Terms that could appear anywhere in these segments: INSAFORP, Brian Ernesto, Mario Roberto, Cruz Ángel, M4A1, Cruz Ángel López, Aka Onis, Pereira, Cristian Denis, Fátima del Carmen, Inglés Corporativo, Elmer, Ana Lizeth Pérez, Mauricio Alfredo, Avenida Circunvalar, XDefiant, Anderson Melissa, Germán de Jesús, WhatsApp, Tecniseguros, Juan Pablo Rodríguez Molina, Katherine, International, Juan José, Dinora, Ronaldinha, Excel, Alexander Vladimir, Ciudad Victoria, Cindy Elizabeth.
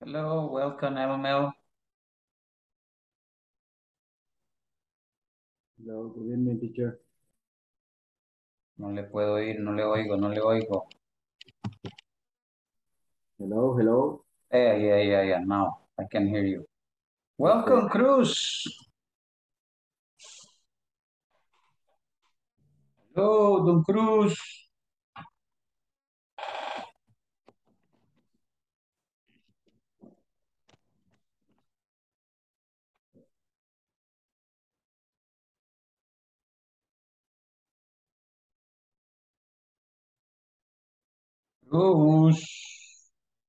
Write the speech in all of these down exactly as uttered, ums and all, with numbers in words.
Hello, welcome, M M L. Hello, good evening, teacher. No le puedo oír, no le oigo, no le oigo. Hello, hello. Yeah, yeah, yeah, yeah, now I can hear you. Welcome, okay. Cruz. Hello, Don Cruz. Cruz.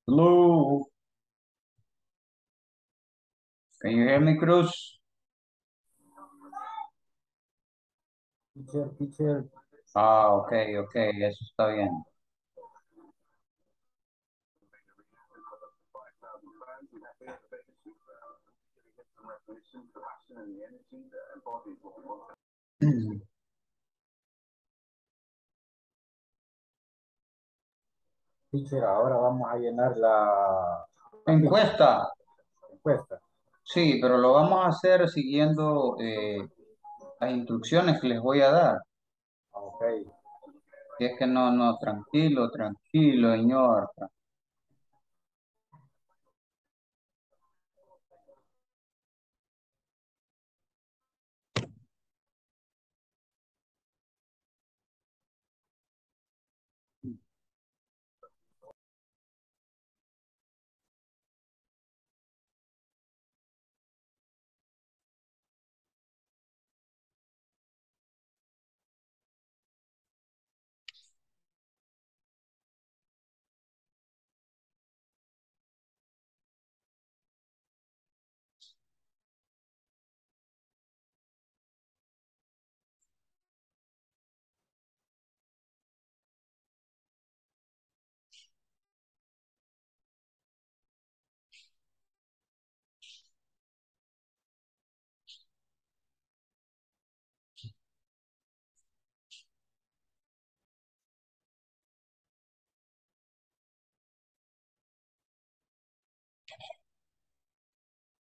Hello. Can you hear me, Cruz? Teacher, teacher. Ah, ok, ok, eso está bien. Teacher, ahora vamos a llenar la encuesta. Encuesta. Sí, pero lo vamos a hacer siguiendo eh, las instrucciones que les voy a dar. Ok. Si es que no, no, tranquilo, tranquilo, señor.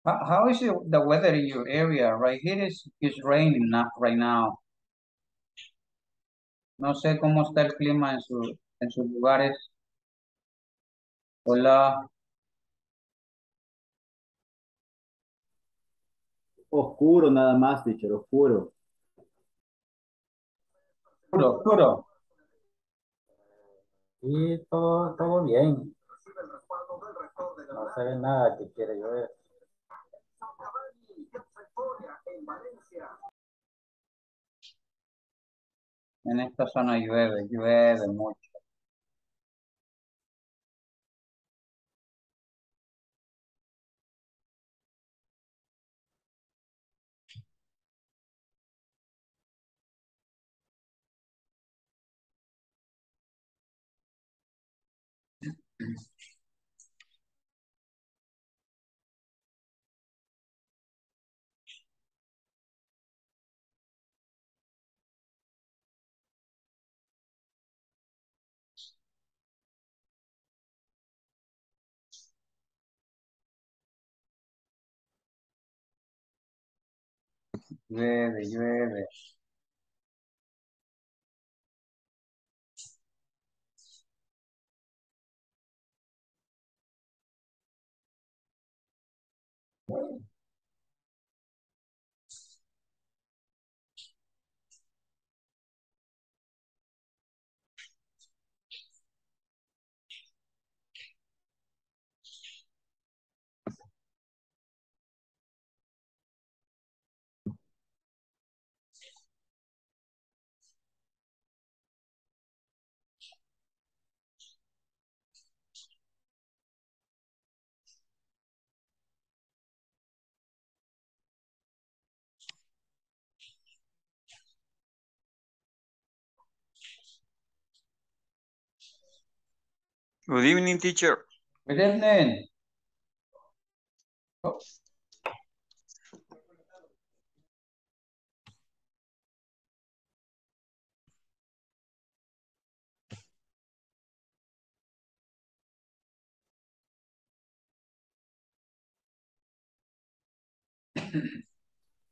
How is it, the weather in your area? Right here is is raining not right now. No sé cómo está el clima en su en sus lugares. Hola. Oscuro nada más, teacher, oscuro. Oscuro, oscuro. Y todo todo bien. No se ve nada que quiera llover. En esta zona llueve, llueve mucho. Llueve, llueve. Good evening, teacher. Good evening. Oh.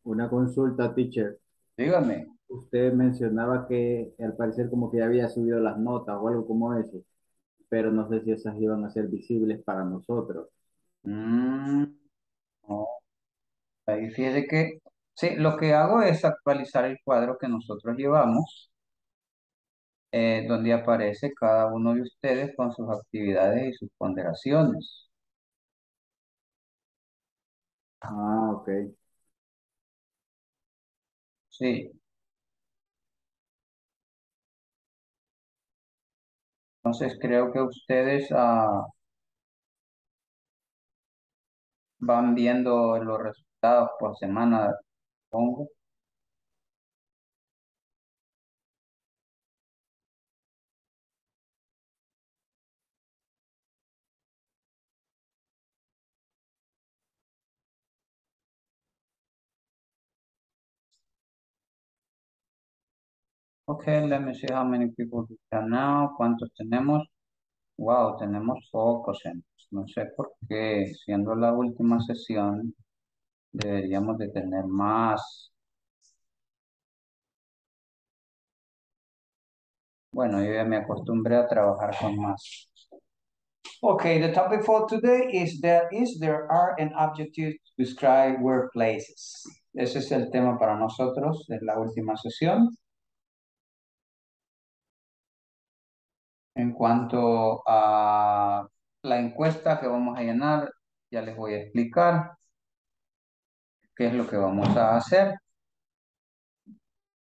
Una consulta, teacher. Dígame. Usted mencionaba que al parecer como que ya había subido las notas o algo como eso, pero no sé si esas iban a ser visibles para nosotros. Mm, no. Ahí fíjese que, sí, lo que hago es actualizar el cuadro que nosotros llevamos, eh, donde aparece cada uno de ustedes con sus actividades y sus ponderaciones. Ah, ok. Sí. Entonces creo que ustedes ah, van viendo los resultados por semana, supongo. Okay, let me see how many people we have now. ¿Cuántos tenemos? Wow, tenemos pocos. No sé por qué, siendo la última sesión, deberíamos de tener más. Bueno, yo ya me acostumbré a trabajar con más. Okay, the topic for today is that is there are an objective to describe workplaces. Ese es el tema para nosotros de la última sesión. En cuanto a la encuesta que vamos a llenar, ya les voy a explicar qué es lo que vamos a hacer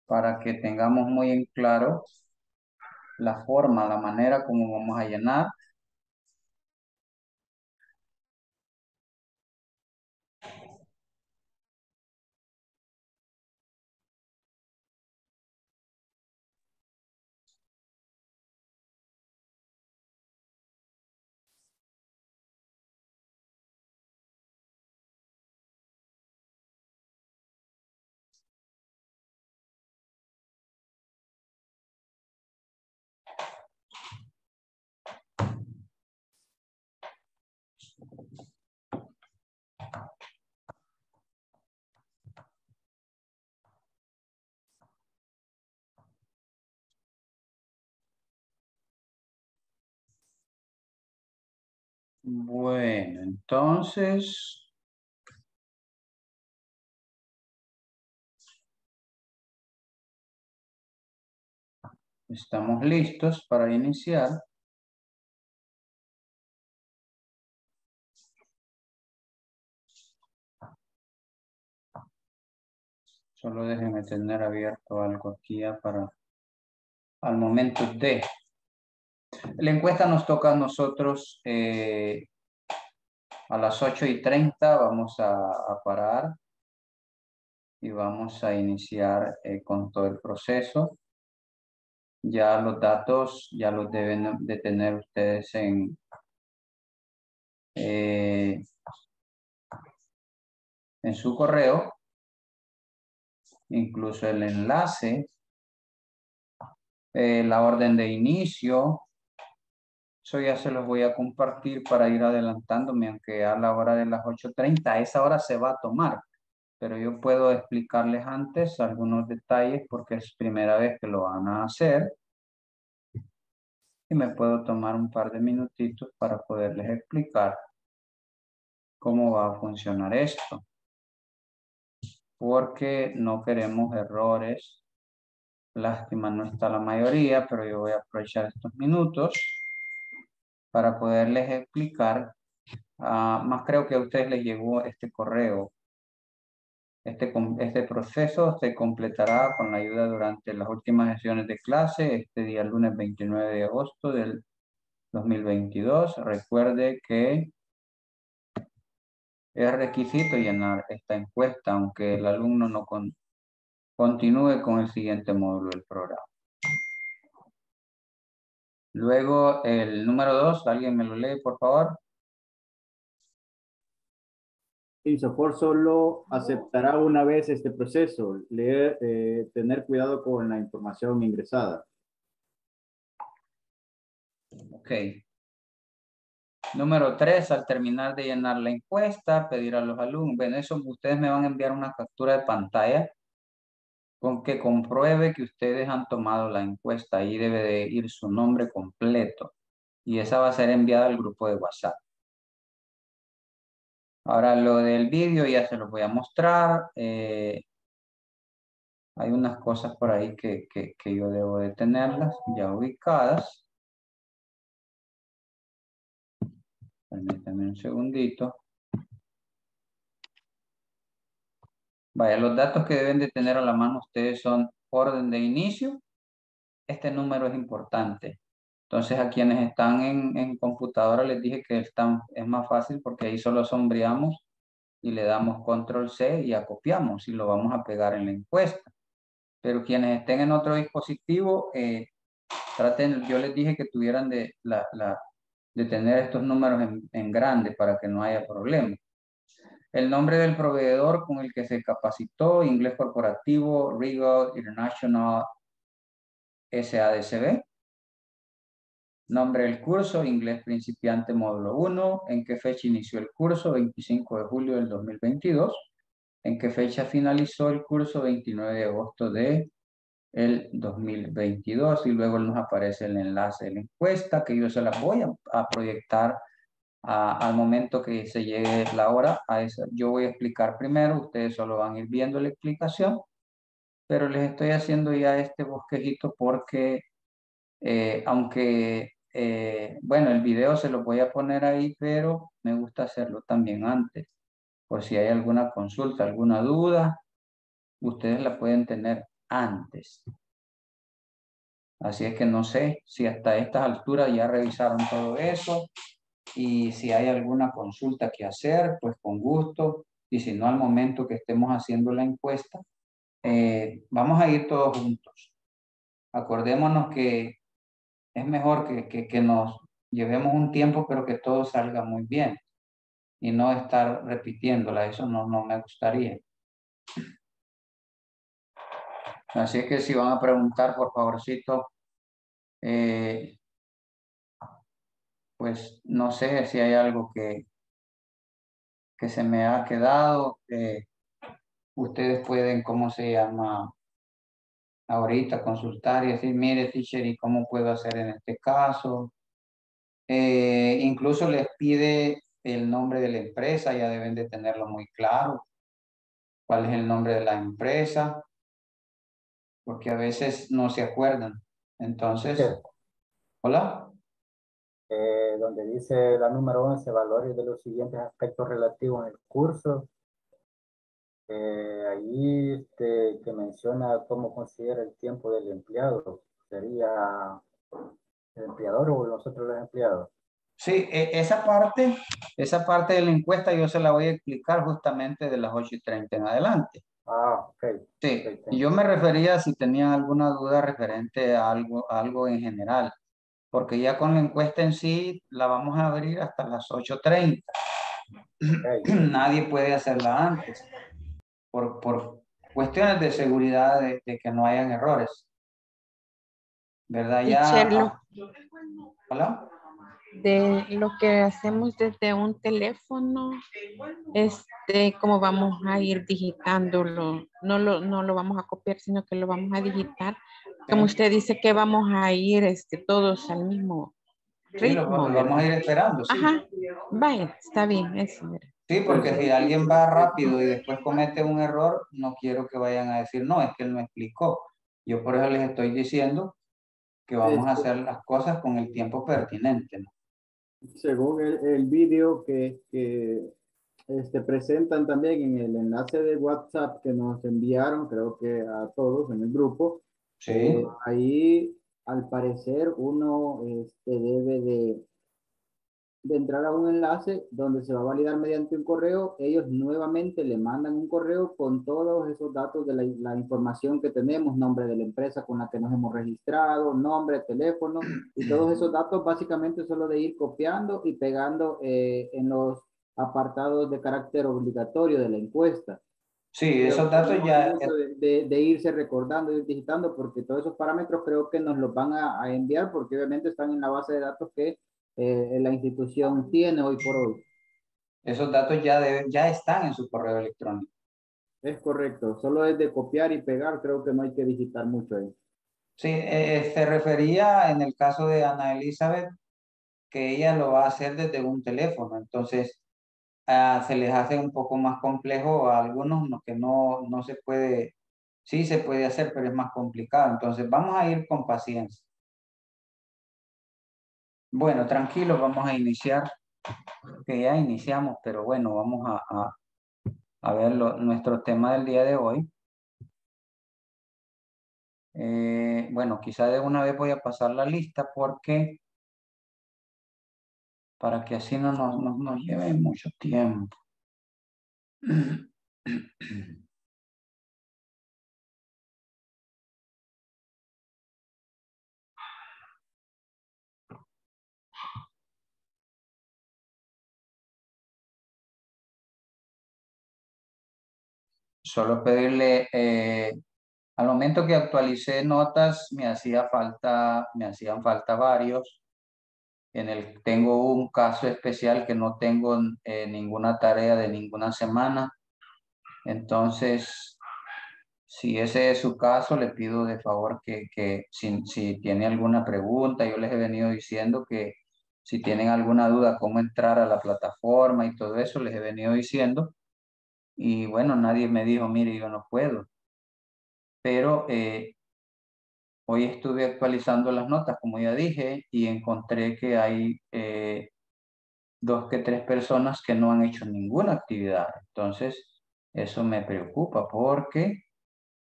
para que tengamos muy en claro la forma, la manera como vamos a llenar. Bueno, entonces, estamos listos para iniciar. Solo déjenme tener abierto algo aquí ya para al momento de... La encuesta nos toca a nosotros eh, a las ocho y treinta. Vamos a, a parar y vamos a iniciar eh, con todo el proceso. Ya los datos ya los deben de tener ustedes en, eh, en su correo. Incluso el enlace, eh, la orden de inicio. Eso ya se los voy a compartir para ir adelantándome, aunque a la hora de las ocho treinta, a esa hora se va a tomar. Pero yo puedo explicarles antes algunos detalles porque es primera vez que lo van a hacer. Y me puedo tomar un par de minutitos para poderles explicar cómo va a funcionar esto. Porque no queremos errores. Lástima, no está la mayoría, pero yo voy a aprovechar estos minutos para poderles explicar. Uh, más creo que a ustedes les llegó este correo. Este, este proceso se completará con la ayuda durante las últimas sesiones de clase, este día lunes veintinueve de agosto del dos mil veintidós. Recuerde que es requisito llenar esta encuesta, aunque el alumno no con, continúe con el siguiente módulo del programa. Luego, el número dos, ¿alguien me lo lee, por favor? INSAFORP solo aceptará una vez este proceso. Leer, eh, tener cuidado con la información ingresada. Ok. Número tres, al terminar de llenar la encuesta, pedir a los alumnos. Bueno, eso ustedes me van a enviar una captura de pantalla con que compruebe que ustedes han tomado la encuesta. Ahí debe de ir su nombre completo. Y esa va a ser enviada al grupo de WhatsApp. Ahora lo del vídeo ya se los voy a mostrar. Eh, hay unas cosas por ahí que, que, que yo debo de tenerlas ya ubicadas. Permítanme un segundito. Vaya, los datos que deben de tener a la mano ustedes son orden de inicio. Este número es importante. Entonces a quienes están en, en computadora les dije que están, es más fácil porque ahí solo sombreamos y le damos control C y acopiamos y lo vamos a pegar en la encuesta. Pero quienes estén en otro dispositivo, eh, traten, yo les dije que tuvieran de, la, la, de tener estos números en, en grande para que no haya problema. El nombre del proveedor con el que se capacitó, Inglés Corporativo, RIGO, International, S A D C B. Nombre del curso, Inglés Principiante Módulo uno. ¿En qué fecha inició el curso? veinticinco de julio del dos mil veintidós. ¿En qué fecha finalizó el curso? veintinueve de agosto del dos mil veintidós. Y luego nos aparece el enlace de la encuesta, que yo se la voy a, a proyectar a, al momento que se llegue la hora. A esa. Yo voy a explicar primero, ustedes solo van a ir viendo la explicación, pero les estoy haciendo ya este bosquejito porque... Eh, aunque, eh, bueno, el video se lo voy a poner ahí, pero me gusta hacerlo también antes. Por si hay alguna consulta, alguna duda, ustedes la pueden tener antes. Así es que no sé si hasta estas alturas ya revisaron todo eso. Y si hay alguna consulta que hacer, pues con gusto. Y si no, al momento que estemos haciendo la encuesta, eh, vamos a ir todos juntos. Acordémonos que es mejor que, que, que nos llevemos un tiempo, pero que todo salga muy bien. Y no estar repitiéndola, eso no, no me gustaría. Así es que si van a preguntar, por favorcito, eh, pues no sé si hay algo que, que se me ha quedado. Eh, ustedes pueden, ¿cómo se llama? Ahorita consultar y decir, mire, teacher, ¿y cómo puedo hacer en este caso? Eh, incluso les pide el nombre de la empresa, ya deben de tenerlo muy claro. ¿Cuál es el nombre de la empresa? Porque a veces no se acuerdan. Entonces, sí. ¿Hola? Eh, donde dice la número once, valores de los siguientes aspectos relativos en el curso. Eh, ahí este, que menciona cómo considera el tiempo del empleado. ¿Sería el empleador o nosotros los empleados? Sí, esa parte, esa parte de la encuesta yo se la voy a explicar justamente de las ocho y treinta en adelante. Ah, ok. Sí, okay, yo me refería si tenían alguna duda referente a algo, a algo en general, porque ya con la encuesta en sí la vamos a abrir hasta las ocho y treinta. Okay. Nadie puede hacerla antes. Por, por cuestiones de seguridad de, de que no hayan errores. ¿Verdad? Ya. Lo, ¿Hola? De lo que hacemos desde un teléfono, este, como vamos a ir digitándolo, no lo, no lo vamos a copiar, sino que lo vamos a digitar. Como usted dice que vamos a ir este, todos al mismo ritmo. Sí, lo, lo vamos a ir esperando. Sí. Ajá, vaya, está bien, eso. Sí, porque si alguien va rápido y después comete un error, no quiero que vayan a decir, no, es que él no explicó. Yo por eso les estoy diciendo que vamos a hacer las cosas con el tiempo pertinente, ¿no? Según el, el vídeo que, que este, presentan también en el enlace de WhatsApp que nos enviaron, creo que a todos en el grupo, sí. eh, ahí al parecer uno este, debe de... de entrar a un enlace donde se va a validar mediante un correo, ellos nuevamente le mandan un correo con todos esos datos de la, la información que tenemos, nombre de la empresa con la que nos hemos registrado, nombre, teléfono, y todos esos datos básicamente solo de ir copiando y pegando eh, en los apartados de carácter obligatorio de la encuesta. Sí, esos datos ya... De, de, de irse recordando, ir digitando, porque todos esos parámetros creo que nos los van a, a enviar, porque obviamente están en la base de datos que eh, la institución tiene hoy por hoy. Esos datos ya, deben, ya están en su correo electrónico. Es correcto, solo es de copiar y pegar, creo que no hay que digitar mucho ahí. Sí, eh, se refería en el caso de Ana Elizabeth que ella lo va a hacer desde un teléfono, entonces eh, se les hace un poco más complejo a algunos, no, que no, no se puede, sí se puede hacer, pero es más complicado, entonces vamos a ir con paciencia. Bueno, tranquilos, vamos a iniciar, que ya iniciamos, pero bueno, vamos a... a A ver, lo, nuestro tema del día de hoy. Eh, bueno, quizá de una vez voy a pasar la lista porque para que así no nos, no nos lleve mucho tiempo. Solo pedirle, eh, al momento que actualicé notas, me, hacía falta, me hacían falta varios. En el, tengo un caso especial que no tengo eh, ninguna tarea de ninguna semana. Entonces, si ese es su caso, le pido de favor que, que si, si tiene alguna pregunta, yo les he venido diciendo que si tienen alguna duda cómo entrar a la plataforma y todo eso, les he venido diciendo. Y bueno, nadie me dijo, mire, yo no puedo. Pero eh, hoy estuve actualizando las notas, como ya dije, y encontré que hay eh, dos que tres personas que no han hecho ninguna actividad. Entonces, eso me preocupa porque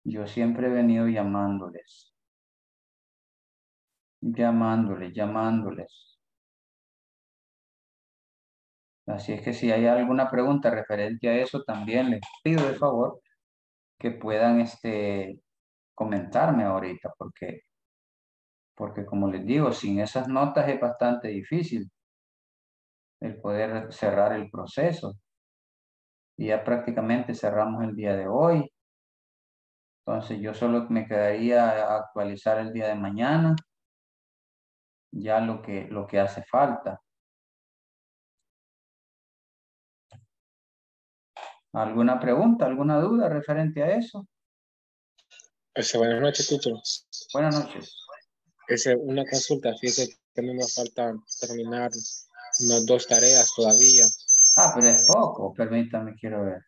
yo siempre he venido llamándoles. Llamándoles, llamándoles. Así es que si hay alguna pregunta referente a eso, también les pido de favor que puedan este, comentarme ahorita, porque, porque como les digo, sin esas notas es bastante difícil el poder cerrar el proceso. Y ya prácticamente cerramos el día de hoy. Entonces yo solo me quedaría a actualizar el día de mañana, ya lo que, lo que hace falta. ¿Alguna pregunta, alguna duda referente a eso? Ese, buenas noches, Tito. Buenas noches. Ese, una consulta, fíjese que a mí me falta terminar unas dos tareas todavía. Ah, pero es poco, permítame, quiero ver.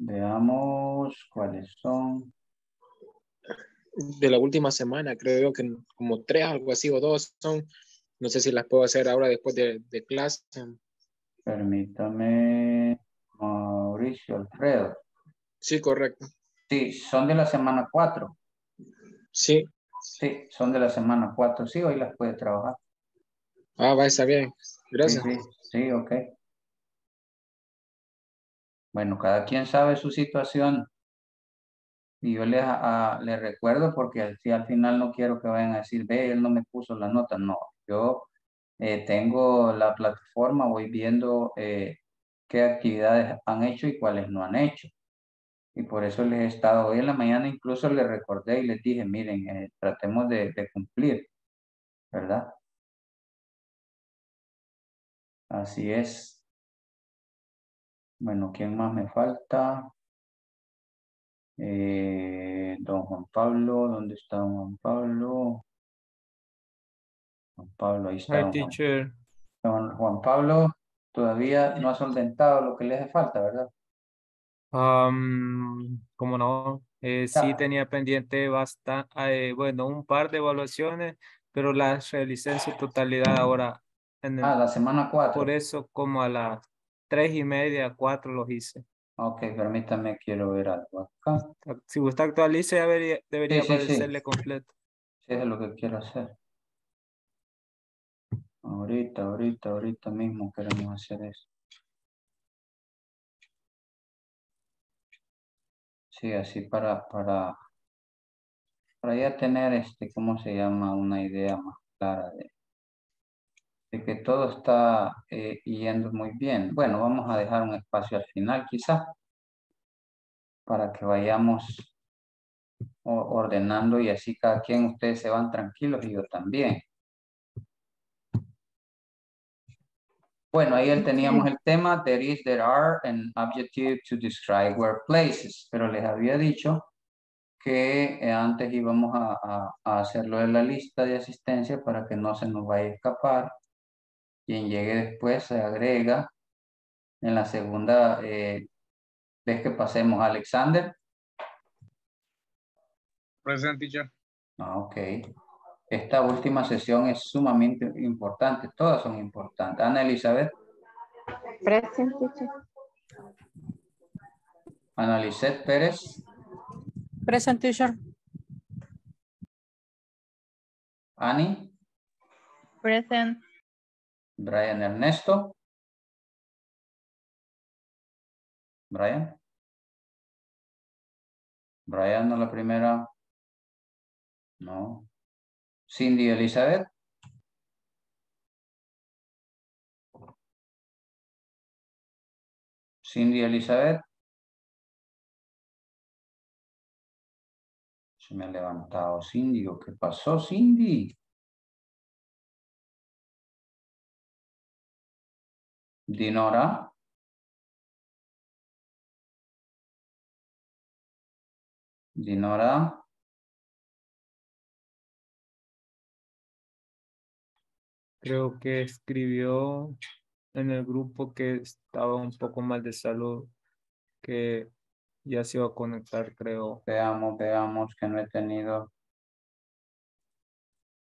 Veamos cuáles son. De la última semana, creo que como tres, algo así, o dos son. No sé si las puedo hacer ahora después de, de clase. Permítame... Mauricio Alfredo. Sí, correcto. Sí, son de la semana cuatro. Sí. Sí, son de la semana cuatro. Sí, hoy las puede trabajar. Ah, va, está bien. Gracias. Sí, sí, sí, ok. Bueno, cada quien sabe su situación. Y yo les, a, les recuerdo porque si al final no quiero que vayan a decir, ve, él no me puso la nota. No, yo eh, tengo la plataforma, voy viendo... Eh, qué actividades han hecho y cuáles no han hecho. Y por eso les he estado hoy en la mañana, incluso les recordé y les dije, miren, eh, tratemos de, de cumplir, ¿verdad? Así es. Bueno, ¿quién más me falta? Eh, don Juan Pablo, ¿dónde está don Juan Pablo? Juan Pablo, ahí está. Hi, teacher. Don Juan Pablo. Todavía no ha solventado lo que le hace falta, ¿verdad? Um, ¿Cómo no? Eh, claro. Sí tenía pendiente bastante, eh, bueno, un par de evaluaciones, pero las realicé en su totalidad ahora. En el, ah, la semana cuatro. Por eso como a las tres y media, cuatro los hice. Ok, permítame, quiero ver algo acá. Si usted actualice, debería, debería sí, sí, aparecerle sí. Completo. Sí, es lo que quiero hacer. Ahorita, ahorita, ahorita mismo queremos hacer eso. Sí, así para, para, para ya tener este, ¿cómo se llama? Una idea más clara de, de que todo está eh, yendo muy bien. Bueno, vamos a dejar un espacio al final quizás para que vayamos ordenando y así cada quien, ustedes se van tranquilos y yo también. Bueno, ahí teníamos el tema, there is, there are, an adjective to describe workplaces. Pero les había dicho que antes íbamos a, a, a hacerlo en la lista de asistencia para que no se nos vaya a escapar. Quien llegue después se agrega en la segunda eh, vez que pasemos. Alexander. Present, teacher. Ok. Esta última sesión es sumamente importante. Todas son importantes. Ana Elizabeth. Present, teacher. Ana Lizeth Pérez. Present, teacher. Annie. Present. Brian Ernesto. Brian. Brian no la primera. No. Cindy Elizabeth. Cindy Elizabeth. Se me ha levantado Cindy. ¿Qué pasó, Cindy? Dinora. Dinora. Creo que escribió en el grupo que estaba un poco mal de salud, que ya se iba a conectar, creo. Veamos, veamos, que no he tenido,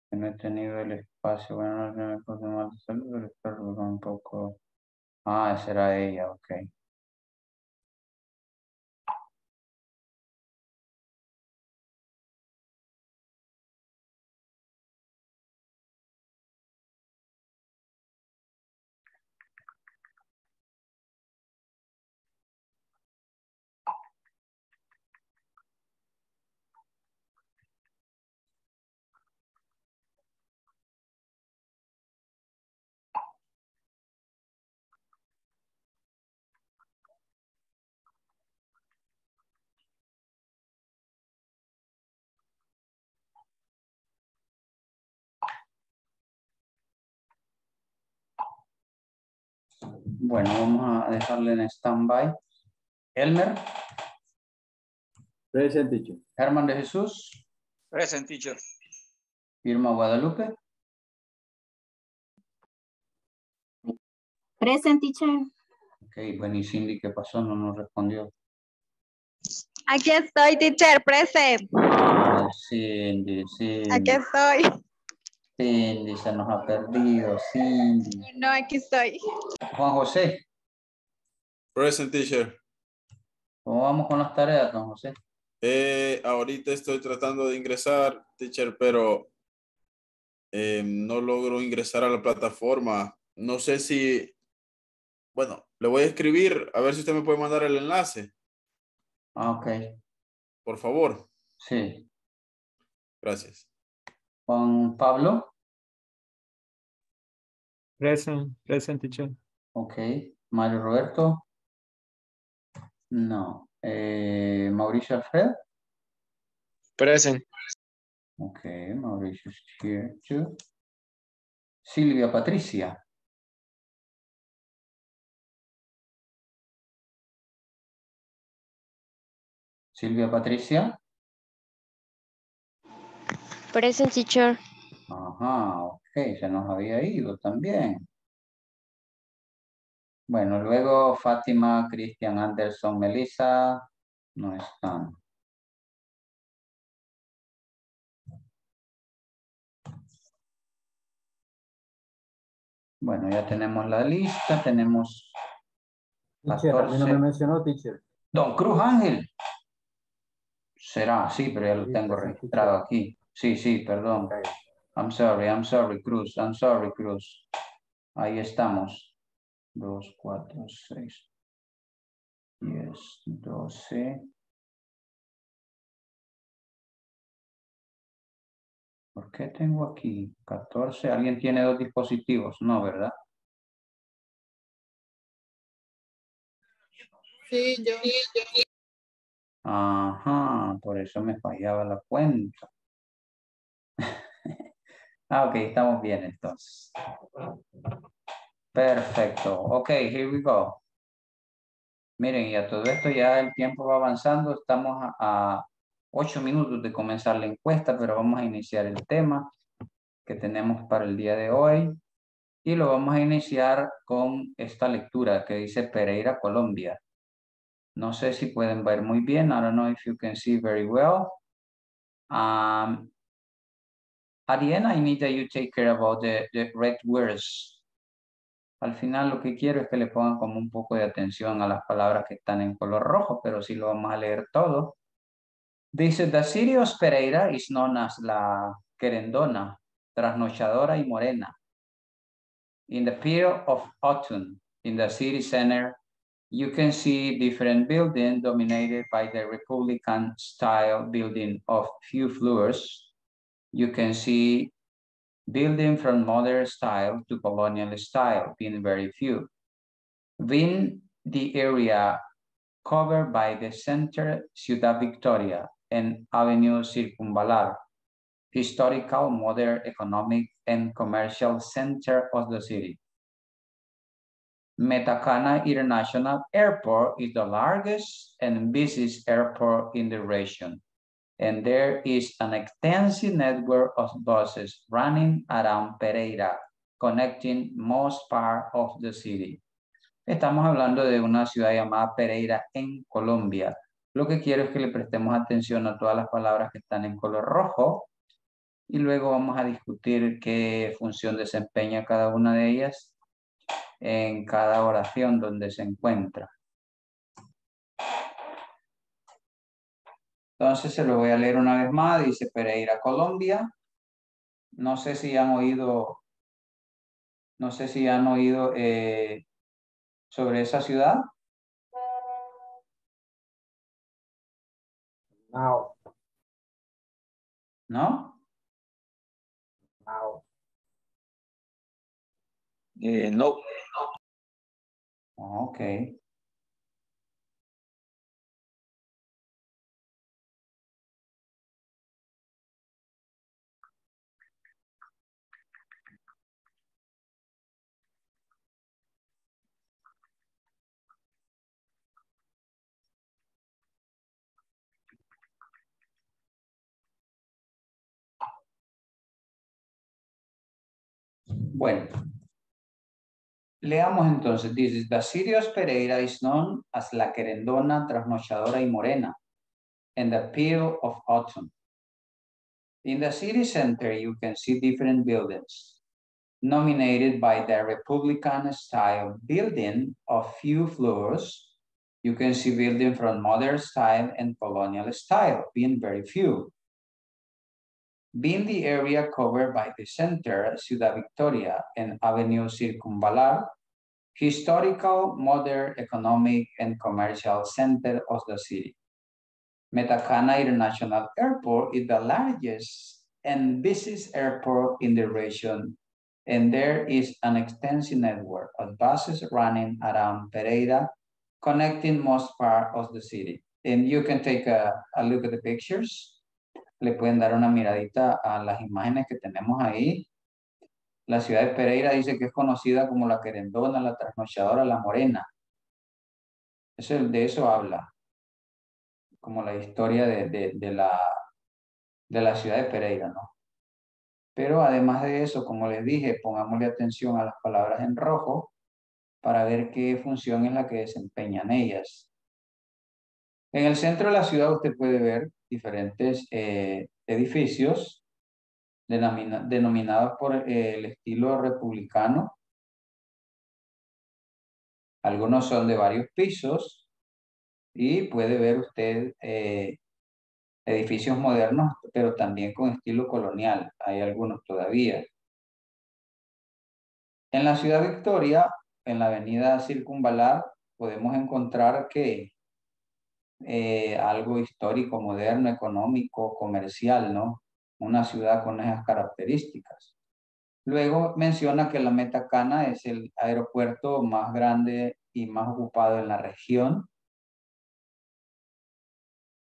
que no he tenido el espacio. Bueno, no me puse mal de salud, pero espero un poco. Ah, esa era ella, ok. Bueno, vamos a dejarle en stand-by. Elmer. Present, teacher. Germán de Jesús. Present, teacher. Irma Guadalupe. Present, teacher. Ok, bueno, y Cindy, ¿qué pasó? No nos respondió. Aquí estoy, teacher, present. Ah, Cindy, Cindy. Aquí estoy. Cindy, se nos ha perdido, Cindy. No, aquí estoy. Juan José. Present, teacher. ¿Cómo vamos con las tareas, Juan José? Eh, ahorita estoy tratando de ingresar, teacher, pero eh, no logro ingresar a la plataforma. No sé si... Bueno, le voy a escribir, a ver si usted me puede mandar el enlace. Ah, ok. Por favor. Sí. Gracias. Juan Pablo. Present, present, teacher. Ok. Mario Roberto. No. Eh, Mauricio Alfredo. Present. Ok, Mauricio is here too. Silvia Patricia. Silvia Patricia. Present, teacher. Ajá, ok, se nos había ido también. Bueno, luego Fátima, Cristian, Anderson, Melissa, no están. Bueno, ya tenemos la lista, tenemos... Teacher, a mí no me mencionó, teacher. Don Cruz Ángel. Será, sí, pero ya lo tengo registrado aquí. Sí, sí, perdón. I'm sorry, I'm sorry, Cruz. I'm sorry, Cruz. Ahí estamos. Dos, cuatro, seis, diez, doce. ¿Por qué tengo aquí catorce? ¿Alguien tiene dos dispositivos? No, ¿verdad? Sí, yo. Ajá, por eso me fallaba la cuenta. Ah, ok, estamos bien entonces. Perfecto. Ok, here we go. Miren, y a todo esto ya el tiempo va avanzando. Estamos a ocho minutos de comenzar la encuesta, pero vamos a iniciar el tema que tenemos para el día de hoy. Y lo vamos a iniciar con esta lectura que dice Pereira, Colombia. No sé si pueden ver muy bien. I don't know if you can see very well. Um, at the end, I need that you take care about the, the red words. Al final lo que quiero es que le pongan como un poco de atención a las palabras que están en color rojo, pero sí lo vamos a leer todo. Dice, the city of Pereira is known as La Querendona, trasnochadora y morena. In the period of autumn, in the city center, you can see different buildings dominated by the Republican style building of few floors. You can see building from modern style to colonial style, being very few. Being the area covered by the center Ciudad Victoria and Avenue Circunvalar, historical, modern, economic, and commercial center of the city. Matecaña International Airport is the largest and busiest airport in the region, and there is an extensive network of buses running around Pereira, connecting most part of the city. Estamos hablando de una ciudad llamada Pereira en Colombia. Lo que quiero es que le prestemos atención a todas las palabras que están en color rojo y luego vamos a discutir qué función desempeña cada una de ellas en cada oración donde se encuentra. Entonces se lo voy a leer una vez más. Dice Pereira, Colombia. No sé si han oído, no sé si han oído eh, sobre esa ciudad. No. ¿No? Eh, no. Ok. Bueno, leamos entonces. Dice, the city of Pereira is known as La Querendona, trasnochadora y morena, and the peel of autumn. In the city center, you can see different buildings, nominated by the Republican style building of few floors. You can see building from modern style and colonial style, being very few. Being the area covered by the center, Ciudad Victoria and Avenue Circunvalar, historical, modern, economic, and commercial center of the city. Matecaña International Airport is the largest and busiest airport in the region, and there is an extensive network of buses running around Pereira, connecting most part of the city. And you can take a, a look at the pictures. Le pueden dar una miradita a las imágenes que tenemos ahí. La ciudad de Pereira dice que es conocida como La Querendona, La Trasnochadora, La Morena. Eso, de eso habla. Como la historia de, de, de, la, de la ciudad de Pereira, ¿no? Pero además de eso, como les dije, pongámosle atención a las palabras en rojo para ver qué función es la que desempeñan ellas. En el centro de la ciudad usted puede ver diferentes eh, edificios denomina, denominados por eh, el estilo republicano. Algunos son de varios pisos y puede ver usted eh, edificios modernos, pero también con estilo colonial. Hay algunos todavía. En la Ciudad Victoria, en la Avenida Circunvalar, podemos encontrar que Eh, algo histórico, moderno, económico, comercial, ¿no? Una ciudad con esas características. Luego menciona que la Matecaña es el aeropuerto más grande y más ocupado en la región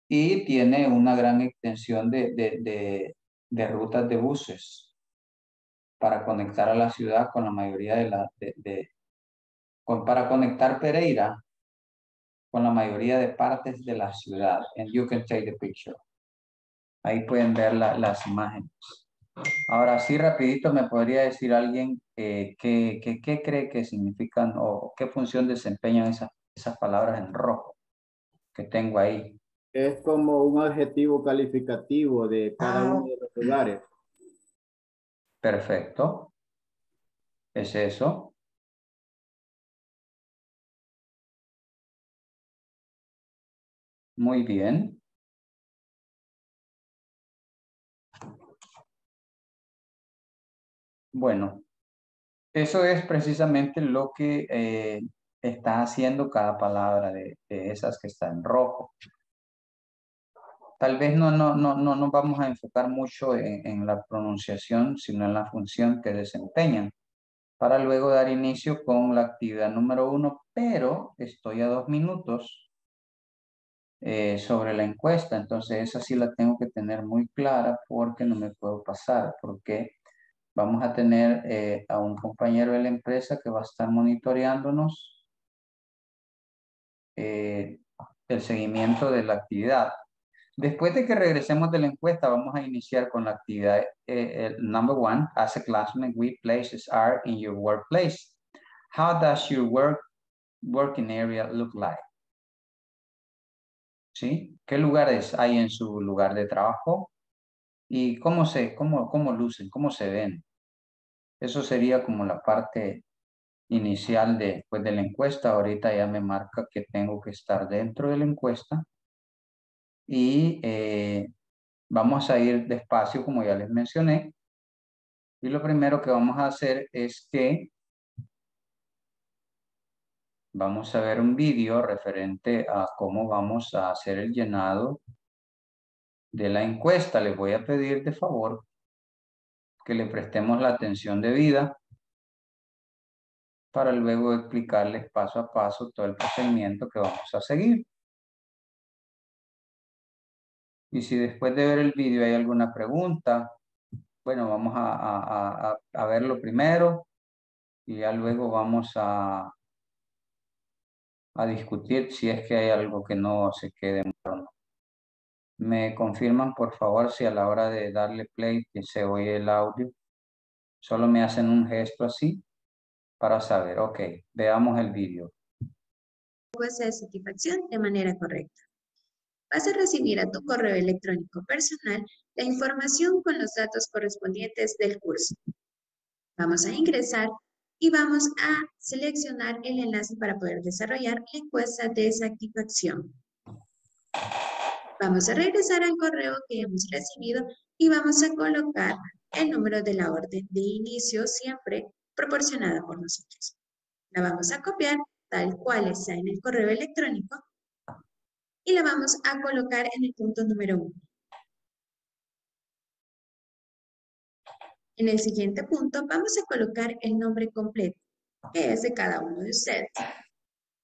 y tiene una gran extensión de, de, de, de rutas de buses. para conectar a la ciudad con la mayoría de la... De, de, con, para conectar Pereira con la mayoría de partes de la ciudad. And you can take the picture. Ahí pueden ver la, las imágenes. Ahora sí, rapidito, ¿me podría decir alguien eh, qué, qué, qué cree que significan o qué función desempeñan esas, esas palabras en rojo que tengo ahí? Es como un adjetivo calificativo de cada ah. uno de los lugares. Perfecto. ¿Es eso? Muy bien. Bueno, eso es precisamente lo que eh, está haciendo cada palabra de, de esas que está en rojo. Tal vez no no, no, no, no vamos a enfocar mucho en, en la pronunciación, sino en la función que desempeñan, para luego dar inicio con la actividad número uno, pero estoy a dos minutos eh, sobre la encuesta, entonces esa sí la tengo que tener muy clara porque no me puedo pasar, porque... Vamos a tener eh, a un compañero de la empresa que va a estar monitoreándonos eh, el seguimiento de la actividad. Después de que regresemos de la encuesta, vamos a iniciar con la actividad eh, eh, number one. As a classmate, which places are in your workplace? How does your work, working area look like? ¿Sí? ¿Qué lugares hay en su lugar de trabajo? ¿Y cómo, se, cómo, cómo lucen? ¿Cómo se ven? Eso sería como la parte inicial de, pues, de la encuesta. Ahorita ya me marca que tengo que estar dentro de la encuesta. Y eh, vamos a ir despacio, como ya les mencioné. Y lo primero que vamos a hacer es que vamos a ver un video referente a cómo vamos a hacer el llenado de la encuesta. Les voy a pedir de favor que le prestemos la atención debida para luego explicarles paso a paso todo el procedimiento que vamos a seguir. Y si después de ver el video hay alguna pregunta, bueno, vamos a, a, a, a verlo primero y ya luego vamos a, a discutir si es que hay algo que no se quede o no. Me confirman, por favor, si a la hora de darle play que se oye el audio. Solo me hacen un gesto así para saber. Ok, veamos el video. Encuesta de satisfacción de manera correcta. Vas a recibir a tu correo electrónico personal la información con los datos correspondientes del curso. Vamos a ingresar y vamos a seleccionar el enlace para poder desarrollar la encuesta de satisfacción. Vamos a regresar al correo que hemos recibido y vamos a colocar el número de la orden de inicio siempre proporcionada por nosotros. La vamos a copiar tal cual está en el correo electrónico y la vamos a colocar en el punto número uno. En el siguiente punto vamos a colocar el nombre completo, que es de cada uno de ustedes.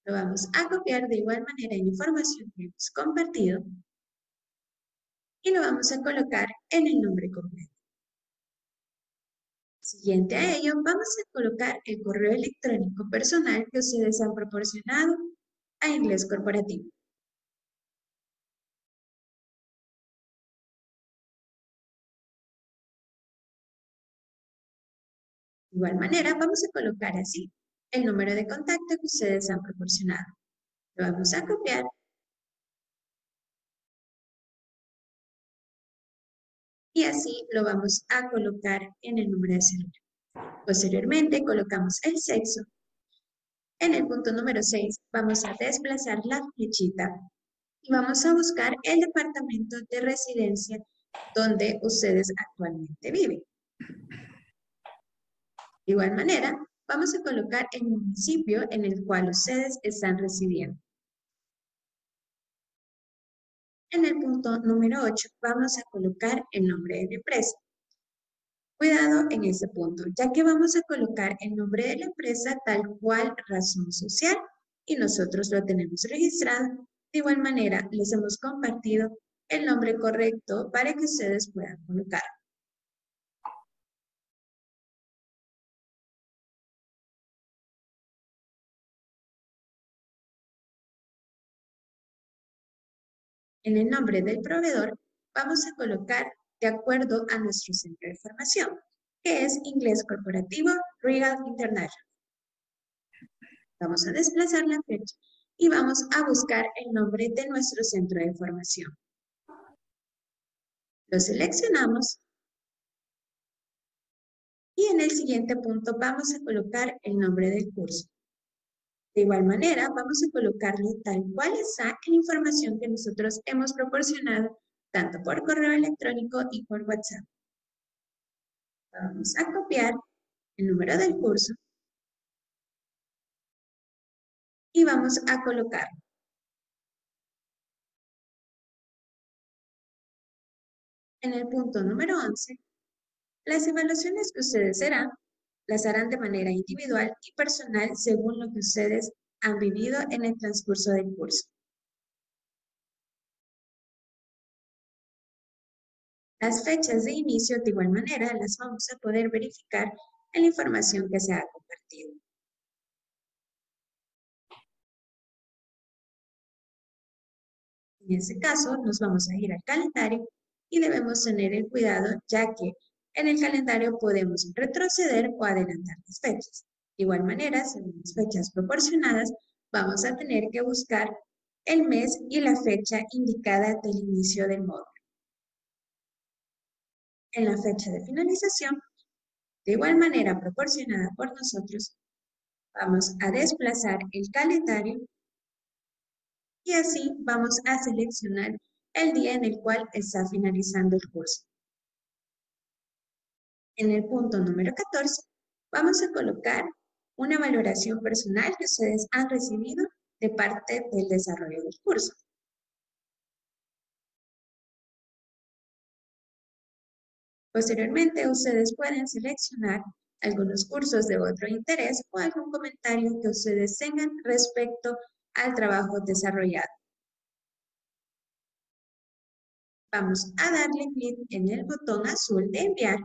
Lo vamos a copiar de igual manera en la información que hemos compartido. Y lo vamos a colocar en el nombre completo. Siguiente a ello, vamos a colocar el correo electrónico personal que ustedes han proporcionado a Inglés Corporativo. De igual manera, vamos a colocar así el número de contacto que ustedes han proporcionado. Lo vamos a copiar. Y así lo vamos a colocar en el número de celular. Posteriormente colocamos el sexo. En el punto número seis vamos a desplazar la flechita y vamos a buscar el departamento de residencia donde ustedes actualmente viven. De igual manera vamos a colocar el municipio en el cual ustedes están residiendo. En el punto número ocho vamos a colocar el nombre de la empresa. Cuidado en ese punto, ya que vamos a colocar el nombre de la empresa tal cual razón social y nosotros lo tenemos registrado. De igual manera, les hemos compartido el nombre correcto para que ustedes puedan colocar. En el nombre del proveedor vamos a colocar de acuerdo a nuestro centro de formación, que es Inglés Corporativo Regal International. Vamos a desplazar la fecha y vamos a buscar el nombre de nuestro centro de formación. Lo seleccionamos y en el siguiente punto vamos a colocar el nombre del curso. De igual manera, vamos a colocarle tal cual está la información que nosotros hemos proporcionado, tanto por correo electrónico y por WhatsApp. Vamos a copiar el número del curso y vamos a colocarlo. En el punto número once, las evaluaciones que ustedes harán, las harán de manera individual y personal según lo que ustedes han vivido en el transcurso del curso. Las fechas de inicio, de igual manera, las vamos a poder verificar en la información que se ha compartido. En este caso, nos vamos a ir al calendario y debemos tener el cuidado, ya que en el calendario podemos retroceder o adelantar las fechas. De igual manera, según las fechas proporcionadas, vamos a tener que buscar el mes y la fecha indicada del inicio del módulo. En la fecha de finalización, de igual manera proporcionada por nosotros, vamos a desplazar el calendario y así vamos a seleccionar el día en el cual está finalizando el curso. En el punto número catorce, vamos a colocar una valoración personal que ustedes han recibido de parte del desarrollo del curso. Posteriormente, ustedes pueden seleccionar algunos cursos de otro interés o algún comentario que ustedes tengan respecto al trabajo desarrollado. Vamos a darle clic en el botón azul de enviar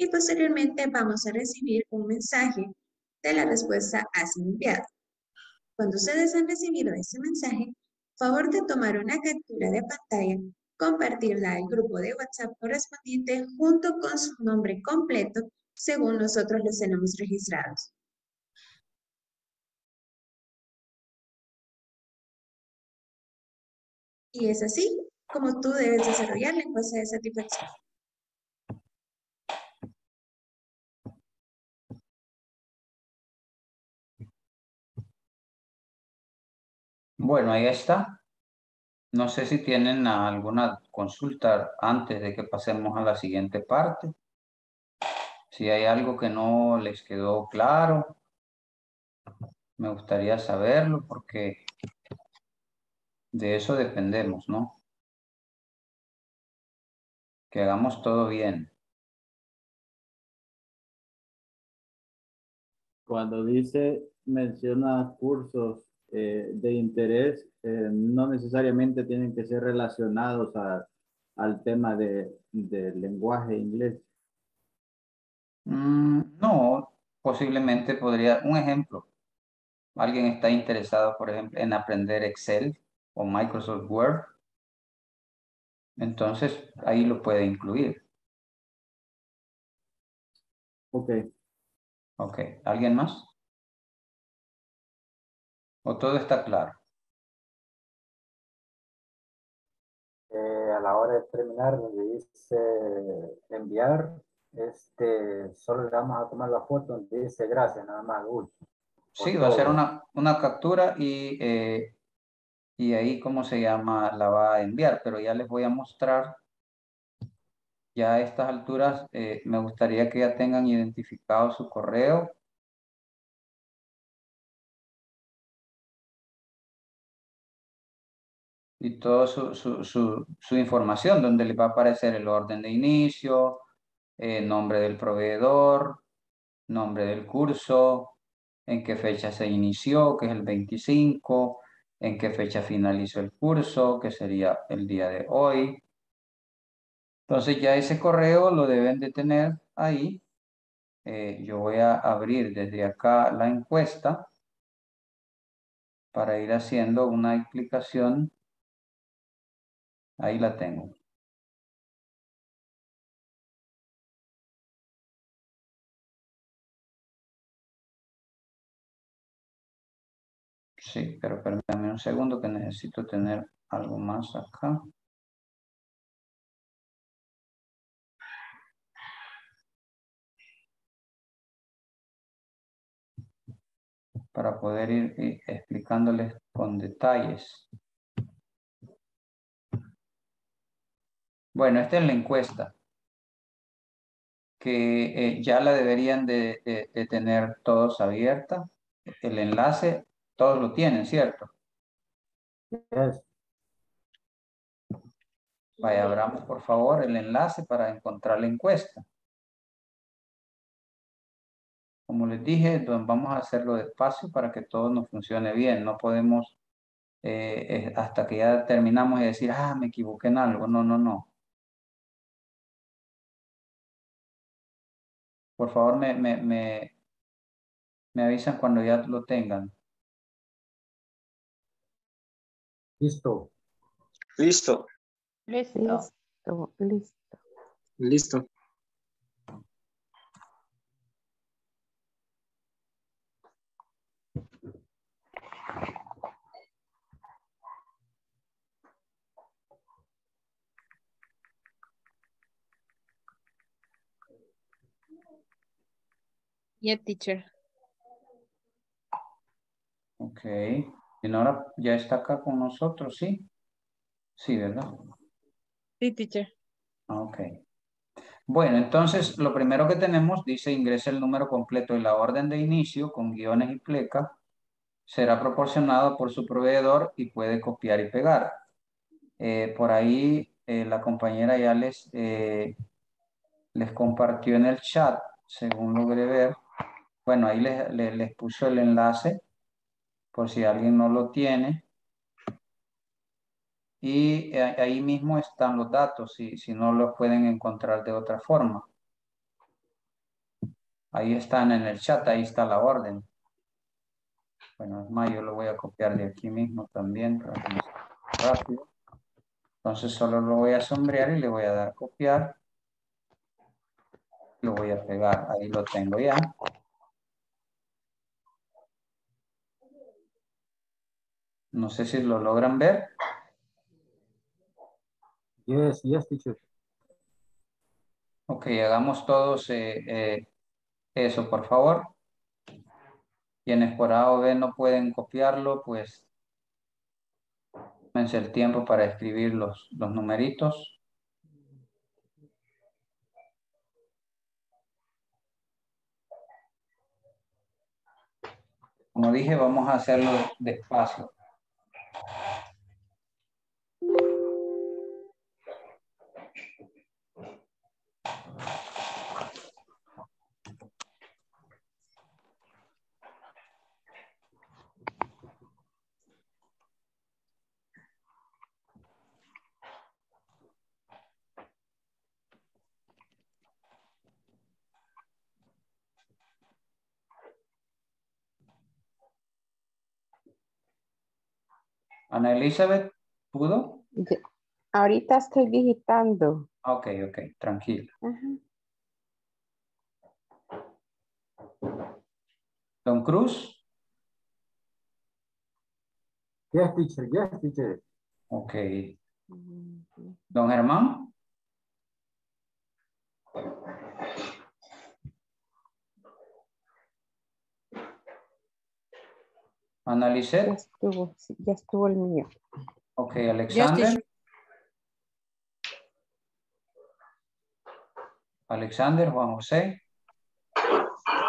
y posteriormente vamos a recibir un mensaje de la respuesta hacia enviado. Cuando ustedes han recibido ese mensaje, favor de tomar una captura de pantalla, compartirla al grupo de WhatsApp correspondiente junto con su nombre completo según nosotros los tenemos registrados. Y es así como tú debes desarrollar la encuesta de satisfacción. Bueno, ahí está. No sé si tienen alguna consulta antes de que pasemos a la siguiente parte. Si hay algo que no les quedó claro, me gustaría saberlo porque de eso dependemos, ¿no? Que hagamos todo bien. Cuando dice, menciona cursos eh, de interés, eh, no necesariamente tienen que ser relacionados a, al tema de, de lenguaje inglés. Mm, no, posiblemente podría, un ejemplo, alguien está interesado, por ejemplo, en aprender Excel o Microsoft Word. Entonces, ahí lo puede incluir. Ok. Ok. ¿Alguien más? ¿O todo está claro? Eh, a la hora de terminar, donde dice enviar, este, solo le vamos a tomar la foto donde dice gracias, nada más. Uy, sí, va todo. A ser una, una captura y... Eh, Y ahí, ¿cómo se llama? La va a enviar, pero ya les voy a mostrar. Ya a estas alturas, eh, me gustaría que ya tengan identificado su correo. Y toda su, su, su, su información, donde les va a aparecer el orden de inicio, eh, nombre del proveedor, nombre del curso, en qué fecha se inició, que es el veinticinco... en qué fecha finalizó el curso, que sería el día de hoy. Entonces ya ese correo lo deben de tener ahí. Eh, yo voy a abrir desde acá la encuesta para ir haciendo una explicación Ahí la tengo. Sí, pero permítame un segundo que necesito tener algo más acá. Para poder ir explicándoles con detalles. Bueno, esta es la encuesta. Que eh, ya la deberían de, de, de tener todos abierta. El enlace... Todos lo tienen, ¿cierto? Yes. Vaya, abramos por favor el enlace para encontrar la encuesta. Como les dije, vamos a hacerlo despacio para que todo nos funcione bien. No podemos, eh, hasta que ya terminamos, y decir, ah, me equivoqué en algo. No, no, no. Por favor, me, me, me, me avisan cuando ya lo tengan. Listo. Listo. Listo. Listo. Listo. Listo. Yeah, teacher. Okay. Dinora ya está acá con nosotros, ¿sí? Sí, ¿verdad? Sí, teacher. Ok. Bueno, entonces, lo primero que tenemos dice, ingrese el número completo de la orden de inicio con guiones y pleca. Será proporcionado por su proveedor y puede copiar y pegar. Eh, por ahí, eh, la compañera ya les, eh, les compartió en el chat, según logré ver. Bueno, ahí les, les, les puso el enlace. Por si alguien no lo tiene. Y ahí mismo están los datos, si, si no los pueden encontrar de otra forma. Ahí están en el chat, ahí está la orden. Bueno, es más, yo lo voy a copiar de aquí mismo también, para que no sea rápido. Entonces solo lo voy a sombrear y le voy a dar copiar. Lo voy a pegar, ahí lo tengo ya. No sé si lo logran ver. Yes, yes, teacher. Ok, hagamos todos eh, eh, eso, por favor. Quienes por A o B no pueden copiarlo, pues tómense el tiempo para escribir los, los numeritos. Como dije, vamos a hacerlo despacio. Ana Elizabeth, ¿pudo? Ahorita estoy digitando. Ok, ok, tranquila. Ajá. Don Cruz. Yes, teacher, yes, teacher. Ok. Don Germán. Ana Lizeth. Ya estuvo, ya estuvo el mío. Ok, Alexander. Yes, Alexander, Juan José.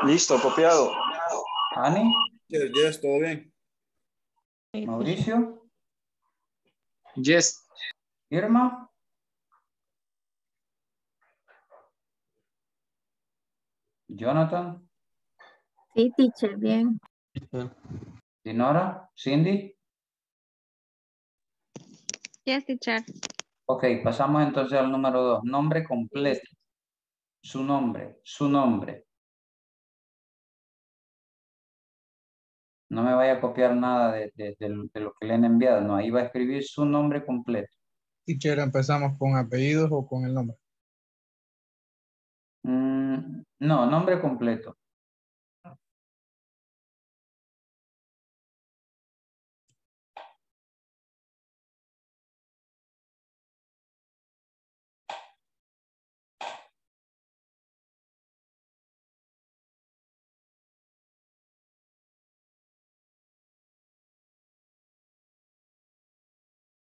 Listo, copiado. Ani. Yes, yes, todo bien. Mauricio. Yes. Irma. Jonathan. Sí, teacher, bien. Yeah. Dinora, Cindy. Yes, teacher. Ok, pasamos entonces al número dos. Nombre completo. Su nombre, su nombre. No me vaya a copiar nada de, de, de, de lo que le han enviado. No, ahí va a escribir su nombre completo. Teacher, ¿empezamos con apellidos o con el nombre? Mm, no, nombre completo.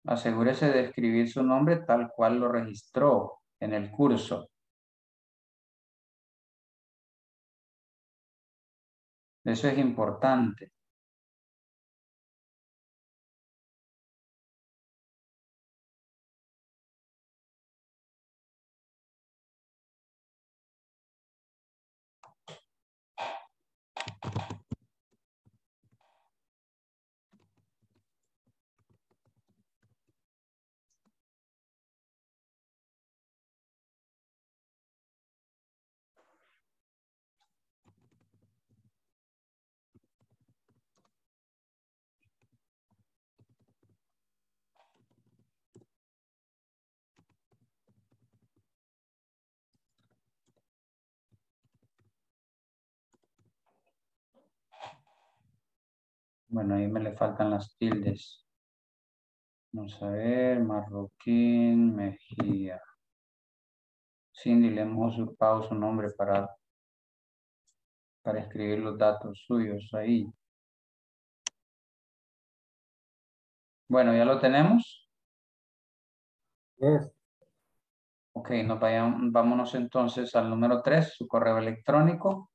Asegúrese de escribir su nombre tal cual lo registró en el curso. Eso es importante. Bueno, ahí me le faltan las tildes. Vamos a ver, Marroquín, Mejía. Cindy, le hemos ocupado su nombre para, para escribir los datos suyos ahí. Bueno, ¿ya lo tenemos? Sí. Ok, nos vayan, vámonos entonces al número tres, su correo electrónico.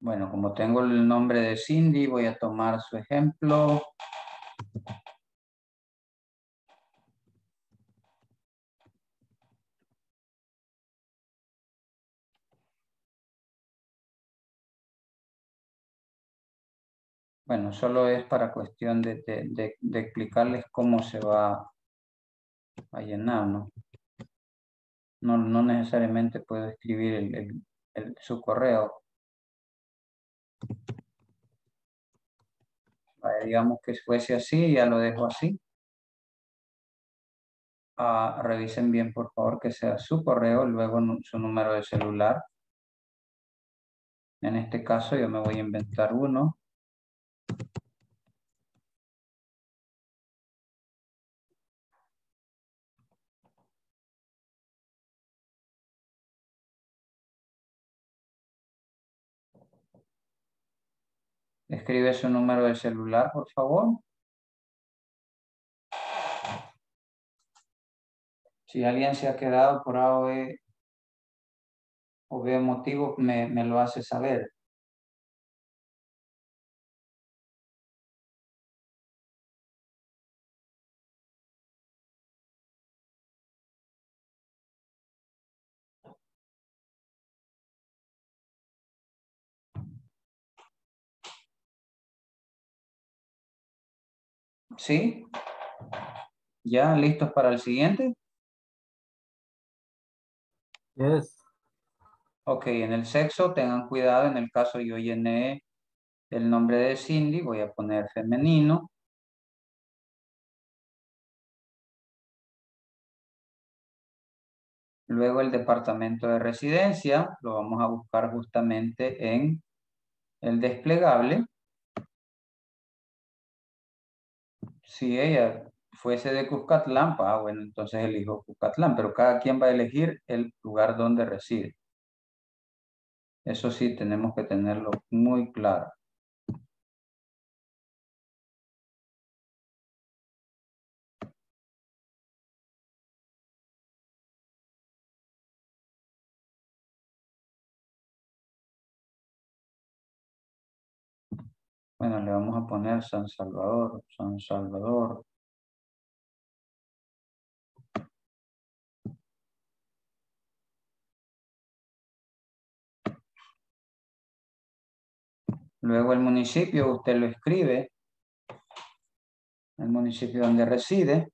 Bueno, como tengo el nombre de Cindy, voy a tomar su ejemplo. Bueno, solo es para cuestión de, de, de, de explicarles cómo se va a llenar, ¿no? No, no necesariamente puedo escribir el, el, el, su correo. Vale, digamos que fuese así, ya lo dejo así. Ah, revisen bien por favor que sea su correo, luego su número de celular. En este caso yo me voy a inventar uno. Escribe su número de celular, por favor. Si alguien se ha quedado por A o B, o B motivo, me, me lo hace saber. ¿Sí? ¿Ya listos para el siguiente? Yes. Ok, en el sexo tengan cuidado. En el caso yo llené el nombre de Cindy, voy a poner femenino. Luego el departamento de residencia lo vamos a buscar justamente en el desplegable. Si ella fuese de Cuscatlán, ah, bueno, entonces elijo Cuscatlán, pero cada quien va a elegir el lugar donde reside. Eso sí, tenemos que tenerlo muy claro. Bueno, le vamos a poner San Salvador, San Salvador. Luego el municipio, usted lo escribe, el municipio donde reside.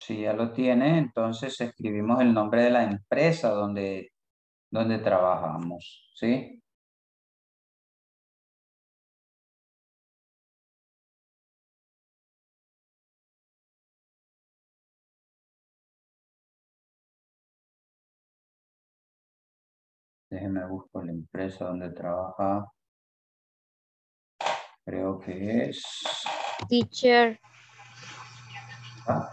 Si ya lo tiene, entonces escribimos el nombre de la empresa donde, donde trabajamos, ¿sí? Déjenme buscar la empresa donde trabaja. Creo que es... Teacher. ¿Ah?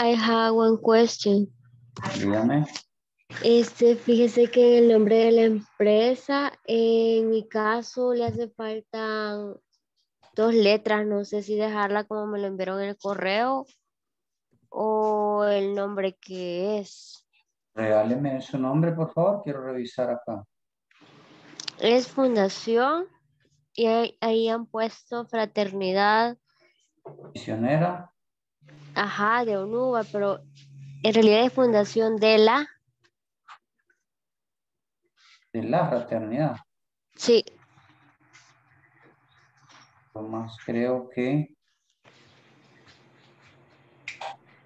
I have one question. Dígame. Este, fíjese que el nombre de la empresa, en mi caso le hace falta dos letras, no sé si dejarla como me lo enviaron en el correo o el nombre que es. Regáleme su nombre, por favor, quiero revisar acá. Es Fundación y ahí han puesto Fraternidad Misionera. Ajá, de Onuba, pero en realidad es Fundación de la... De la Fraternidad. Sí. Tomás, creo que...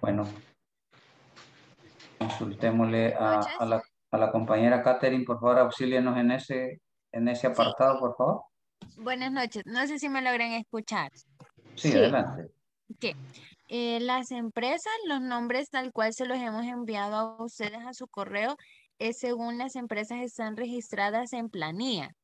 Bueno, consultémosle a, a, la, a la compañera Katherine, por favor, auxílienos en ese, en ese apartado, sí, por favor. Buenas noches, no sé si me logran escuchar. Sí, sí, adelante. Okay. Eh, las empresas, los nombres tal cual se los hemos enviado a ustedes a su correo, es según las empresas están registradas en planilla.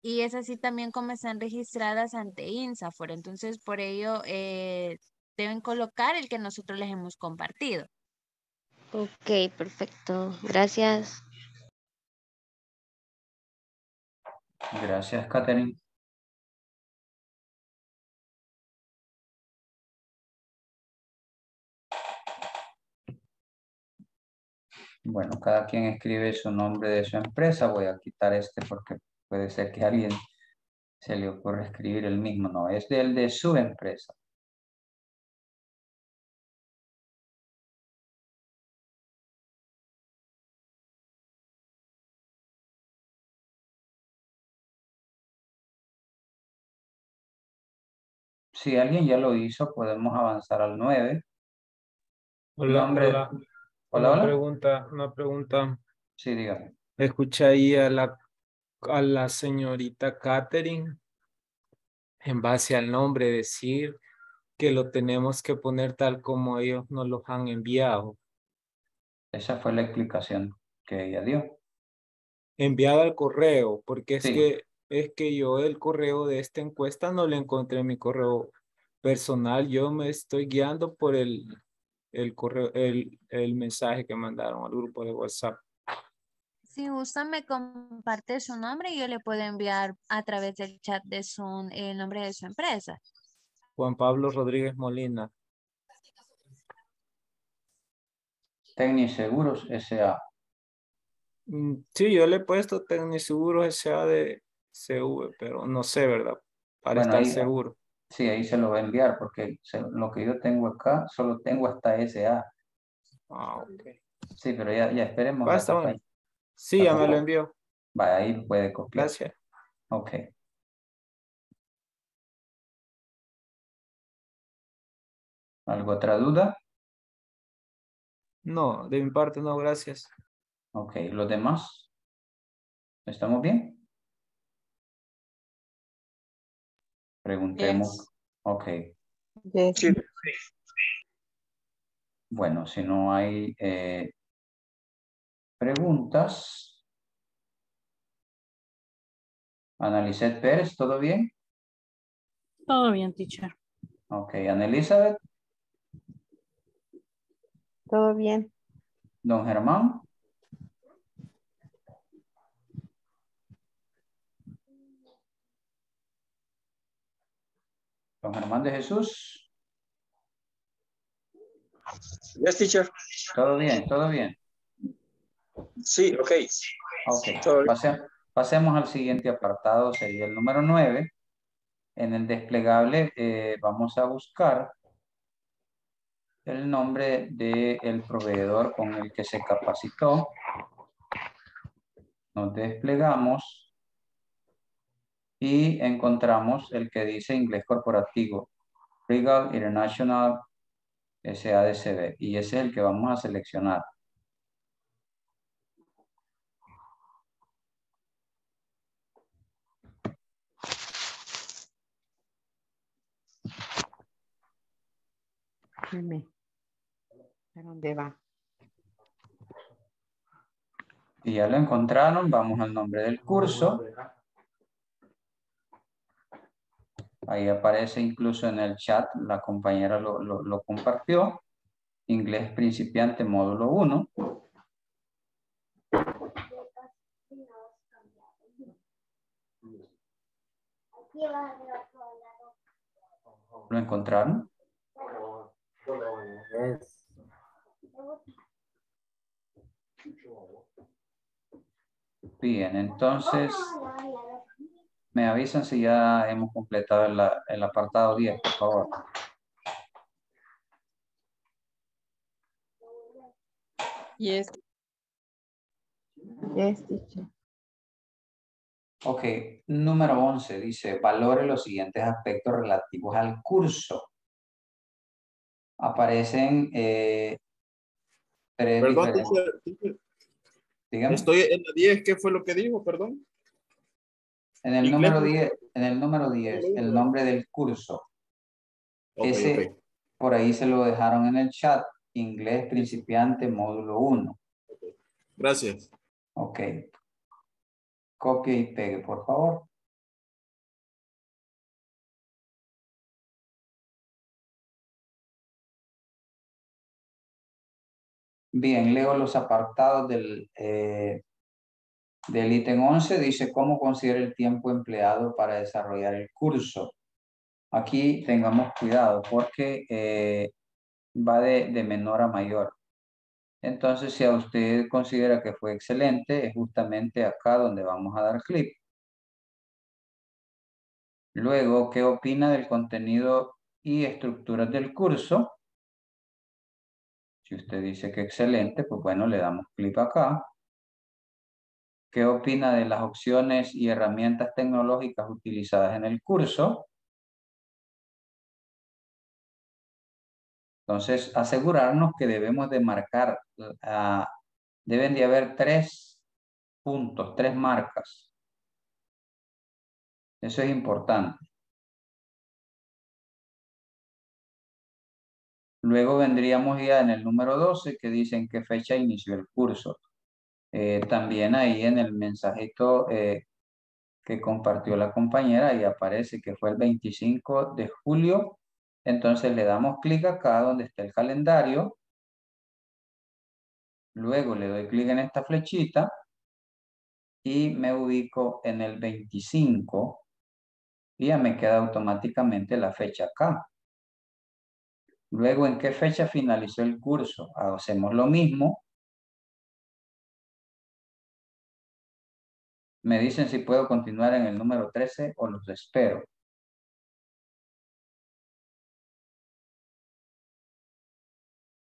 Y es así también como están registradas ante INSAFORP. Entonces, por ello, eh, deben colocar el que nosotros les hemos compartido. Ok, perfecto. Gracias. Gracias, Katherine. Bueno, cada quien escribe su nombre de su empresa. Voy a quitar este porque puede ser que a alguien se le ocurra escribir el mismo. No, es del de su empresa. Si alguien ya lo hizo, podemos avanzar al nueve. Hola, nombre... hola. Hola, una hola. pregunta, una pregunta. Sí, dígame. Escuché ahí a la, a la señorita Katherine, en base al nombre, decir que lo tenemos que poner tal como ellos nos los han enviado. Esa fue la explicación que ella dio. Enviado al correo, porque es, sí. que, es que yo el correo de esta encuesta no lo encontré en mi correo personal. Yo me estoy guiando por el... El, correo, el, el mensaje que mandaron al grupo de WhatsApp. Si usted me comparte su nombre, yo le puedo enviar a través del chat de su, el nombre de su empresa. Juan Pablo Rodríguez Molina. Tecniseguros S A. Sí, yo le he puesto Tecniseguros S A de C V, pero no sé, ¿verdad? Para bueno, estar ahí... seguro. Sí, ahí se lo va a enviar porque se, lo que yo tengo acá, solo tengo hasta S A. Ah, ok. Sí, pero ya, ya esperemos. Basta, bueno. Sí, ya me lo envió. Vaya, ahí puede copiar. Gracias. Ok. ¿Alguna otra duda? No, de mi parte no, gracias. Ok, ¿los demás? ¿Estamos bien? Preguntemos. Yes. Ok. Yes. Bueno, si no hay eh, preguntas. Ana Lizeth Pérez, ¿todo bien? Todo bien, teacher. Ok, Ana Elizabeth. Todo bien. Don Germán. Don Germán de Jesús. Yes, teacher. Todo bien, todo bien. Sí, ok. Ok, Pase, pasemos al siguiente apartado, sería el número nueve. En el desplegable eh, vamos a buscar el nombre del proveedor con el que se capacitó. Nos desplegamos y encontramos el que dice Inglés Corporativo, RIGO, International, S A D C B, y ese es el que vamos a seleccionar. ¿A dónde va? Y ya lo encontraron. Vamos al nombre del curso. Ahí aparece incluso en el chat. La compañera lo, lo, lo compartió. Inglés principiante módulo uno. ¿Lo encontraron? Yes. Bien, entonces me avisan si ya hemos completado el, el apartado diez, por favor. Yes. Yes, teacher. Ok, número once dice, valore los siguientes aspectos relativos al curso. Aparecen eh, tres. Perdón, dígame. Estoy en la diez, ¿qué fue lo que dijo? Perdón. En el Inglés. número diez, en el número diez, el nombre del curso. Okay, ese, okay. Por ahí se lo dejaron en el chat, Inglés principiante módulo uno. Okay. Gracias. Ok. Copie y pegue, por favor. Bien, leo los apartados del, eh, del ítem once. Dice, ¿cómo considera el tiempo empleado para desarrollar el curso? Aquí tengamos cuidado porque eh, va de, de menor a mayor. Entonces, si a usted considera que fue excelente, es justamente acá donde vamos a dar clic. Luego, ¿qué opina del contenido y estructuras del curso? Si usted dice que excelente, pues bueno, le damos clic acá. ¿Qué opina de las opciones y herramientas tecnológicas utilizadas en el curso? Entonces, asegurarnos que debemos de marcar, uh, deben de haber tres puntos, tres marcas. Eso es importante. Luego vendríamos ya en el número doce que dice en qué fecha inició el curso. Eh, también ahí en el mensajito eh, que compartió la compañera y aparece que fue el veinticinco de julio. Entonces le damos clic acá donde está el calendario. Luego le doy clic en esta flechita y me ubico en el veinticinco y ya me queda automáticamente la fecha acá. Luego, ¿en qué fecha finalizó el curso? Hacemos lo mismo. Me dicen si puedo continuar en el número trece o los espero.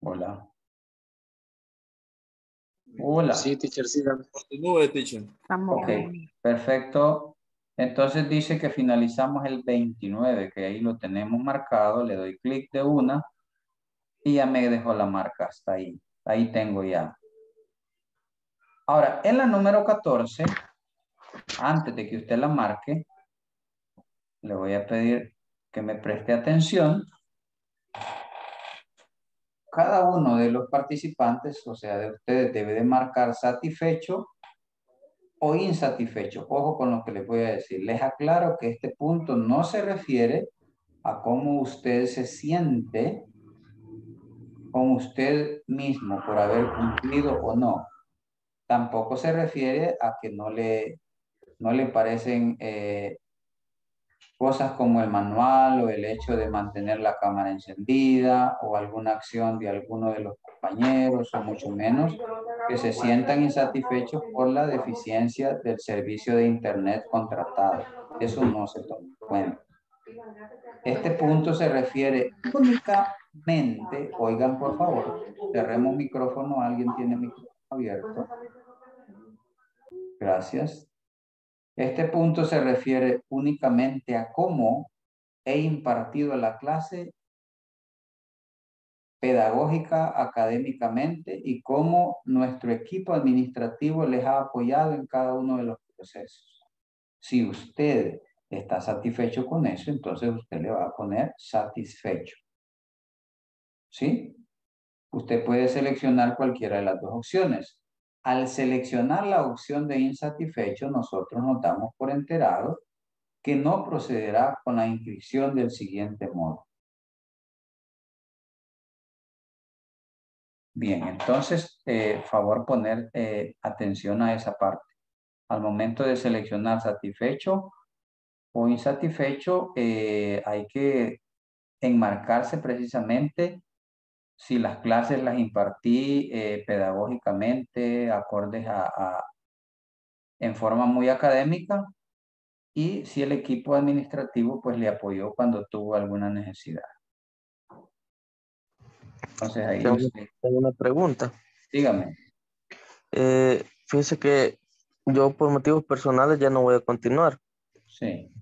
Hola. Hola. Sí, teacher, sí. Continúe, teacher. Ok, perfecto. Entonces dice que finalizamos el veintinueve, que ahí lo tenemos marcado. Le doy clic de una y ya me dejó la marca hasta ahí. Ahí tengo ya. Ahora, en la número catorce, antes de que usted la marque, le voy a pedir que me preste atención. Cada uno de los participantes, o sea, de ustedes, debe de marcar satisfecho o insatisfecho. Ojo con lo que les voy a decir. Les aclaro que este punto no se refiere a cómo usted se siente con usted mismo por haber cumplido o no. Tampoco se refiere a que no le, no le parecen eh, Cosas como el manual o el hecho de mantener la cámara encendida o alguna acción de alguno de los compañeros o mucho menos que se sientan insatisfechos por la deficiencia del servicio de internet contratado. Eso no se toma en cuenta. Este punto se refiere únicamente, oigan por favor, cerremos micrófono, alguien tiene micrófono abierto. Gracias. Este punto se refiere únicamente a cómo he impartido la clase pedagógica académicamente y cómo nuestro equipo administrativo les ha apoyado en cada uno de los procesos. Si usted está satisfecho con eso, entonces usted le va a poner satisfecho. ¿Sí? Usted puede seleccionar cualquiera de las dos opciones. Al seleccionar la opción de insatisfecho, nosotros nos damos por enterados que no procederá con la inscripción del siguiente modo. Bien, entonces, eh, favor poner eh, atención a esa parte. Al momento de seleccionar satisfecho o insatisfecho, eh, hay que enmarcarse precisamente si las clases las impartí eh, pedagógicamente, acordes a, a, en forma muy académica, y si el equipo administrativo pues le apoyó cuando tuvo alguna necesidad. Entonces ahí... Tengo, usted... tengo una pregunta. Dígame. Eh, fíjese que yo por motivos personales ya no voy a continuar. Sí.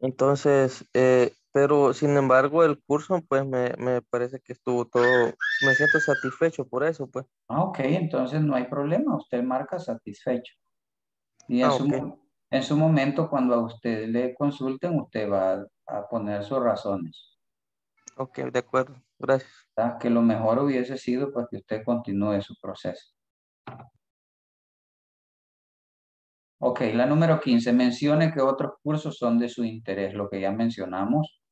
Entonces... Eh, pero, sin embargo, el curso, pues, me, me parece que estuvo todo... Me siento satisfecho por eso, pues. Ah, ok. Entonces, no hay problema. Usted marca satisfecho. Y en, ah, okay. su, en su momento, cuando a usted le consulten, usted va a, a poner sus razones. Ok, de acuerdo. Gracias. ¿Sabes? Que lo mejor hubiese sido, pues, que usted continúe su proceso. Ok, la número quince. Mencione que otros cursos son de su interés. Lo que ya mencionamos.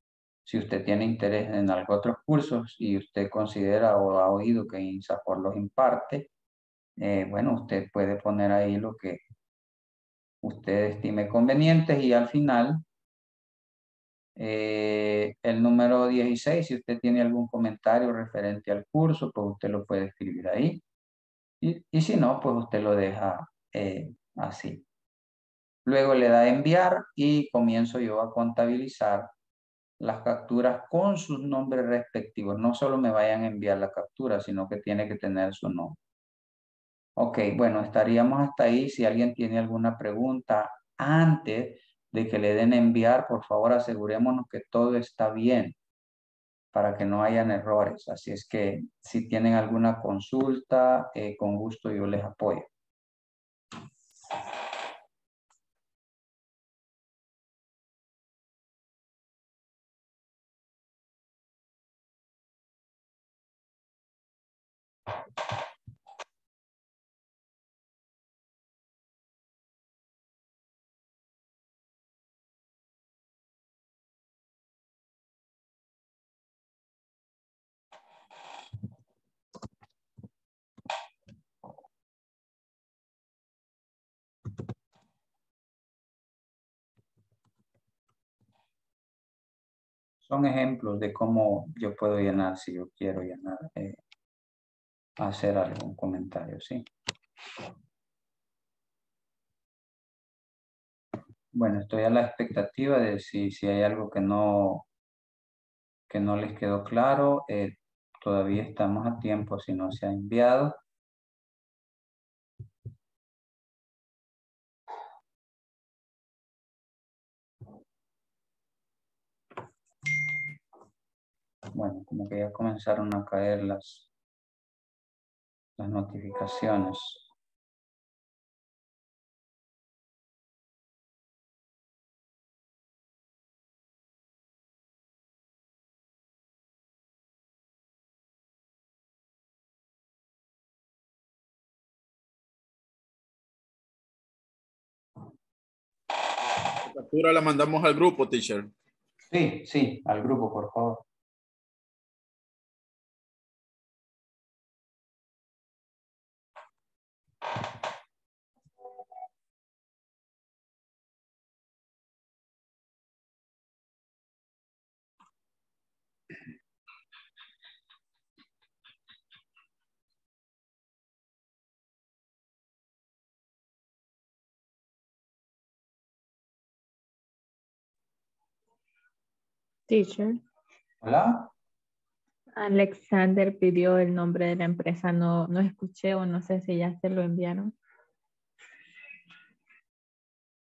Si usted tiene interés en algo, otros cursos, y usted considera o ha oído que INSAFORP los imparte, eh, bueno, usted puede poner ahí lo que usted estime conveniente, y al final, eh, el número dieciséis, si usted tiene algún comentario referente al curso, pues usted lo puede escribir ahí, y, y si no, pues usted lo deja eh, así. Luego le da a enviar y comienzo yo a contabilizar las capturas con sus nombres respectivos. No solo me vayan a enviar la captura, sino que tiene que tener su nombre. Ok, bueno, estaríamos hasta ahí. Si alguien tiene alguna pregunta antes de que le den a enviar, por favor asegurémonos que todo está bien para que no hayan errores. Así es que si tienen alguna consulta, eh, con gusto yo les apoyo. Son ejemplos de cómo yo puedo llenar, si yo quiero llenar, eh, hacer algún comentario, ¿sí? Bueno, estoy a la expectativa de si, si hay algo que no, que no les quedó claro. Eh, todavía estamos a tiempo si no se ha enviado. Bueno, como que ya comenzaron a caer las, las notificaciones. La captura la mandamos al grupo, teacher. Sí, sí, al grupo, por favor. Teacher. Hola. Alexander pidió el nombre de la empresa. No, no escuché o no sé si ya se lo enviaron.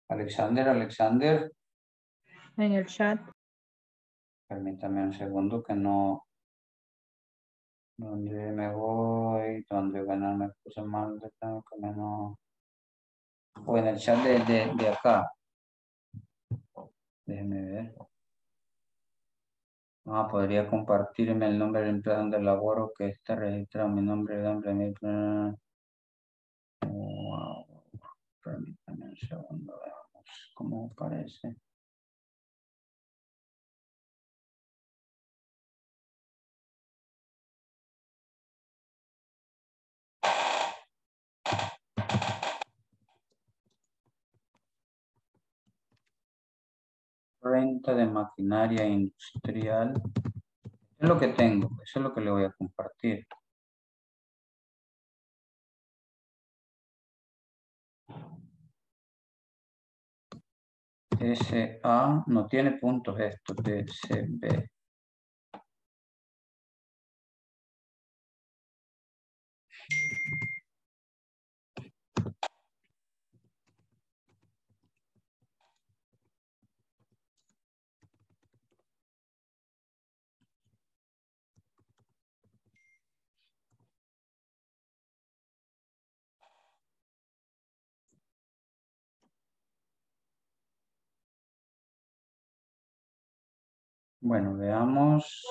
Alexander, Alexander. En el chat. Permítame un segundo que no. ¿Dónde me voy? ¿Dónde ganar? Me puse mal. ¿Dónde tengo que menos? O en el chat de, de, de acá. Déjenme ver. Ah, podría compartirme el nombre del empresa donde laboro, que está registrado mi nombre de nombre de mi plan. Wow. Permítame un segundo, veamos cómo parece. Renta de maquinaria industrial. Es lo que tengo. Eso es lo que le voy a compartir. S A. No tiene puntos esto. T C B. Bueno, veamos.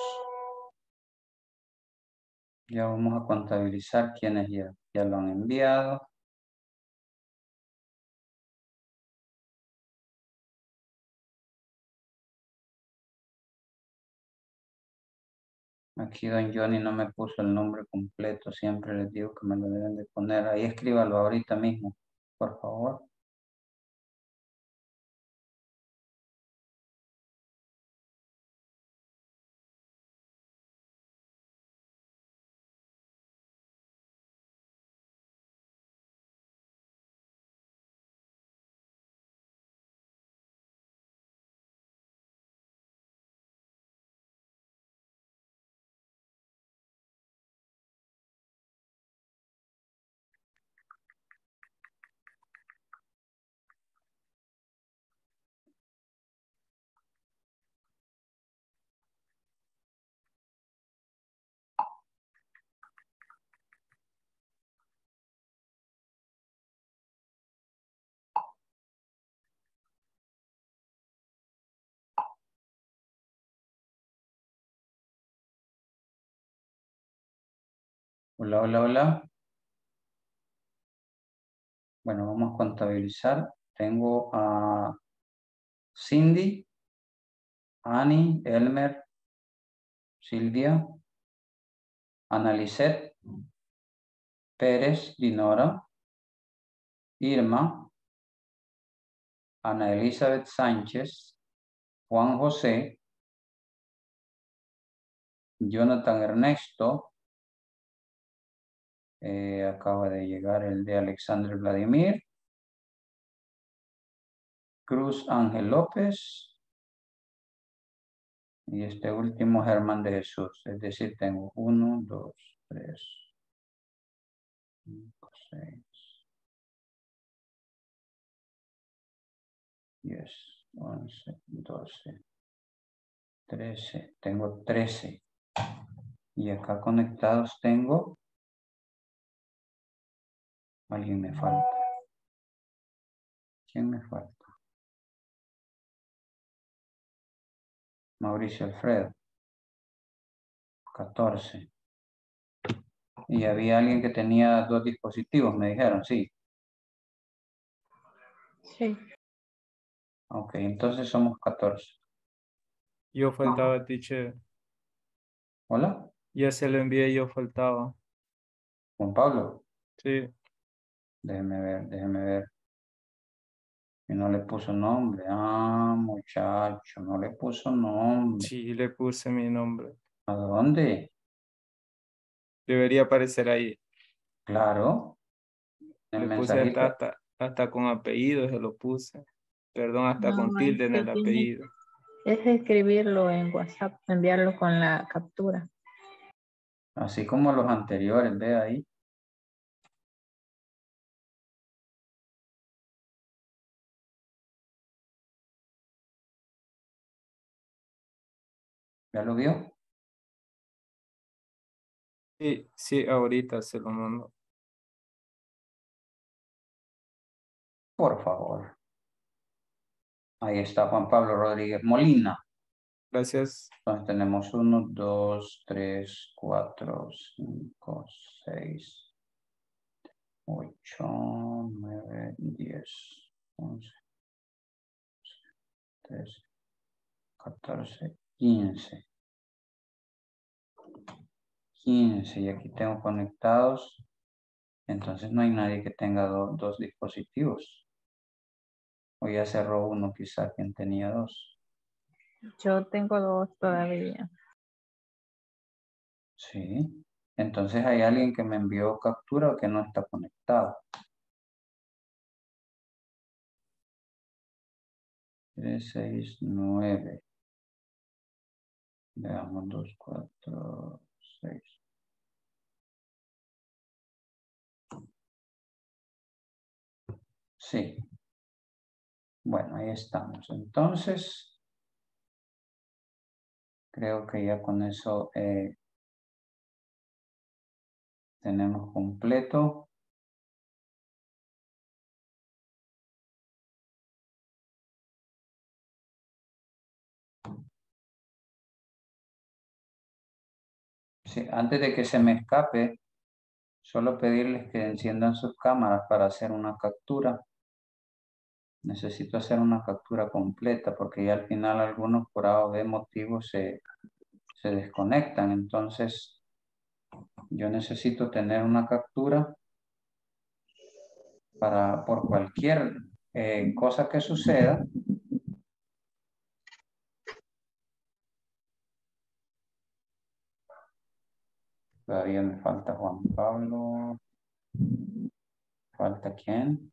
Ya vamos a contabilizar quienes ya, ya lo han enviado. Aquí don Johnny no me puso el nombre completo. Siempre les digo que me lo deben de poner. Ahí escríbalo ahorita mismo, por favor. Hola, hola, hola. Bueno, vamos a contabilizar. Tengo a Cindy, Annie, Elmer, Silvia, Ana Lizeth Pérez, Dinora, Irma, Ana Elizabeth Sánchez, Juan José, Jonathan Ernesto. Eh, acaba de llegar el de Alexander Vladimir, Cruz Ángel López y este último Germán de Jesús. Es decir, tengo uno, dos, tres, cinco, seis, diez, once, doce, trece. Tengo trece. Y acá conectados tengo. Alguien me falta. ¿Quién me falta? Mauricio Alfredo. catorce. Y había alguien que tenía dos dispositivos, me dijeron, sí. Sí. Ok, entonces somos catorce. Yo faltaba, ah. Teacher. ¿Hola? Ya se lo envié, yo faltaba. ¿Juan Pablo? Sí. Déjeme ver, déjeme ver. Y no le puso nombre. Ah, muchacho, no le puso nombre. Sí, le puse mi nombre. ¿A dónde? Debería aparecer ahí. Claro. El le puse hasta, hasta, hasta con apellido, se lo puse. Perdón, hasta no, con tilde en el apellido. es escribirlo en WhatsApp, enviarlo con la captura. Así como los anteriores, ve ahí. ¿Ya lo vio? Sí, sí, ahorita se lo mando. Por favor. Ahí está Juan Pablo Rodríguez Molina. Gracias. Entonces tenemos uno, dos, tres, cuatro, cinco, seis, ocho, nueve, diez, once, trece, catorce, quince. quince y aquí tengo conectados. Entonces no hay nadie que tenga do, dos dispositivos. O ya cerró uno, quizá quien tenía dos. Yo tengo dos todavía. Sí. Entonces hay alguien que me envió captura o que no está conectado. tres, seis, nueve. Veamos dos, cuatro, seis. Sí. Bueno, ahí estamos. Entonces, creo que ya con eso eh, tenemos completo. Sí, antes de que se me escape, solo pedirles que enciendan sus cámaras para hacer una captura. Necesito hacer una captura completa porque ya al final algunos por A o B motivos se, se desconectan. Entonces, yo necesito tener una captura para por cualquier eh, cosa que suceda. Todavía me falta Juan Pablo. ¿Falta quién?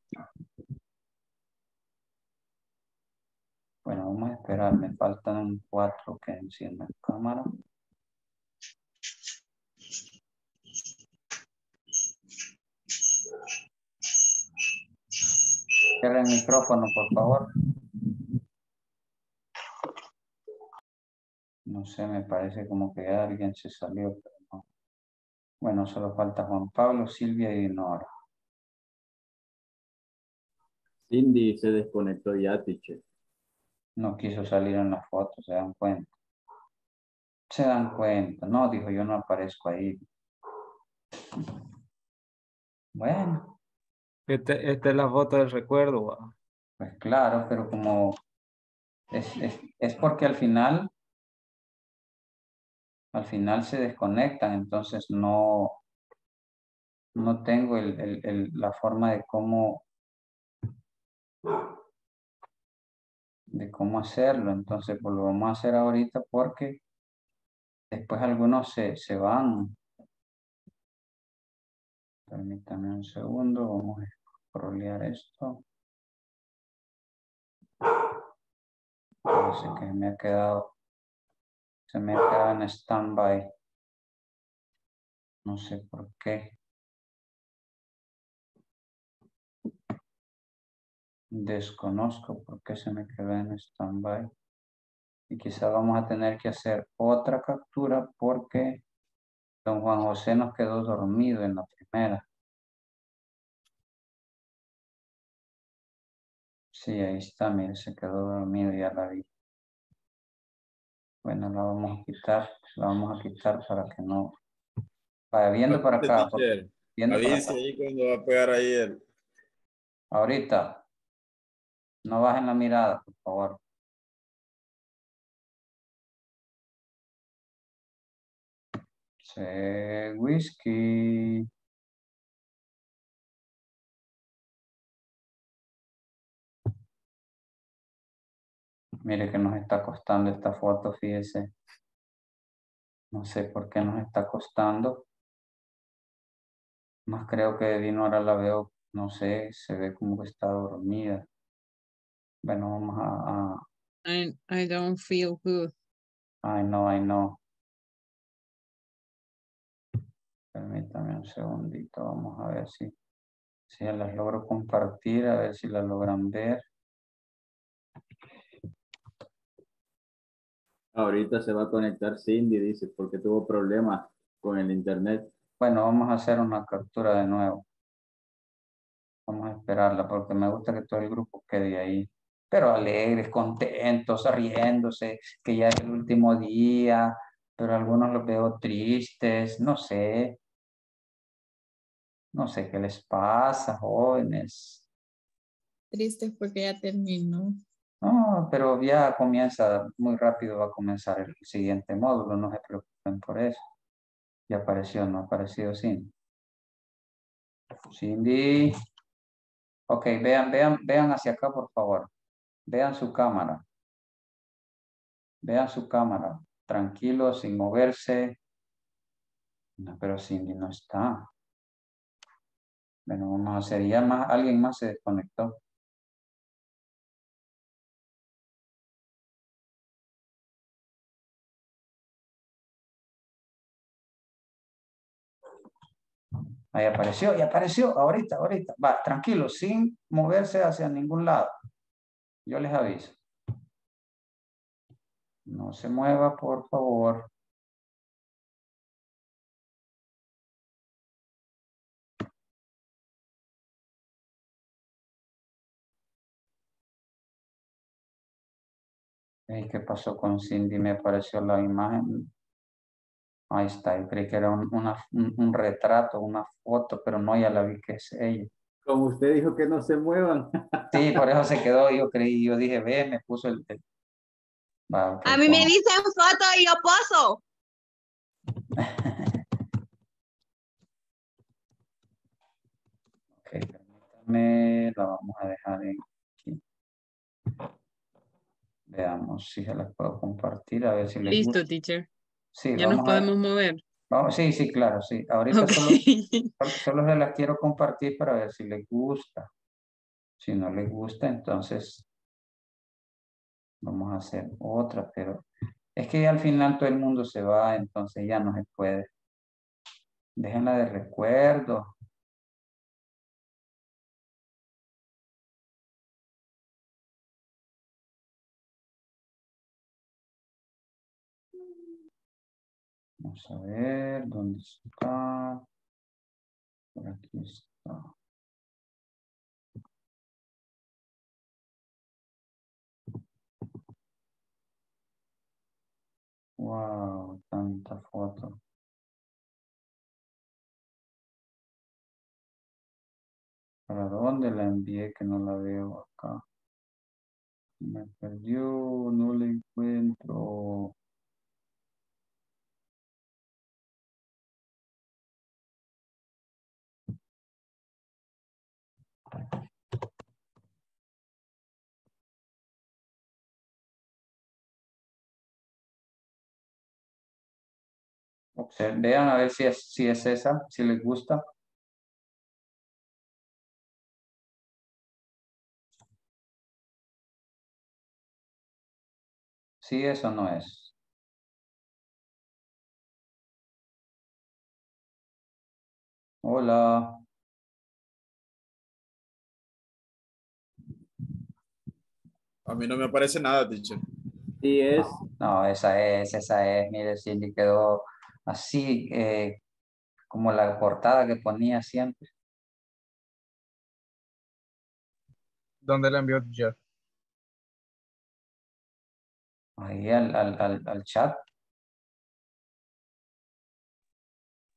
Bueno, vamos a esperar. Me faltan cuatro que enciendan cámara. Cierra el micrófono, por favor. No sé, me parece como que alguien se salió. Bueno, solo falta Juan Pablo, Silvia y Dinora. Cindy se desconectó ya, teacher. No quiso salir en la foto, se dan cuenta. Se dan cuenta. No, dijo, yo no aparezco ahí. Bueno. Esta este es la foto del recuerdo. Wow. Pues claro, pero como... Es, es, es porque al final... Al final se desconectan, entonces no, no tengo el, el, el, la forma de cómo, de cómo hacerlo. Entonces pues lo vamos a hacer ahorita porque después algunos se, se van. Permítame un segundo, vamos a scrollear esto. Parece que me ha quedado... Se me queda en stand-by. No sé por qué. Desconozco por qué se me quedó en stand-by. Y quizá vamos a tener que hacer otra captura porque don Juan José nos quedó dormido en la primera. Sí, ahí está, mire, se quedó dormido, ya la vi. Bueno, la vamos a quitar, la vamos a quitar para que no... Vaya, viendo para acá. Viendo para acá. Ahí cuando va a pegar ahí el... Ahorita. No bajen la mirada, por favor. Se whisky. Mire que nos está costando esta foto, fíjese. No sé por qué nos está costando. Más creo que Dinora la veo, no sé, se ve como que está dormida. Bueno, vamos a, and I don't feel good. I know, I know. Permítame un segundito, vamos a ver si, si las logro compartir, a ver si las logran ver. Ahorita se va a conectar Cindy, dice, porque tuvo problemas con el internet. Bueno, vamos a hacer una captura de nuevo. Vamos a esperarla, porque me gusta que todo el grupo quede ahí. Pero alegres, contentos, riéndose, que ya es el último día, pero algunos los veo tristes, no sé. No sé qué les pasa, jóvenes. Tristes porque ya terminó. No, pero ya comienza, muy rápido va a comenzar el siguiente módulo, no se preocupen por eso. Ya apareció, no ha aparecido Cindy. Cindy. Ok, vean, vean, vean hacia acá, por favor. Vean su cámara. Vean su cámara. Tranquilo, sin moverse. No, pero Cindy no está. Bueno, vamos a hacer ya más. Alguien más se desconectó. Ahí apareció, y apareció, ahorita, ahorita. Va, tranquilo, sin moverse hacia ningún lado. Yo les aviso. No se mueva, por favor. ¿Y qué pasó con Cindy? Me apareció la imagen. Ahí está, yo creí que era un, una, un, un retrato, una foto, pero no, ya la vi que es ella. Como usted dijo que no se muevan. Sí, por eso se quedó, yo creí, yo dije, ve, me puso el... el... Va, okay, a mí ¿cómo? Me dicen foto y yo poso. Ok, permítame, la vamos a dejar aquí. Veamos si se las puedo compartir, a ver si les gusta. Listo, teacher. Sí, ya nos podemos mover. Vamos, sí, sí, claro, sí. Ahorita okay. solo, solo se las quiero compartir para ver si les gusta. Si no les gusta, entonces vamos a hacer otra, pero es que al final todo el mundo se va, entonces ya no se puede. Déjenla de recuerdo. Vamos a ver dónde está. Por aquí está. Wow, tanta foto. ¿Para dónde la envié que no la veo acá? Me perdió, no la encuentro. Observen, vean a ver si es, si es esa, si les gusta. Si es o no es. Hola. A mí no me aparece nada, teacher. Sí es. No, no, esa es, esa es. Mire, Cindy quedó así, eh, como la portada que ponía siempre. ¿Dónde la envió, teacher? Ahí al, al, al, al chat.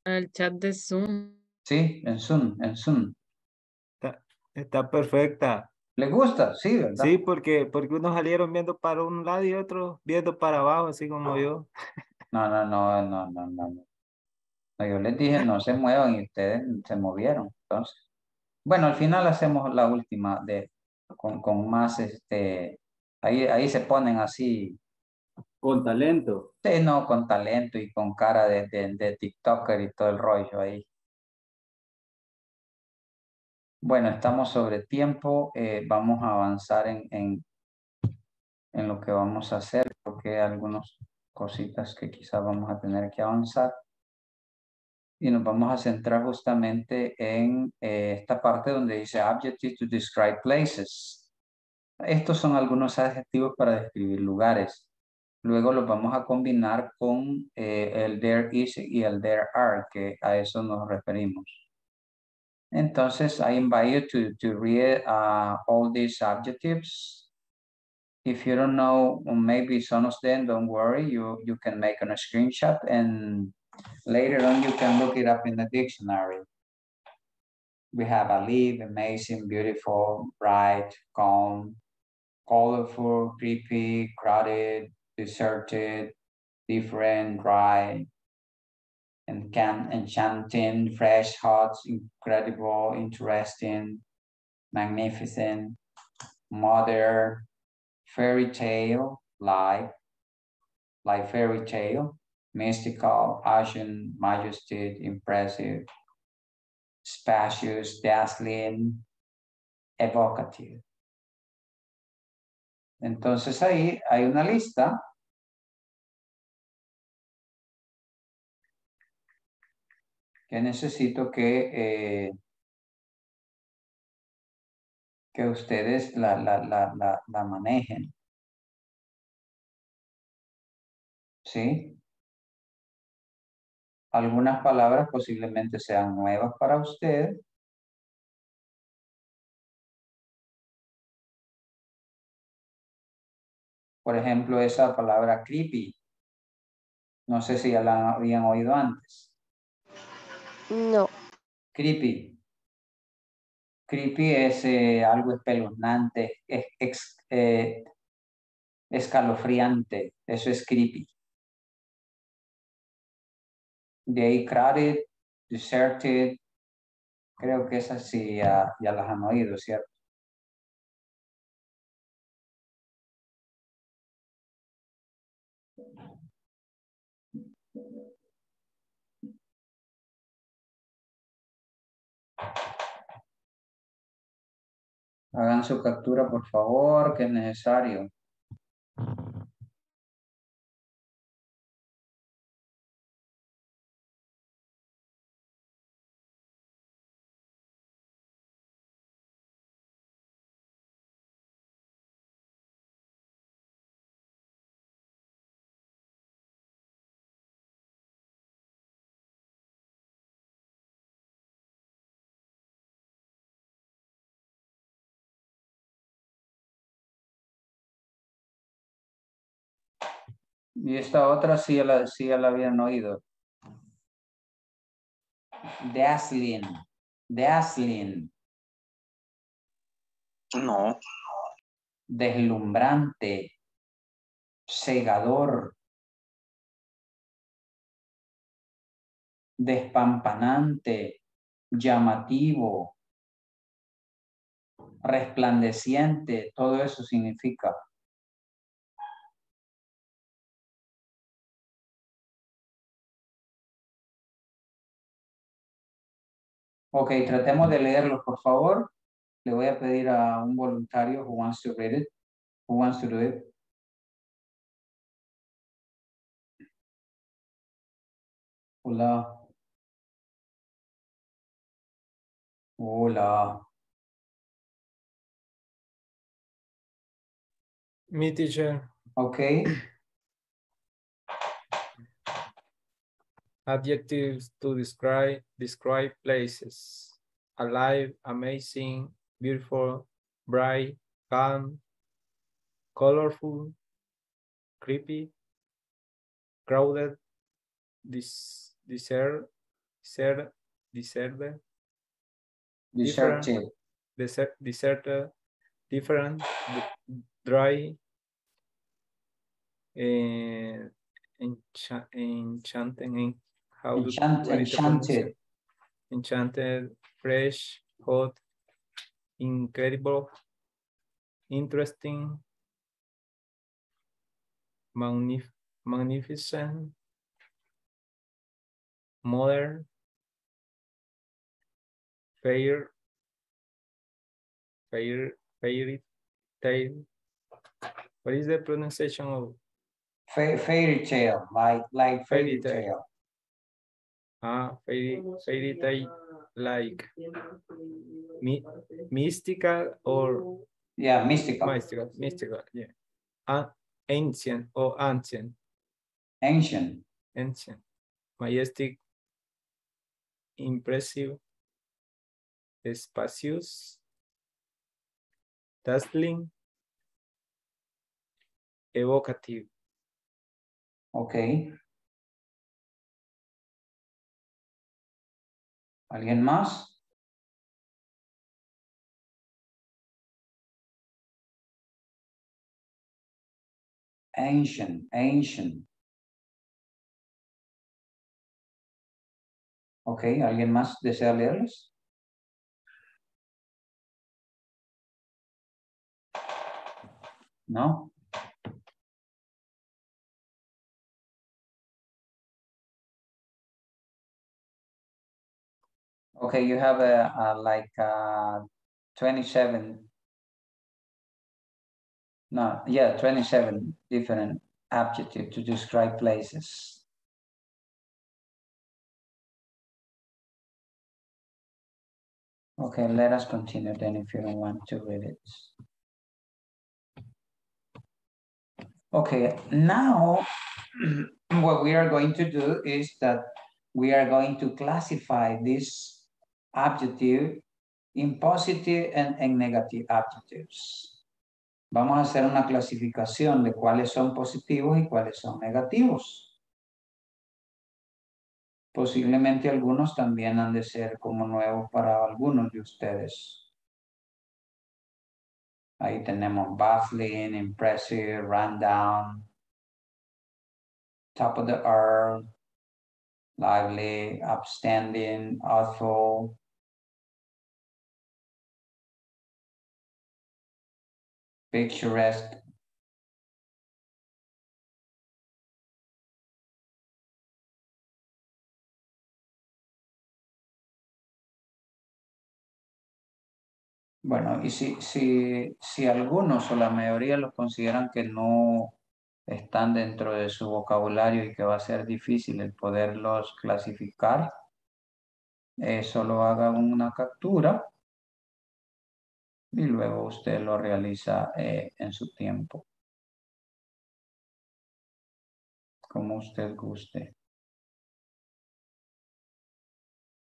Al chat de Zoom. Sí, en Zoom, en Zoom. Está, está perfecta. ¿Les gusta? Sí, ¿verdad? Sí, porque, porque unos salieron viendo para un lado y otros viendo para abajo, así como no. Yo. No, no, no, no, no, no. Yo les dije, no se muevan y ustedes se movieron. Entonces, bueno, al final hacemos la última de, con, con más, este, ahí, ahí se ponen así. Con talento. Sí, no, con talento y con cara de, de, de TikToker y todo el rollo ahí. Bueno, estamos sobre tiempo, eh, vamos a avanzar en, en, en lo que vamos a hacer, porque hay algunas cositas que quizás vamos a tener que avanzar. Y nos vamos a centrar justamente en eh, esta parte donde dice adjectives to describe places. Estos son algunos adjetivos para describir lugares. Luego los vamos a combinar con eh, el there is y el there are, que a eso nos referimos. Entonces, I invite you to, to read uh, all these adjectives. If you don't know, maybe some of them, don't worry, you, you can make a screenshot and later on you can look it up in the dictionary. We have alive, amazing, beautiful, bright, calm, colorful, creepy, crowded, deserted, different, dry, and can, enchanting, fresh, hot, incredible, interesting, magnificent, mother, fairy tale, life, like fairy tale, mystical, ocean, majesty, impressive, spacious, dazzling, evocative. Entonces ahí hay una lista. Que necesito que, eh, que ustedes la, la, la, la, la manejen. ¿Sí? Algunas palabras posiblemente sean nuevas para usted. Por ejemplo, esa palabra creepy. No sé si ya la habían oído antes. No. Creepy. Creepy es eh, algo espeluznante, es, ex, eh, escalofriante. Eso es creepy. De ahí crowded, deserted. Creo que esas sí ya, ya las han oído, ¿cierto? Hagan su captura, por favor, que es necesario. Y esta otra sí ya la, sí ya la habían oído. Dazzling. Dazzling. No. Deslumbrante. Cegador. Despampanante. Llamativo. Resplandeciente. Todo eso significa. Ok, tratemos de leerlo, por favor. Le voy a pedir a un voluntario who wants to read it, who wants to do it. Hola. Hola. Me, teacher. Ok. Adjectives to describe describe places. Alive, amazing, beautiful, bright, calm, colorful, creepy, crowded, dis, desert, desert, deserted, deserted, desert, deserted, different, dry, eh, encha, enchanting. How Enchant, do, enchanted, enchanted, fresh, hot, incredible, interesting, magnif magnificent, modern, fair, fair, fairy tale, What is the pronunciation of? Fa fairy tale, like, like fairy, fairy tale. tale. Ah, fairy, fairy tale, like mi mystical or? Yeah, mystical. Mystical, mystical, yeah. Uh, ancient or ancient? Ancient. Ancient. Majestic, impressive, spacious, dazzling, evocative. Okay. ¿Alguien más? Ancient, ancient. Ok, ¿alguien más desea leerles? ¿No? Okay, you have a, a like a twenty-seven. No, yeah, twenty-seven different adjectives to describe places. Okay, let us continue then if you don't want to read it. Okay, now what we are going to do is that we are going to classify this adjective in positive and, and negative adjectives. Vamos a hacer una clasificación de cuáles son positivos y cuáles son negativos. Posiblemente algunos también han de ser como nuevos para algunos de ustedes. Ahí tenemos baffling, impressive, rundown, top of the earth, lively, upstanding, artful. Picturesque. Bueno, y si, si, si algunos o la mayoría los consideran que no están dentro de su vocabulario y que va a ser difícil el poderlos clasificar, eh, solo haga una captura y luego usted lo realiza eh, en su tiempo, como usted guste.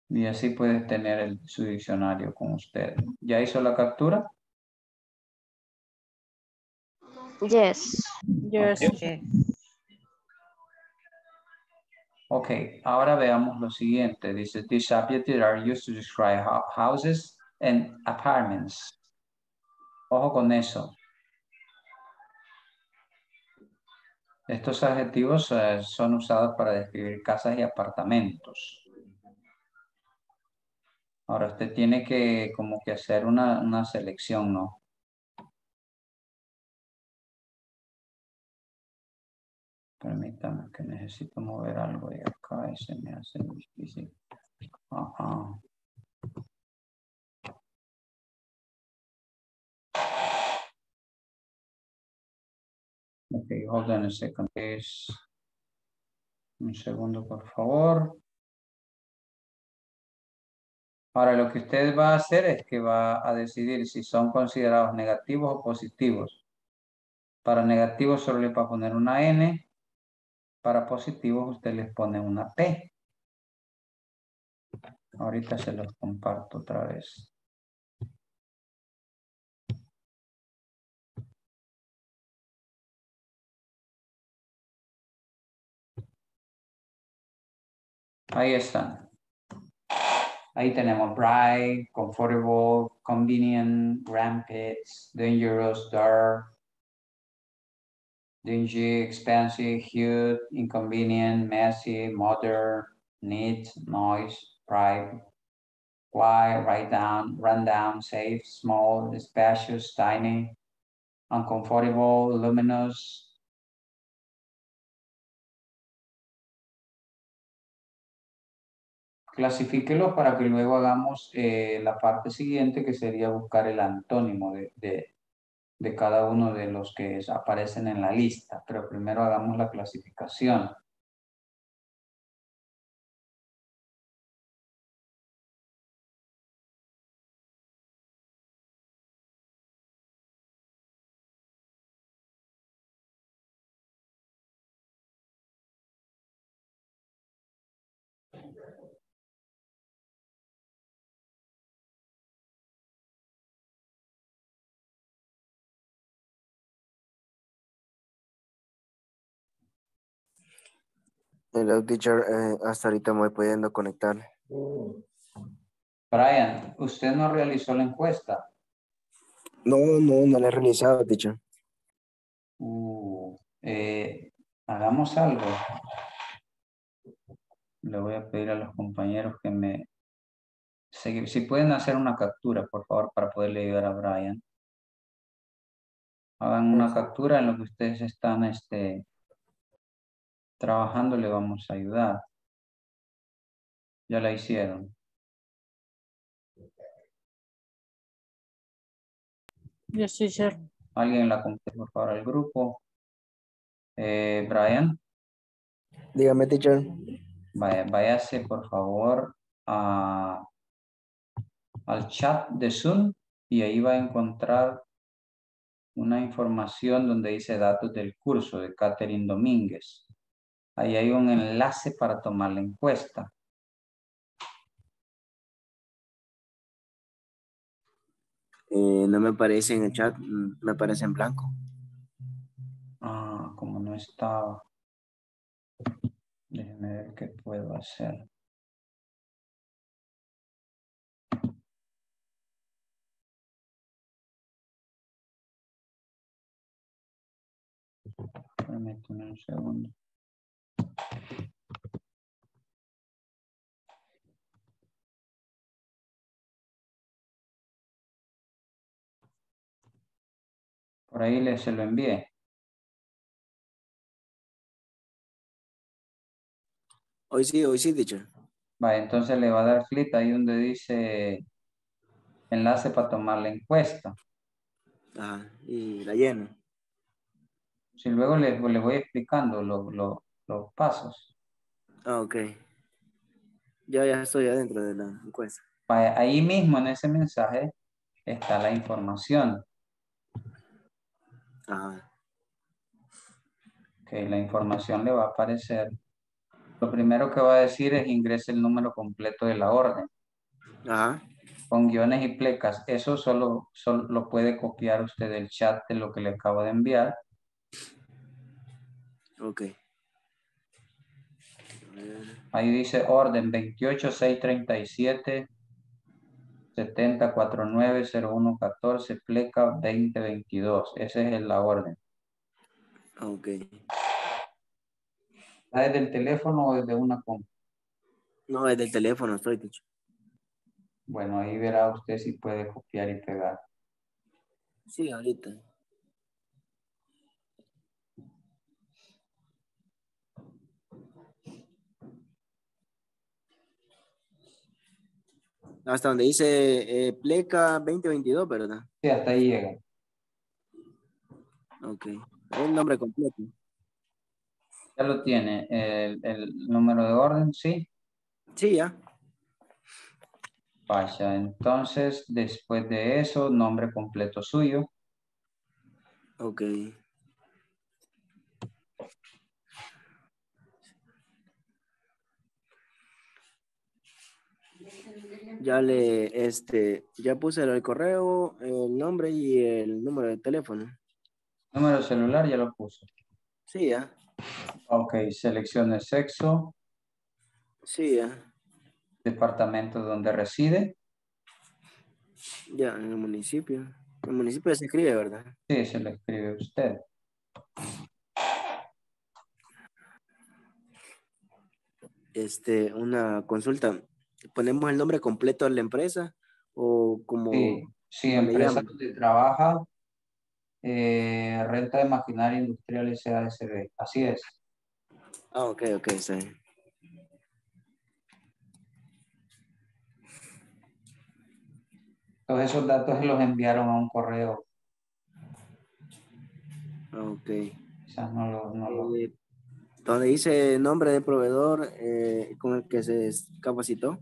Y así puede tener el, su diccionario con usted. ¿Ya hizo la captura? Yes. Yes. Okay. Okay, ahora veamos lo siguiente. Dice, these adjectives are used to describe houses and apartments. Ojo con eso. Estos adjetivos eh, son usados para describir casas y apartamentos. Ahora usted tiene que como que hacer una, una selección, ¿no? Permítame que necesito mover algo de acá y se me hace difícil. Ajá. Okay, hold on a second, please. Un segundo, por favor. Ahora lo que usted va a hacer es que va a decidir si son considerados negativos o positivos. Para negativos solo le va a poner una N. Para positivos usted les pone una P. Ahorita se los comparto otra vez. Ahí están. Ahí tenemos bright, comfortable, convenient, rampant, dangerous, dark, dingy, expensive, huge, inconvenient, messy, modern, neat, noise, private, quiet, right down, rundown, safe, small, spacious, tiny, uncomfortable, luminous. Clasifíquelo para que luego hagamos eh, la parte siguiente, que sería buscar el antónimo de, de, de cada uno de los que aparecen en la lista, pero primero hagamos la clasificación. Hello, teacher. Eh, hasta ahorita me voy pudiendo conectar. Brian, ¿usted no realizó la encuesta? No, no, no la he realizado, teacher. Uh, eh, hagamos algo. Le voy a pedir a los compañeros que me... Si pueden hacer una captura, por favor, para poderle ayudar a Brian. Hagan una captura en lo que ustedes están... este. Trabajando le vamos a ayudar. Ya la hicieron. Yo sí, sir. Alguien la comparte por favor al grupo. Eh, Brian. Dígame, teacher. Vaya, váyase por favor a, al chat de Zoom y ahí va a encontrar una información donde dice datos del curso de Katherine Domínguez. Ahí hay un enlace para tomar la encuesta. Eh, no me aparece en el chat, me aparece en blanco. Ah, como no estaba. Déjenme ver qué puedo hacer. Permítame un segundo. Por ahí le, se lo envié. Hoy sí, hoy sí, teacher. Vale, entonces le va a dar clic ahí donde dice enlace para tomar la encuesta. Ajá, y la lleno. Si luego le, le voy explicando lo... lo los pasos. Ah, ok. Yo ya estoy adentro de la encuesta. Ahí mismo en ese mensaje está la información. Ah. Ok, la información le va a aparecer. Lo primero que va a decir es ingrese el número completo de la orden. Ajá. Con guiones y plecas. Eso solo, solo lo puede copiar usted del chat de lo que le acabo de enviar. Ok. Ahí dice orden veintiocho seis treinta y siete setenta cuarenta y nueve cero uno catorce pleca veinte veintidós. Esa es la orden. Ok. ¿Está desde el teléfono o desde una compu? No, desde el teléfono estoy, dicho. Bueno, ahí verá usted si puede copiar y pegar. Sí, ahorita. Hasta donde dice eh, pleca veinte veintidós, ¿verdad? Sí, hasta ahí llega. Ok. El nombre completo. Ya lo tiene. El, el número de orden, ¿sí? Sí, ya. Vaya, entonces, después de eso, nombre completo suyo. Ok. Ya le, este, ya puse el correo, el nombre y el número de teléfono. Número celular ya lo puse. Sí, ya. Ok, selección de sexo. Sí, ya. Departamento donde reside. Ya, en el municipio. El municipio se escribe, ¿verdad? Sí, se lo escribe usted. Este, una consulta. ¿Ponemos el nombre completo de la empresa? O como... Sí, sí, empresa donde trabaja, eh, renta de maquinaria industrial S A D C B. Así es. Ah, ok, ok, sí. Todos esos datos los enviaron a un correo Ok. O sea, no lo... No lo... Eh, donde dice nombre de proveedor eh, con el que se capacitó.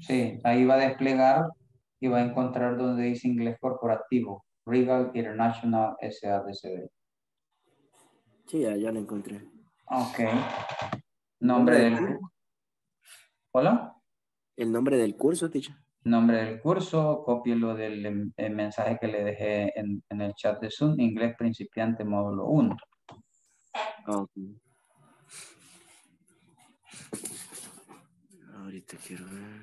Sí, ahí va a desplegar y va a encontrar donde dice Inglés Corporativo, RIGO, International, S A D C B. Sí, ya, ya lo encontré. Ok. Nombre del... del... ¿Hola? El nombre del curso, teacher. Nombre del curso, cópielo del el mensaje que le dejé en, en el chat de Zoom, Inglés Principiante Módulo uno. Ok. Ahorita quiero ver...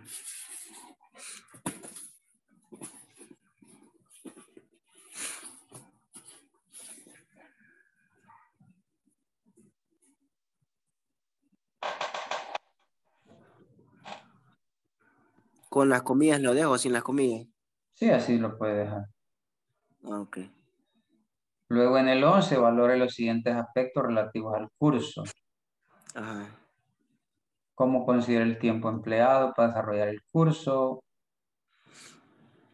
¿Con las comillas lo dejo sin las comillas? Sí, así lo puede dejar. Ok. Luego en el once valore los siguientes aspectos relativos al curso. Ajá. Cómo considera el tiempo empleado para desarrollar el curso.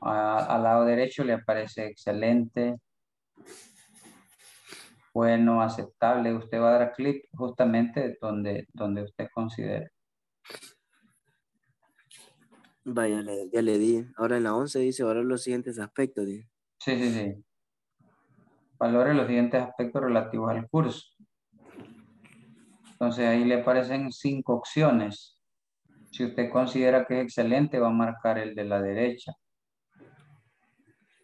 A, al lado derecho le aparece excelente, bueno, aceptable. Usted va a dar clic justamente donde, donde usted considere. Vaya, ya le di. Ahora en la once dice, valore los siguientes aspectos. Dice. Sí, sí, sí. Valore los siguientes aspectos relativos al curso. Entonces ahí le aparecen cinco opciones. Si usted considera que es excelente, va a marcar el de la derecha.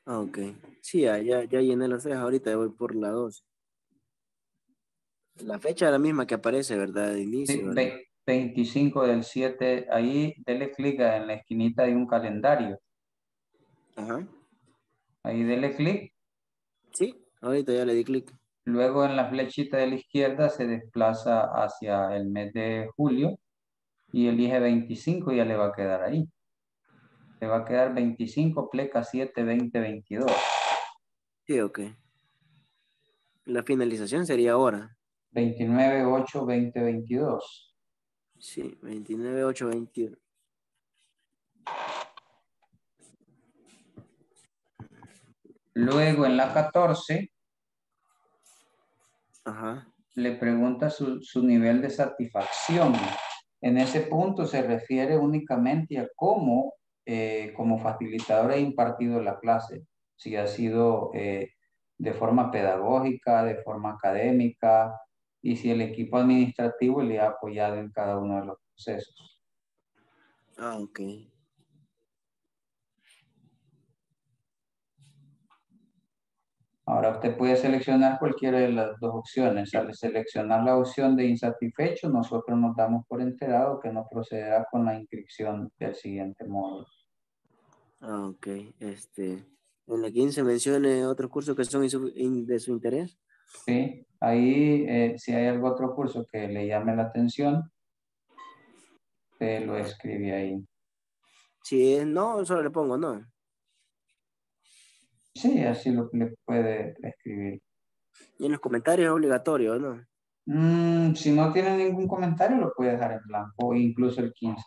Ah, ok. Sí, ya, ya, ya llené las tres ahorita, voy por la doce. La fecha es la misma que aparece, ¿verdad? De inicio. Sí, ¿verdad? veinticinco del siete, ahí dele clic en la esquinita de un calendario. Ajá. Ahí dele clic. Sí, ahorita ya le di clic. Luego en la flechita de la izquierda se desplaza hacia el mes de julio y elige veinticinco y ya le va a quedar ahí. Le va a quedar veinticinco pleca siete veinte veintidós. Sí, ok. La finalización sería ahora. veintinueve ocho veinte veintidós. Sí, veintinueve ocho veintiuno. Luego en la catorce, ajá, le pregunta su, su nivel de satisfacción. En ese punto se refiere únicamente a cómo, eh, como facilitador, ha impartido la clase. Si ha sido eh, de forma pedagógica, de forma académica, y si el equipo administrativo le ha apoyado en cada uno de los procesos. Ah, ok. Ahora usted puede seleccionar cualquiera de las dos opciones. Al seleccionar la opción de insatisfecho, nosotros nos damos por enterado que no procederá con la inscripción del siguiente módulo. Ah, ok. Este, en la quince mencione otros cursos que son de su interés. Sí, ahí eh, si hay algún otro curso que le llame la atención, te lo escribe ahí. Si es no, solo le pongo no. Sí, así lo le puede escribir. Y en los comentarios es obligatorio, ¿no? Mm, si no tiene ningún comentario, lo puede dejar en blanco, incluso el quince.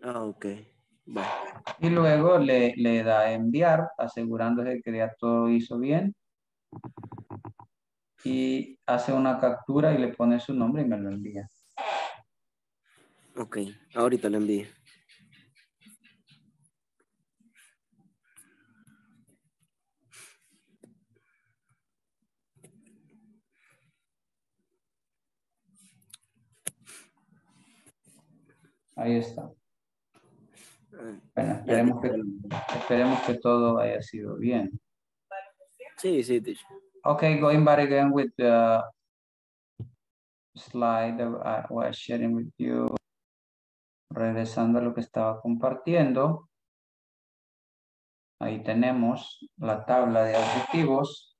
Ah, ok. Bueno. Y luego le, le da a enviar, asegurándose que ya todo hizo bien. Y hace una captura y le pone su nombre y me lo envía. Ok, ahorita lo envío. Ahí está. Bueno, esperemos que, esperemos que todo haya sido bien. Sí, sí, teacher. Okay, going back again with the slide that I was sharing with you. Regresando a lo que estaba compartiendo. Ahí tenemos la tabla de objetivos.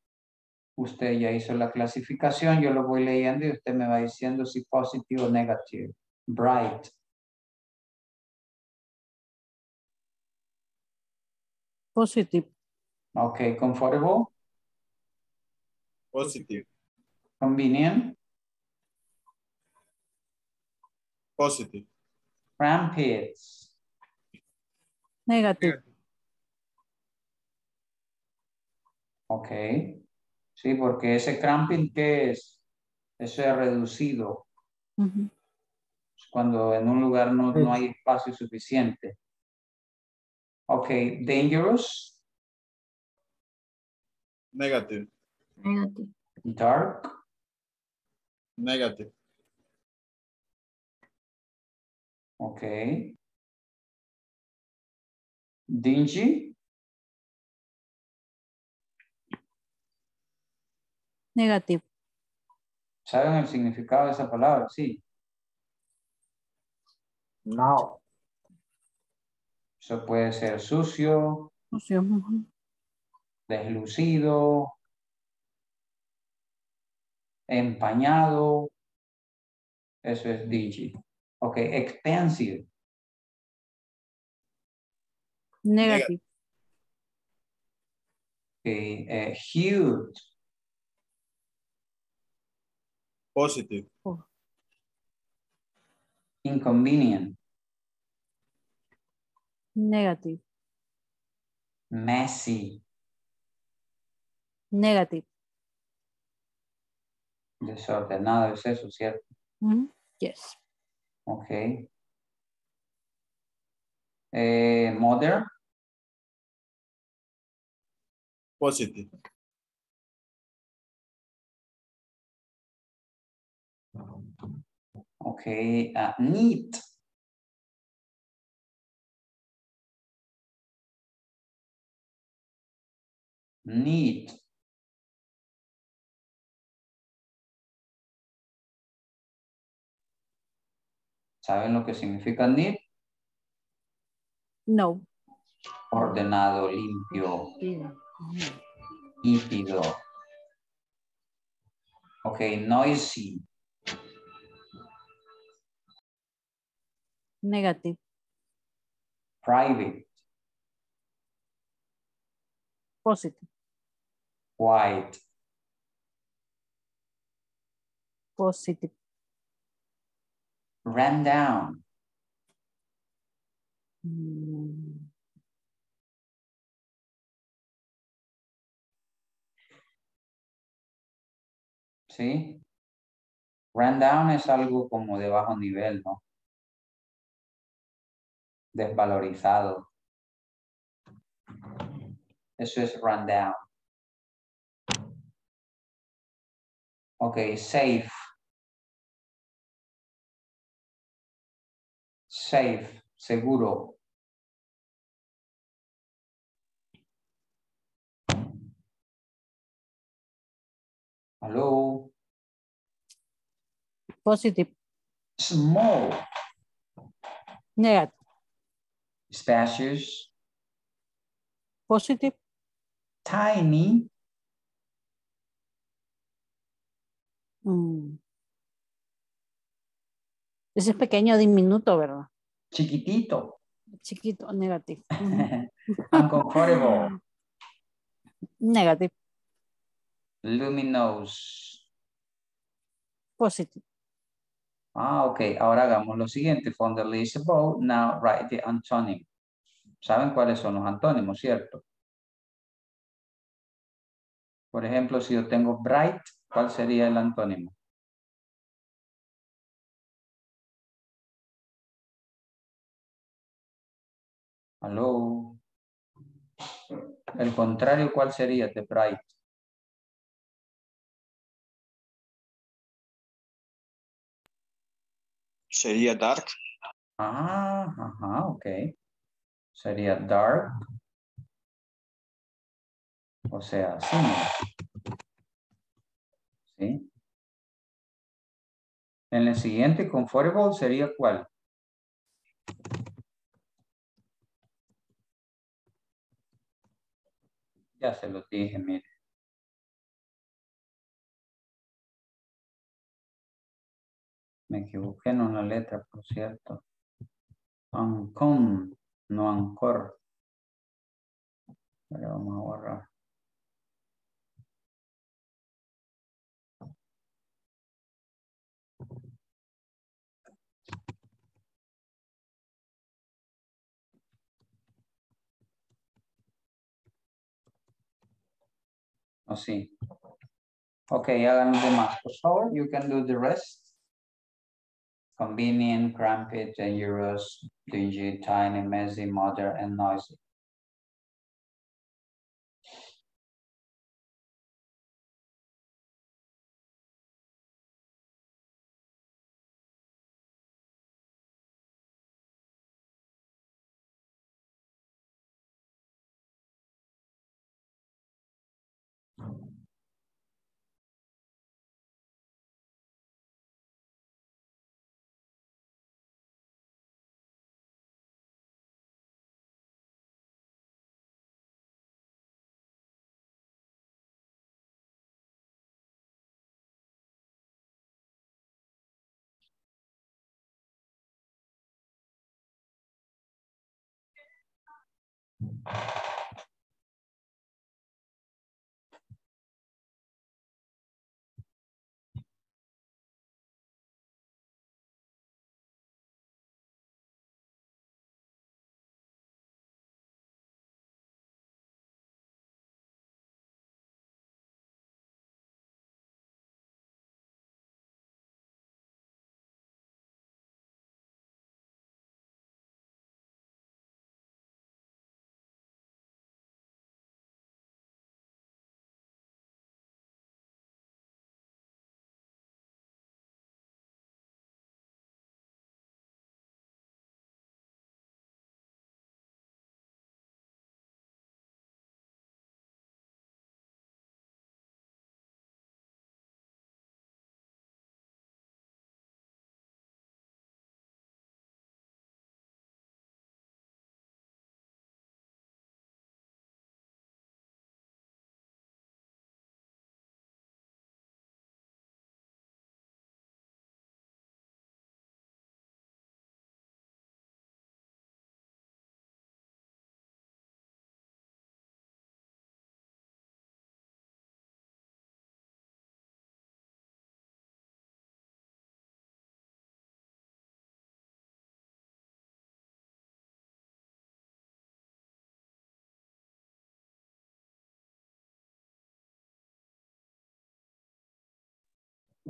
Usted ya hizo la clasificación, yo lo voy leyendo y usted me va diciendo si positive o negative. Bright. Positive. Okay, comfortable. Positive. Convenient. Positive. Rampant. Negative. Okay. Sí, porque ese cramping, ¿qué es? Eso es reducido. Uh-huh. Cuando en un lugar no, no hay espacio suficiente. Ok, dangerous. Negative. Negative. Dark. Negative. Ok. Dingy. Negative. ¿Saben el significado de esa palabra? Sí. No. Eso puede ser sucio, sucio. Deslucido, empañado. Eso es dingy. Ok, expensive. Negative. Okay. Uh, huge. Positive. Oh. Inconvenient. Negative. Messy. Negative. Desordenado, es eso, ¿cierto? Mm-hmm. Yes. Ok. Eh, modern. Positive. Okay, uh, neat. Neat. ¿Saben lo que significa neat? No. Ordenado, limpio, límpido. Okay, noisy. Negative. Private. Positive. White. Positive. Ran down. Mm. ¿Sí? Ran down es algo como de bajo nivel, ¿no? Desvalorizado. Eso es run down. Ok, safe. Safe, seguro. Hello. Positive. Small. Negative. Spacious. Positive. Tiny. Mm. Ese es pequeño, diminuto, ¿verdad? Chiquitito. Chiquito, negativo. Uncomfortable. Negative. Luminous. Positive. Ah, ok. Ahora hagamos lo siguiente. From the list above, now write the antonym. ¿Saben cuáles son los antónimos, cierto? Por ejemplo, si yo tengo bright, ¿cuál sería el antónimo? Hello. El contrario, ¿cuál sería de bright? Sería dark. Ah, ajá, ok. Sería dark. O sea, sí. ¿Sí? En el siguiente, comfortable, ¿sería cuál? Ya se lo dije, mire. Me equivoqué en una letra, por cierto. Ancon, no ancor. Pero vamos a borrar. Así. Oh, Okay, hagan los demás, por favor. You can do the rest. Convenient, cramped, dangerous, dingy, tiny, messy, modern, and noisy.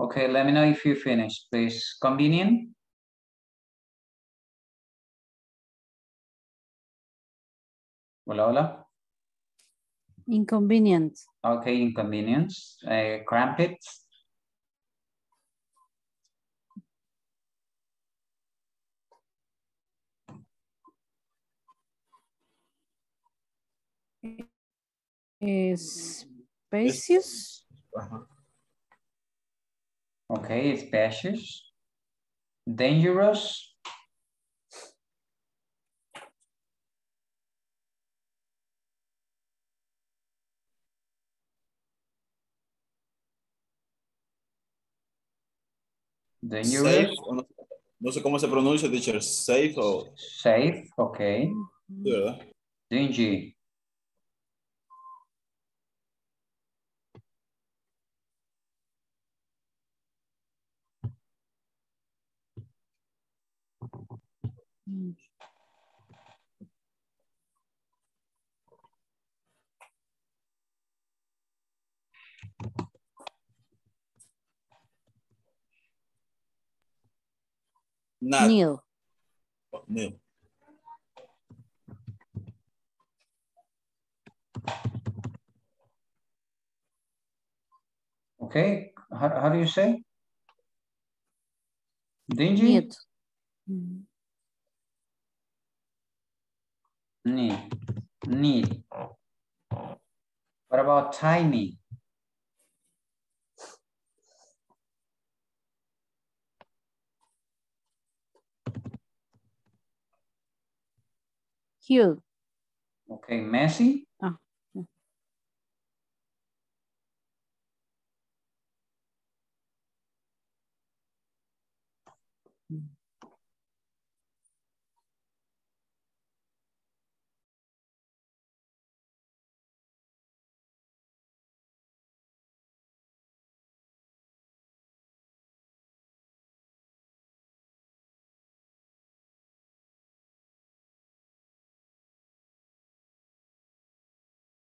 Okay, let me know if you finish, please. Convenient? Hola, hola. Inconvenient. Okay, inconvenience. Uh, cramped. Spacious. Uh-huh. Okay, spacious, dangerous, dangerous. Safe, no, no sé cómo se pronuncia, teacher. Safe o safe, okay. ¿De verdad? Dingy. Not new. Oh, new. Okay, how, how do you say? Dingy? Need, need. What about tiny? Cute. Okay, messy. Oh.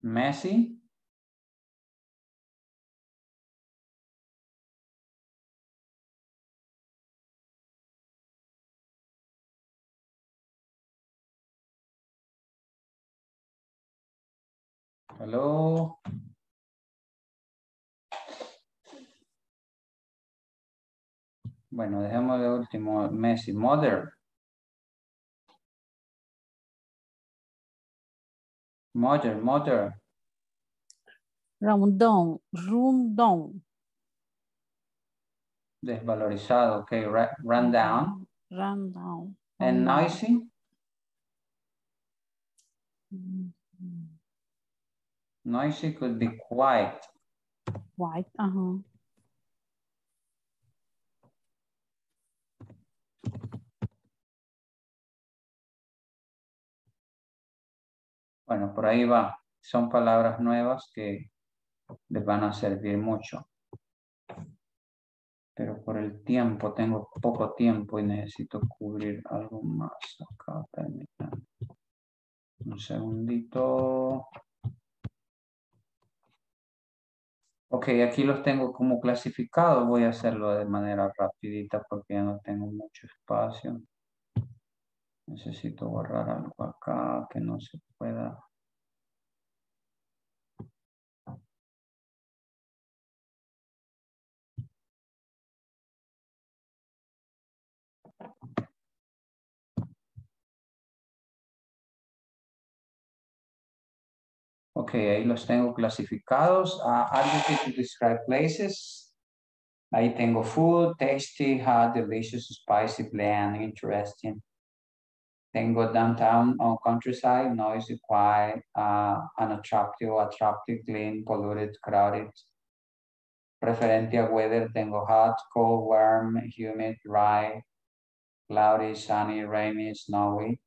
Messy. Hello. Bueno, dejemos de último Messi. Mother. Mother, mother. Rundón, rundón. Desvalorizado, ok. Ra run down. Run down. And noisy. Mm-hmm. Noisy could be quiet. Quiet, uh-huh. Bueno, por ahí va. Son palabras nuevas que les van a servir mucho. Pero por el tiempo, tengo poco tiempo y necesito cubrir algo más acá. Permítanme. Un segundito. Ok, aquí los tengo como clasificados. Voy a hacerlo de manera rapidita porque ya no tengo mucho espacio. Necesito borrar algo acá que no se pueda. Ok, ahí los tengo clasificados. Uh, adjective to describe places. Ahí tengo food, tasty, hot, delicious, spicy, bland, interesting. Tengo downtown or countryside, noisy, quiet, uh, unattractive, attractive, clean, polluted, crowded. Referente a weather, tengo hot, cold, warm, humid, dry, cloudy, sunny, rainy, snowy.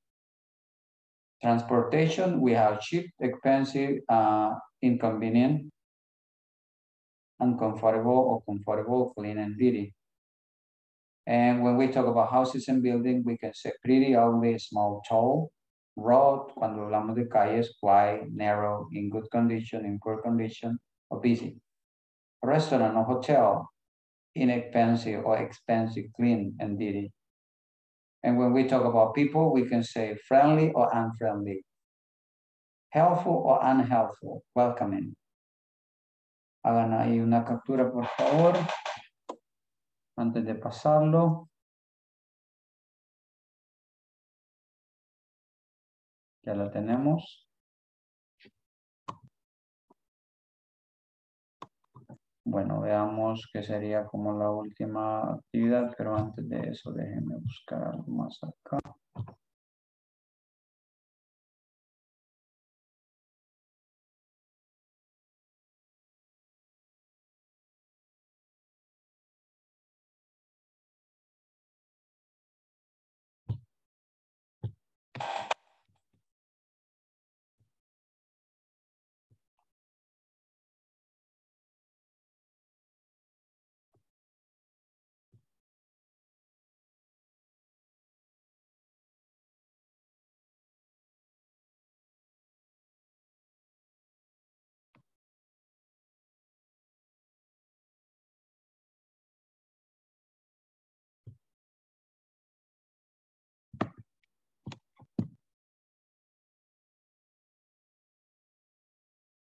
Transportation, we have cheap, expensive, uh, inconvenient, uncomfortable or comfortable, clean and dirty. And when we talk about houses and buildings, we can say pretty, ugly, small, tall. Road, cuando hablamos de calles, wide, narrow, in good condition, in poor condition, or busy. Restaurant or hotel, inexpensive or expensive, clean and dirty. And when we talk about people, we can say friendly or unfriendly, helpful or unhelpful, welcoming. Hagan ahí una captura, por favor. Antes de pasarlo. Ya lo tenemos. Bueno, veamos qué sería como la última actividad, pero antes de eso déjenme buscar algo más acá.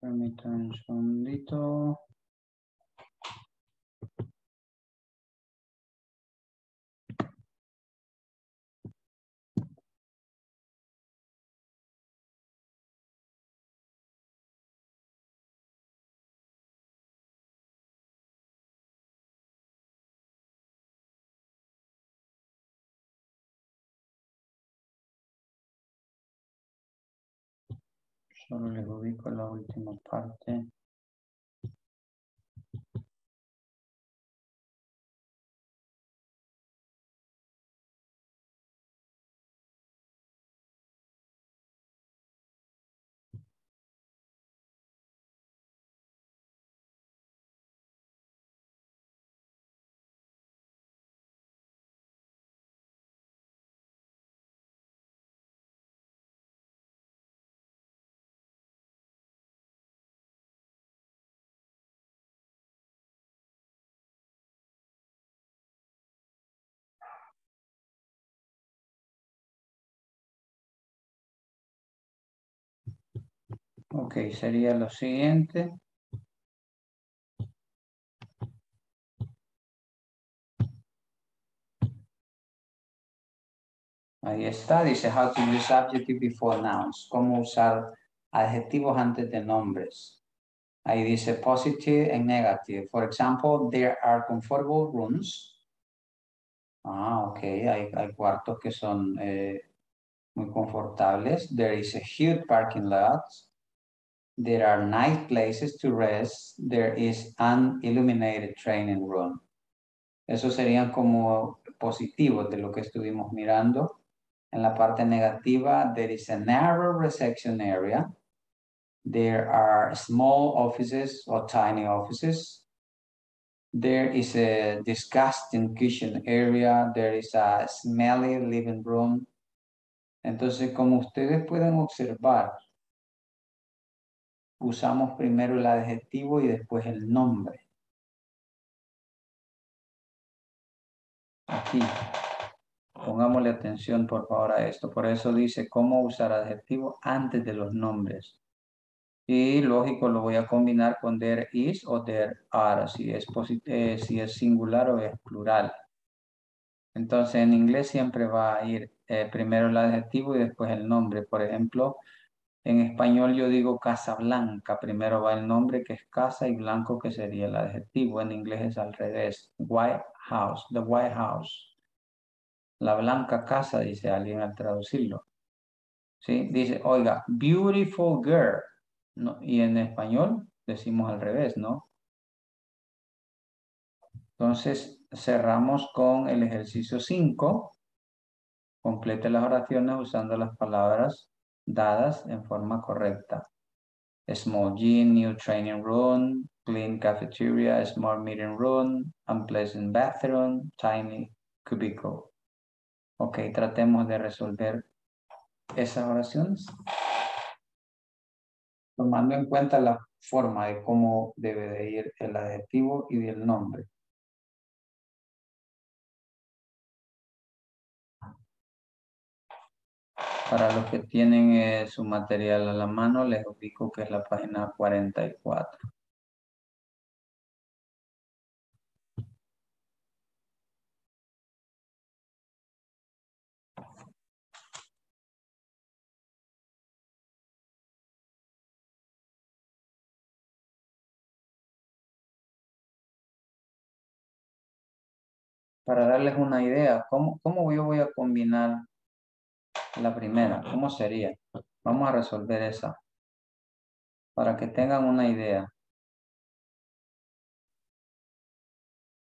Permítanme un segundito. Solo les ubico la última parte. Ok, sería lo siguiente. Ahí está, dice how to use adjectives before nouns. Cómo usar adjetivos antes de nombres. Ahí dice positive and negative. For example, there are comfortable rooms. Ah, ok, hay, hay cuartos que son eh, muy confortables. There is a huge parking lot. There are nice places to rest. There is an illuminated training room. Esos serían como positivos de lo que estuvimos mirando. En la parte negativa, there is a narrow reception area. There are small offices or tiny offices. There is a disgusting kitchen area. There is a smelly living room. Entonces, como ustedes pueden observar, usamos primero el adjetivo y después el nombre. Aquí, pongámosle atención por favor a esto. Por eso dice cómo usar adjetivos antes de los nombres. Y lógico, lo voy a combinar con there is o there are, si es, eh, si es singular o es plural. Entonces, en inglés siempre va a ir eh, primero el adjetivo y después el nombre. Por ejemplo, en español yo digo Casa Blanca. Primero va el nombre, que es casa, y blanco, que sería el adjetivo. En inglés es al revés. White House, the White House. La blanca casa, dice alguien al traducirlo. ¿Sí? Dice, oiga, beautiful girl. No, y en español decimos al revés, ¿no? Entonces, cerramos con el ejercicio cinco. Complete las oraciones usando las palabras dadas en forma correcta. Small gym, new training room, clean cafeteria, small meeting room, unpleasant bathroom, tiny cubicle. Ok, tratemos de resolver esas oraciones, tomando en cuenta la forma de cómo debe de ir el adjetivo y del nombre. Para los que tienen eh, su material a la mano, les ubico que es la página cuarenta y cuatro. Para darles una idea, ¿cómo, cómo yo voy a combinar la primera? ¿Cómo sería? Vamos a resolver esa, para que tengan una idea.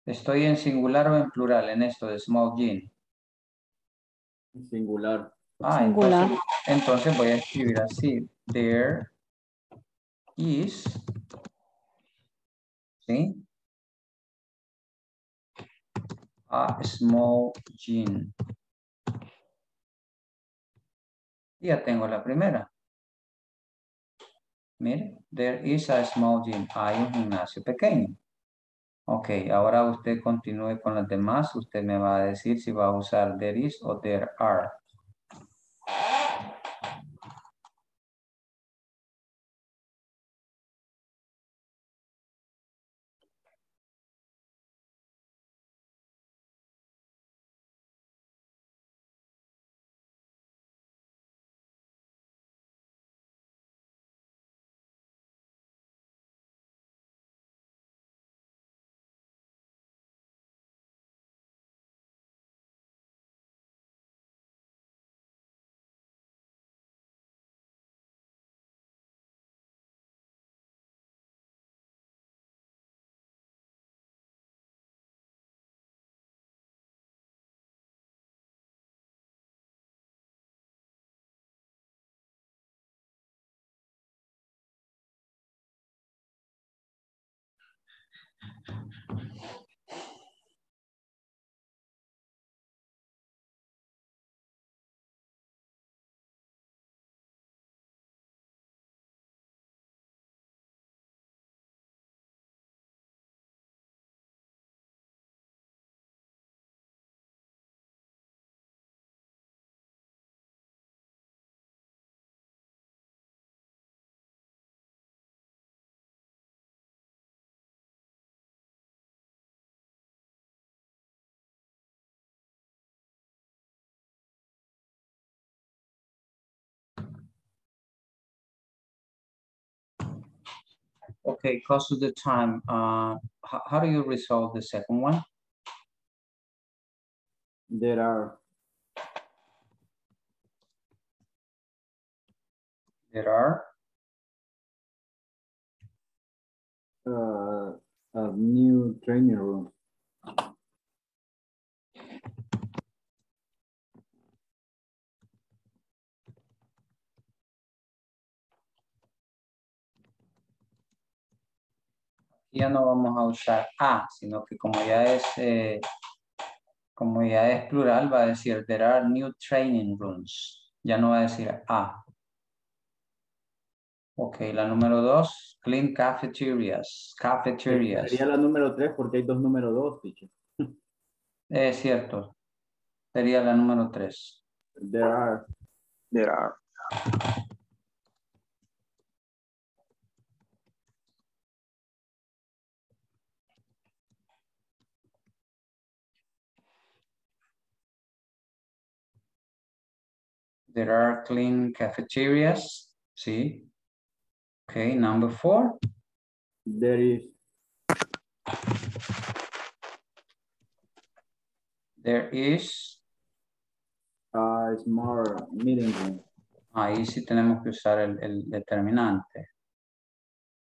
¿Estoy en singular o en plural en esto de small gene? Singular. Ah, singular. Entonces, entonces voy a escribir así. There is. ¿Sí? A small gym. Ya tengo la primera. Mire, there is a small gym. Hay un gimnasio pequeño. Ok, ahora usted continúe con las demás. Usted me va a decir si va a usar there is o there are. Okay, cost of the time. Uh, how, how do you resolve the second one? There are. There are. Uh, a new training room. Ya no vamos a usar a, sino que como ya es eh, como ya es plural, va a decir there are new training rooms. Ya no va a decir a. Ok, la número dos, clean cafeterias. Cafeterias. Sería la número tres porque hay dos número dos, dicho. Es cierto. Sería la número tres. There are. There are. There are clean cafeterias. Sí. Okay, number four. There is. There is. A small meeting room. Ahí sí tenemos que usar el, el determinante.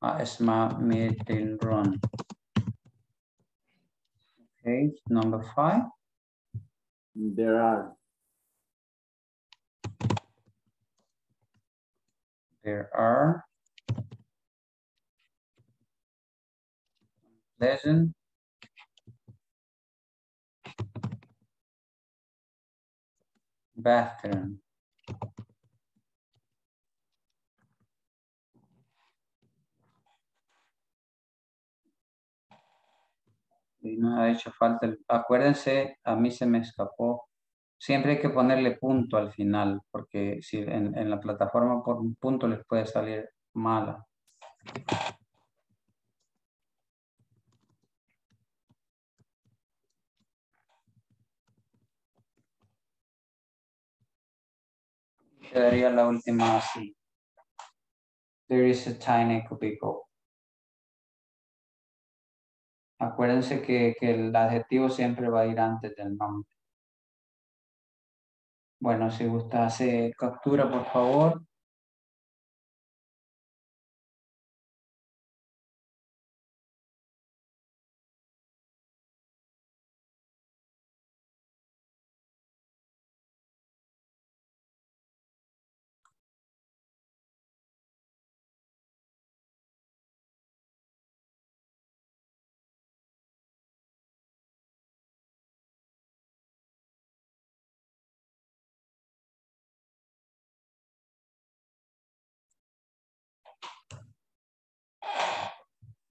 A small meeting room. Okay, number five. There are. There are pleasant bathroom. Y nos ha hecho falta el... Acuérdense, a mí se me escapó. Siempre hay que ponerle punto al final, porque si en, en la plataforma por un punto les puede salir mala. Quedaría la última así. There is a tiny cubicle. Acuérdense que, que el adjetivo siempre va a ir antes del nombre. Bueno, si gusta hacer captura, por favor.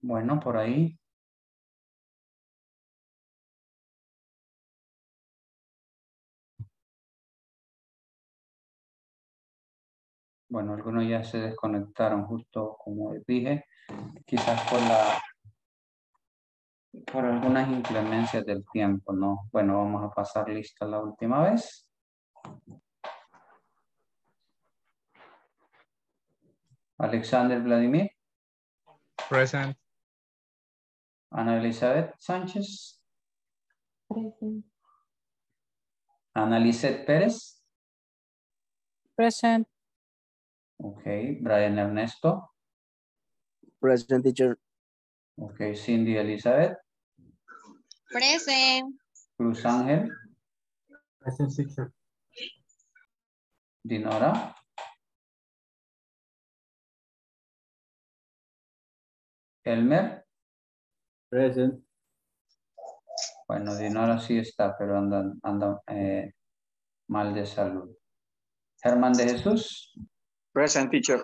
Bueno, por ahí. Bueno, algunos ya se desconectaron justo como les dije, quizás por la por algunas inclemencias del tiempo, ¿no? Bueno, vamos a pasar lista la última vez. Alexander Vladimir. Present. Ana Elizabeth Sánchez. Present. Ana Lizeth Pérez. Present. Okay, Brian Ernesto. Present, teacher. Okay, Cindy Elizabeth. Present. Cruz Ángel. Present, teacher. Dinora. Elmer. Present. Bueno, Dinora sí está, pero anda, anda eh, mal de salud. Germán de Jesús. Present, teacher.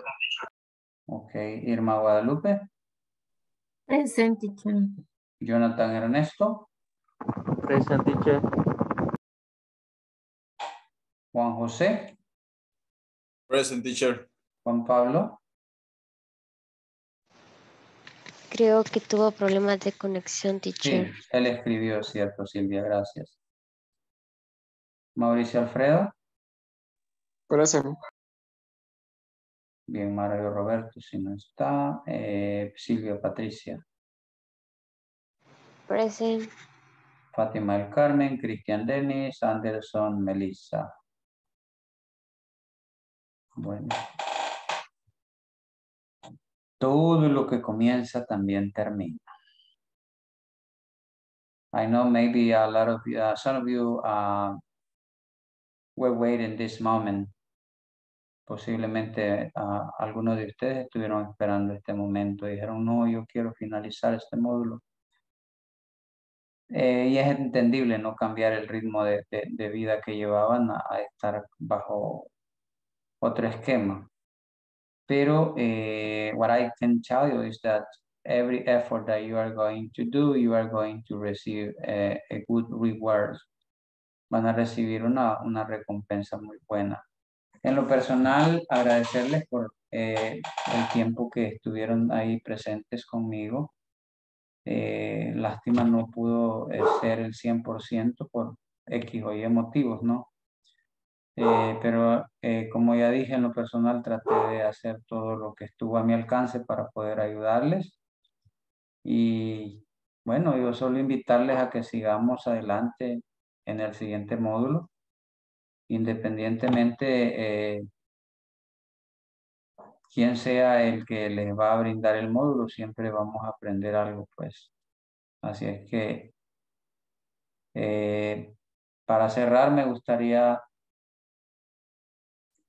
Ok, Irma Guadalupe. Present, teacher. Jonathan Ernesto. Present, teacher. Juan José. Present, teacher. Juan Pablo. Creo que tuvo problemas de conexión, teacher. Sí, él escribió, cierto, Silvia, gracias. Mauricio Alfredo. Present. Bien, Mario Roberto, si no está. Eh, Silvia Patricia. Presente. Fátima del Carmen, Cristian Denis, Anderson Melissa. Bueno. Todo lo que comienza también termina. I know maybe a lot of you, uh, some of you uh, were waiting this moment. Posiblemente uh, algunos de ustedes estuvieron esperando este momento y dijeron, no, yo quiero finalizar este módulo. Eh, y es entendible no cambiar el ritmo de, de, de vida que llevaban a, a estar bajo otro esquema. Pero eh, what I can tell you is that every effort that you are going to do, you are going to receive a, a good reward. Van a recibir una, una recompensa muy buena. En lo personal, agradecerles por eh, el tiempo que estuvieron ahí presentes conmigo. Eh, lástima no pudo eh, ser el cien por ciento por X o Y motivos, ¿no? Eh, pero eh, como ya dije, en lo personal traté de hacer todo lo que estuvo a mi alcance para poder ayudarles. Y bueno, yo solo invitarles a que sigamos adelante en el siguiente módulo, independientemente eh, quien sea el que les va a brindar el módulo, siempre vamos a aprender algo, pues. Así es que, eh, para cerrar, me gustaría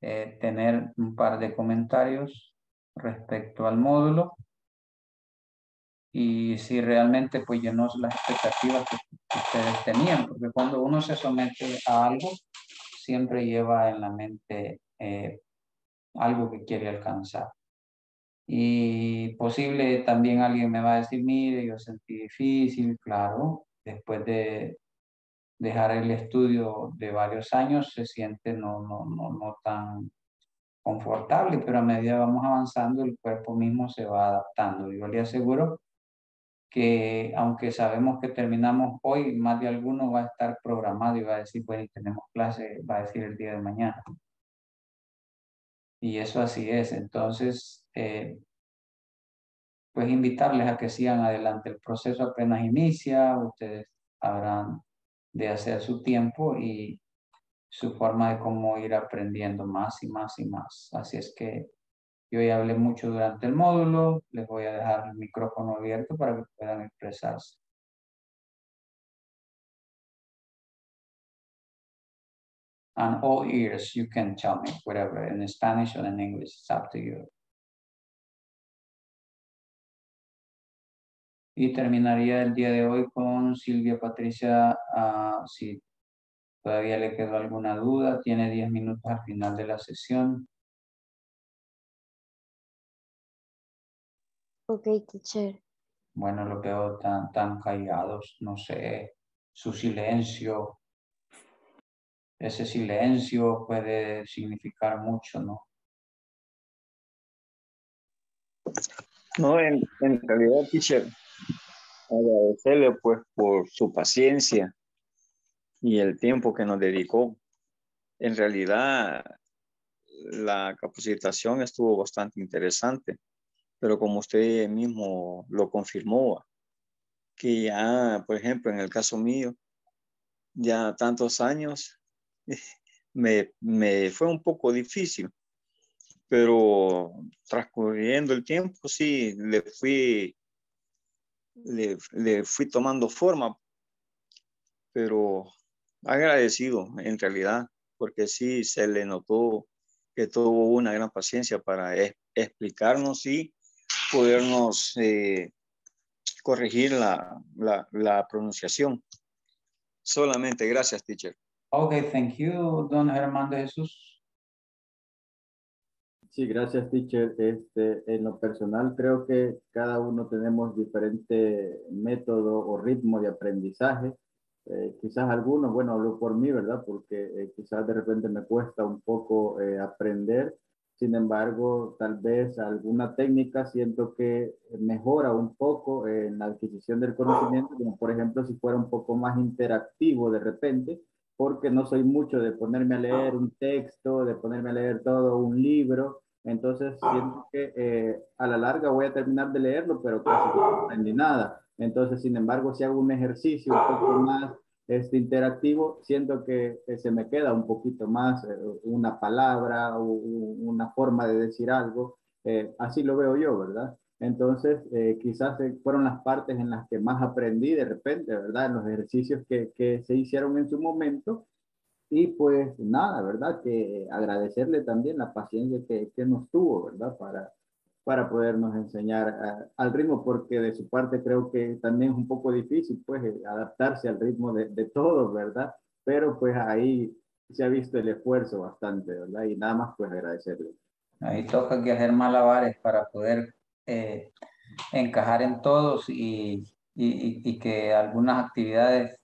eh, tener un par de comentarios respecto al módulo. Y si realmente, pues, llenó las expectativas que, que ustedes tenían. Porque cuando uno se somete a algo, siempre lleva en la mente eh, algo que quiere alcanzar. Y posible también alguien me va a decir, mire, yo sentí difícil, claro, después de dejar el estudio de varios años se siente no, no, no, no tan confortable, pero a medida que vamos avanzando el cuerpo mismo se va adaptando. Yo le aseguro que aunque sabemos que terminamos hoy, más de alguno va a estar programado y va a decir, bueno, tenemos clase, va a decir el día de mañana. Y eso así es. Entonces, eh, pues invitarles a que sigan adelante. El proceso apenas inicia, ustedes habrán de hacer su tiempo y su forma de cómo ir aprendiendo más y más y más. Así es que yo ya hablé mucho durante el módulo, les voy a dejar el micrófono abierto para que puedan expresarse. And all ears, you can tell me, whatever, in Spanish or in English, it's up to you. Y terminaría el día de hoy con Silvia Patricia, uh, si todavía le quedó alguna duda, tiene diez minutos al final de la sesión. Ok, teacher. Bueno, lo veo tan, tan callados, no sé, su silencio. Ese silencio puede significar mucho, ¿no? No, en, en realidad, teacher, agradecerle pues por su paciencia y el tiempo que nos dedicó. En realidad, la capacitación estuvo bastante interesante, pero como usted mismo lo confirmó, que ya, por ejemplo, en el caso mío, ya tantos años, Me, me fue un poco difícil, pero transcurriendo el tiempo sí le fui le, le fui tomando forma, pero agradecido en realidad, porque sí se le notó que tuvo una gran paciencia para es, explicarnos y podernos eh, corregir la, la, la pronunciación. Solamente gracias, teacher. Ok, thank you, don Germán de Jesús. Sí, gracias, teacher. Este, en lo personal, creo que cada uno tenemos diferente método o ritmo de aprendizaje. Eh, quizás algunos, bueno, hablo por mí, ¿verdad? Porque eh, quizás de repente me cuesta un poco eh, aprender. Sin embargo, tal vez alguna técnica siento que mejora un poco eh, en la adquisición del conocimiento, como por ejemplo si fuera un poco más interactivo de repente, porque no soy mucho de ponerme a leer un texto, de ponerme a leer todo un libro. Entonces siento que eh, a la larga voy a terminar de leerlo, pero casi no aprendí nada. Entonces, sin embargo, si hago un ejercicio un poco más este, interactivo, siento que, que se me queda un poquito más eh, una palabra o una forma de decir algo. Eh, así lo veo yo, ¿verdad? Entonces, eh, quizás fueron las partes en las que más aprendí de repente, ¿verdad? En los ejercicios que, que se hicieron en su momento. Y pues nada, ¿verdad? Que agradecerle también la paciencia que, que nos tuvo, ¿verdad? Para, para podernos enseñar a, al ritmo, porque de su parte creo que también es un poco difícil, pues, adaptarse al ritmo de, de todos, ¿verdad? Pero pues ahí se ha visto el esfuerzo bastante, ¿verdad? Y nada más pues agradecerle. Ahí toca que hacer malabares para poder eh, encajar en todos y, y, y que algunas actividades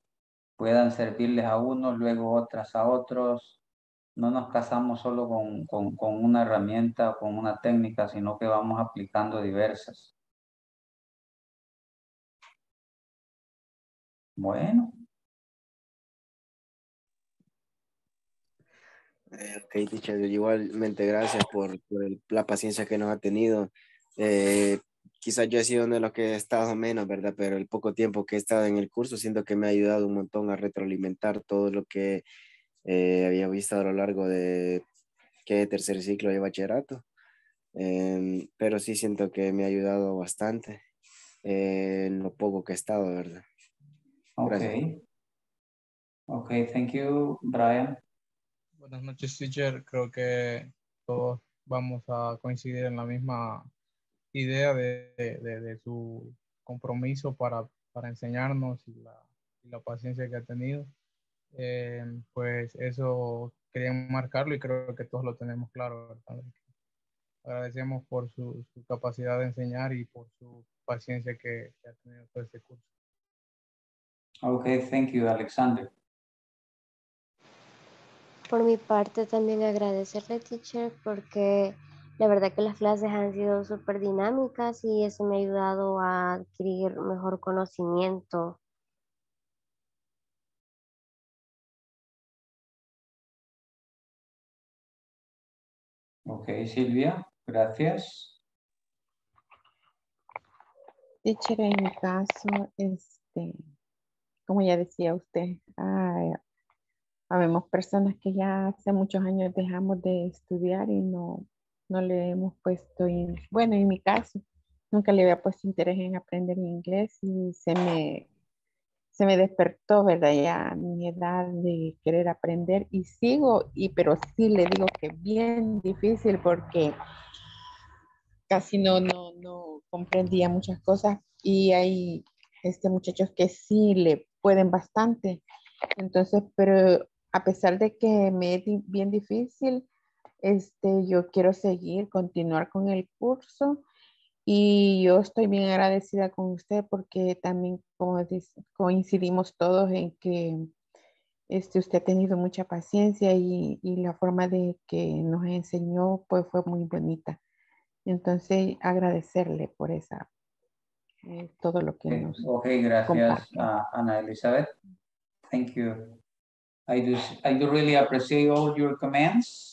puedan servirles a unos, luego otras a otros. No nos casamos solo con, con, con una herramienta o con una técnica, sino que vamos aplicando diversas. Bueno. Eh, ok, teacher, igualmente gracias por, por el, la paciencia que nos ha tenido. Eh, Quizás yo he sido uno de los que he estado menos, ¿verdad? Pero el poco tiempo que he estado en el curso siento que me ha ayudado un montón a retroalimentar todo lo que eh, había visto a lo largo de que tercer ciclo de bachillerato. Eh, pero sí siento que me ha ayudado bastante eh, en lo poco que he estado, ¿verdad? Gracias. Ok, okay, thank you, Brian. Buenas noches, teacher. Creo que todos vamos a coincidir en la misma idea de, de, de su compromiso para, para enseñarnos y la, y la paciencia que ha tenido. Eh, pues eso quería marcarlo y creo que todos lo tenemos claro, ¿verdad? Agradecemos por su, su capacidad de enseñar y por su paciencia que, que ha tenido todo este curso. Ok, thank you, Alexander. Por mi parte también agradecerle, teacher, porque la verdad que las clases han sido súper dinámicas y eso me ha ayudado a adquirir mejor conocimiento. Ok, Silvia, gracias. Teacher, en mi caso, este, como ya decía usted, ay, habemos personas que ya hace muchos años dejamos de estudiar y no... no le hemos puesto, in... bueno, en mi caso, nunca le había puesto interés en aprender inglés y se me, se me despertó, ¿verdad? Ya mi edad de querer aprender y sigo, y, pero sí le digo que es bien difícil porque casi no, no, no comprendía muchas cosas y hay este, muchachos que sí le pueden bastante. Entonces, pero a pesar de que me es bien difícil, Este, yo quiero seguir, continuar con el curso y yo estoy bien agradecida con usted porque también como dice, coincidimos todos en que este, usted ha tenido mucha paciencia y, y la forma de que nos enseñó pues, fue muy bonita. Entonces agradecerle por esa, eh, todo lo que okay, nos okay, gracias a Ana Elizabeth. Thank you. I do, I do really appreciate all your comments.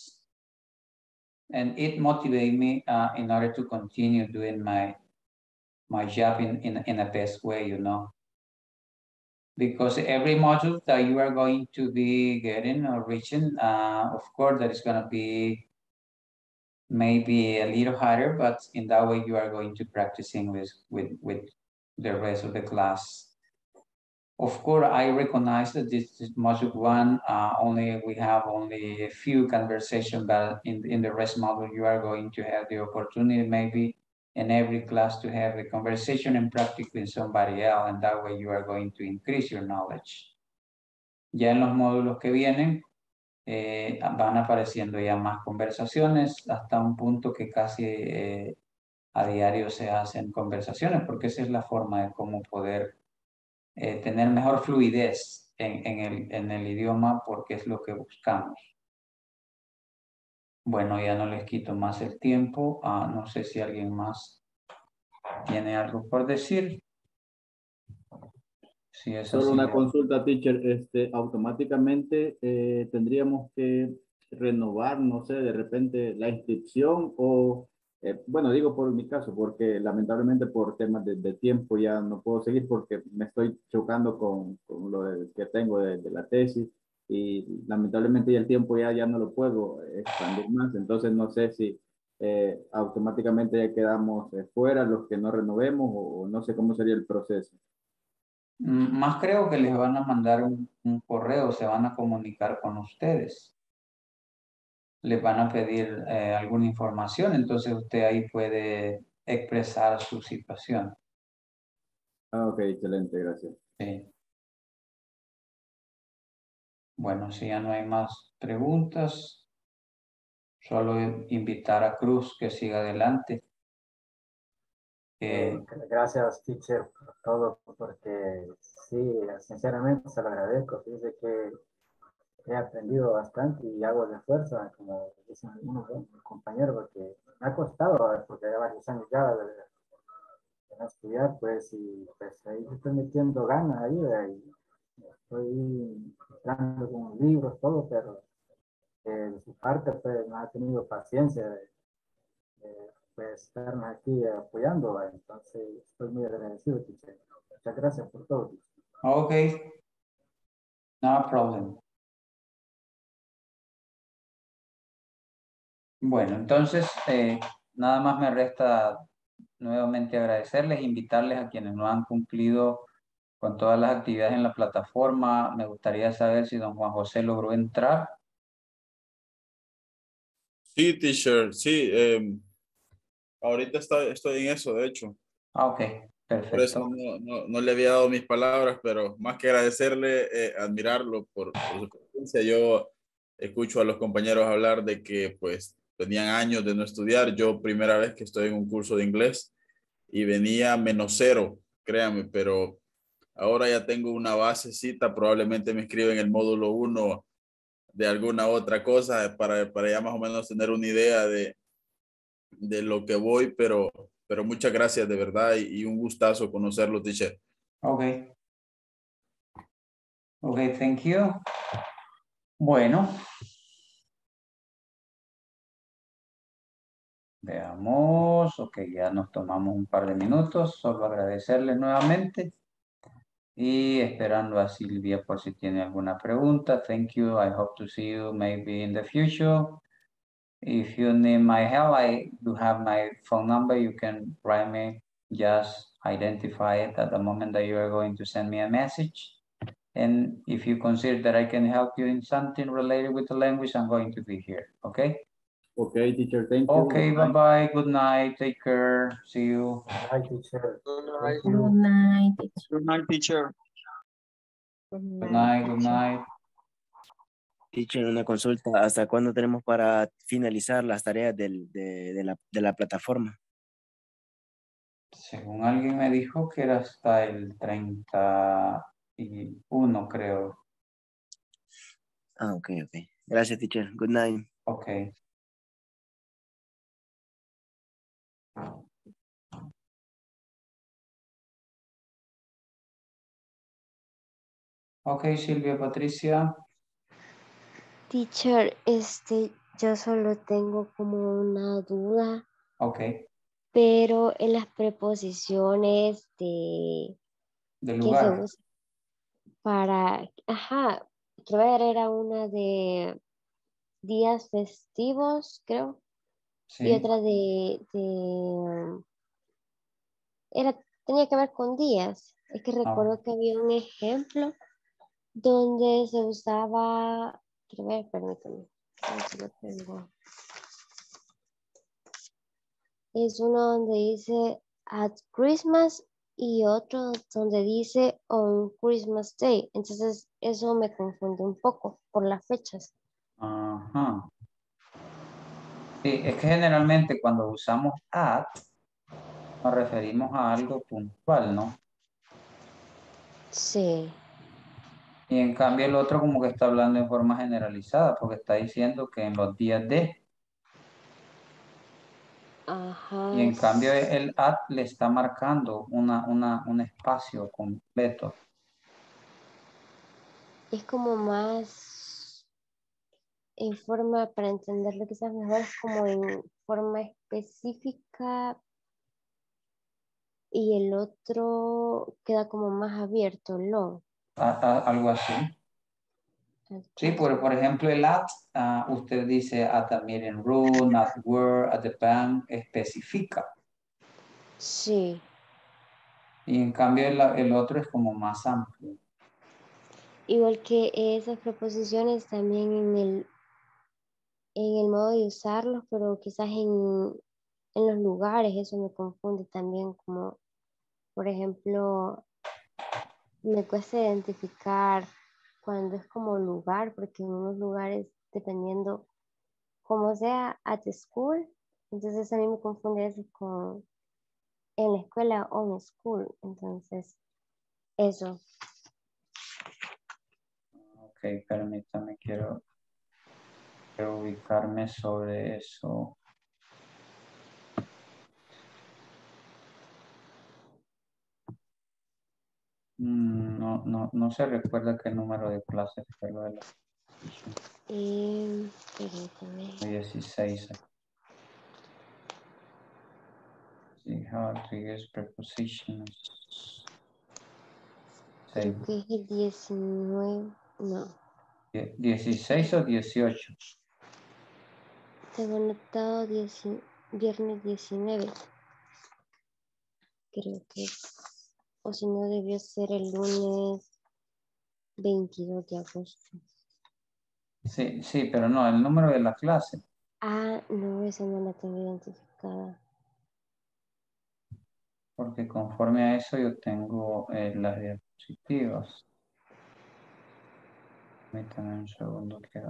And it motivated me uh, in order to continue doing my my job in, in, in the best way, you know. Because every module that you are going to be getting or reaching, uh, of course, that is going to be maybe a little harder, but in that way you are going to practice English with, with the rest of the class. Of course, I recognize that this is module one, uh, only we have only a few conversations, but in, in the rest module, you are going to have the opportunity maybe in every class to have a conversation and practice with somebody else, and that way you are going to increase your knowledge. Ya en los módulos que vienen, eh, van apareciendo ya más conversaciones hasta un punto que casi eh, a diario se hacen conversaciones, porque esa es la forma de cómo poder Eh, tener mejor fluidez en, en, el, en el idioma porque es lo que buscamos. Bueno, ya no les quito más el tiempo. Ah, no sé si alguien más tiene algo por decir. Si es Solo así, una ya... consulta, teacher. Este, automáticamente eh, tendríamos que renovar, no sé, de repente la inscripción o, eh, bueno, digo por mi caso, porque lamentablemente por temas de, de tiempo ya no puedo seguir porque me estoy chocando con, con lo de, que tengo de, de la tesis y lamentablemente ya el tiempo ya, ya no lo puedo expandir más, entonces no sé si eh, automáticamente ya quedamos fuera los que no renovemos o, o no sé cómo sería el proceso. Más creo que les van a mandar un, un correo, se van a comunicar con ustedes. Les van a pedir eh, alguna información, entonces usted ahí puede expresar su situación. Ah, ok, excelente, gracias. Sí. Bueno, si ya no hay más preguntas, solo invitar a Cruz que siga adelante. Eh, Gracias, teacher, por todo, porque sí, sinceramente se lo agradezco. Fíjese que he aprendido bastante y hago el esfuerzo, como dicen algunos compañeros, porque me ha costado, porque hay varios años ya de, de no estudiar, pues, y pues ahí estoy metiendo ganas ahí, y estoy entrando con libros, todo, pero eh, de su parte, pues, no ha tenido paciencia de, de pues estarnos aquí apoyando, ¿va? Entonces estoy muy agradecido, teacher. Muchas gracias por todo. Ok, no problem. Bueno, entonces eh, nada más me resta nuevamente agradecerles, invitarles a quienes no han cumplido con todas las actividades en la plataforma. Me gustaría saber si don Juan José logró entrar. Sí, teacher, sí. Eh... Ahorita está, estoy en eso, de hecho. Ah, ok, perfecto. Por eso no, no, no le había dado mis palabras, pero más que agradecerle, eh, admirarlo por, por su presencia. Yo escucho a los compañeros hablar de que pues tenían años de no estudiar. Yo primera vez que estoy en un curso de inglés y venía menos cero, créanme, pero ahora ya tengo una basecita, probablemente me inscriba en el módulo uno de alguna otra cosa para, para ya más o menos tener una idea de de lo que voy, pero, pero muchas gracias de verdad y, y un gustazo conocerlo, teacher. Ok. Ok, thank you. Bueno. Veamos, ok, ya nos tomamos un par de minutos, solo agradecerles nuevamente y esperando a Silvia por si tiene alguna pregunta. Thank you, I hope to see you maybe in the future. If you need my help, I do have my phone number. You can write me. Just identify it at the moment that you are going to send me a message. And if you consider that I can help you in something related with the language, I'm going to be here. Okay? Okay, teacher. Thank you. Okay, bye-bye. Good night. Take care. See you. Good night, teacher. Good night. Good night, teacher. Good night, teacher. Good night. Good night. Teacher, una consulta. ¿Hasta cuándo tenemos para finalizar las tareas del, de, de, la, de la plataforma? Según alguien me dijo que era hasta el treinta y uno, creo. Ah, ok, ok. Gracias, teacher. Good night. Ok. Ok, Silvia Patricia. Teacher, este, yo solo tengo como una duda. Ok. Pero en las preposiciones de... de lugar. Que se usa para, ajá, creo que era una de días festivos, creo. Sí. Y otra de... de era, tenía que ver con días. Es que recuerdo ah. que había un ejemplo donde se usaba... Quiero ver, permítame. Es uno donde dice at Christmas y otro donde dice on Christmas Day. Entonces eso me confunde un poco por las fechas. Ajá. Sí, es que generalmente cuando usamos at nos referimos a algo puntual, ¿no? Sí. Y en cambio el otro como que está hablando en forma generalizada, porque está diciendo que en los días de. Ajá. Y en cambio el at le está marcando una, una, un espacio completo. Es como más en forma, para entenderlo quizás mejor, es como en forma específica y el otro queda como más abierto, ¿no? Ah, ah, algo así. Sí, por, por ejemplo, el at, uh, usted dice at the meeting room, at work, at the bank, especifica. Sí. Y en cambio el, el otro es como más amplio. Igual que esas preposiciones también en el, en el modo de usarlos, pero quizás en, en los lugares, eso me confunde también, como por ejemplo, me cuesta identificar cuando es como lugar, porque en unos lugares, dependiendo como sea, at school, entonces a mí me confunde eso con en la escuela o en school, entonces eso. Ok, permítame, quiero, quiero ubicarme sobre eso. No, no, no se recuerda qué número de clases fue lo de la... Eh, dieciséis. See how to use prepositions. Creo que es el diecinueve, no. ¿dieciséis o dieciocho? Tengo anotado viernes diecinueve. Creo que es. O si no, debió ser el lunes veintidós de agosto. Sí, sí, pero no, el número de la clase. Ah, no, esa no la tengo identificada. Porque conforme a eso yo tengo eh, las diapositivas. Permítame un segundo que...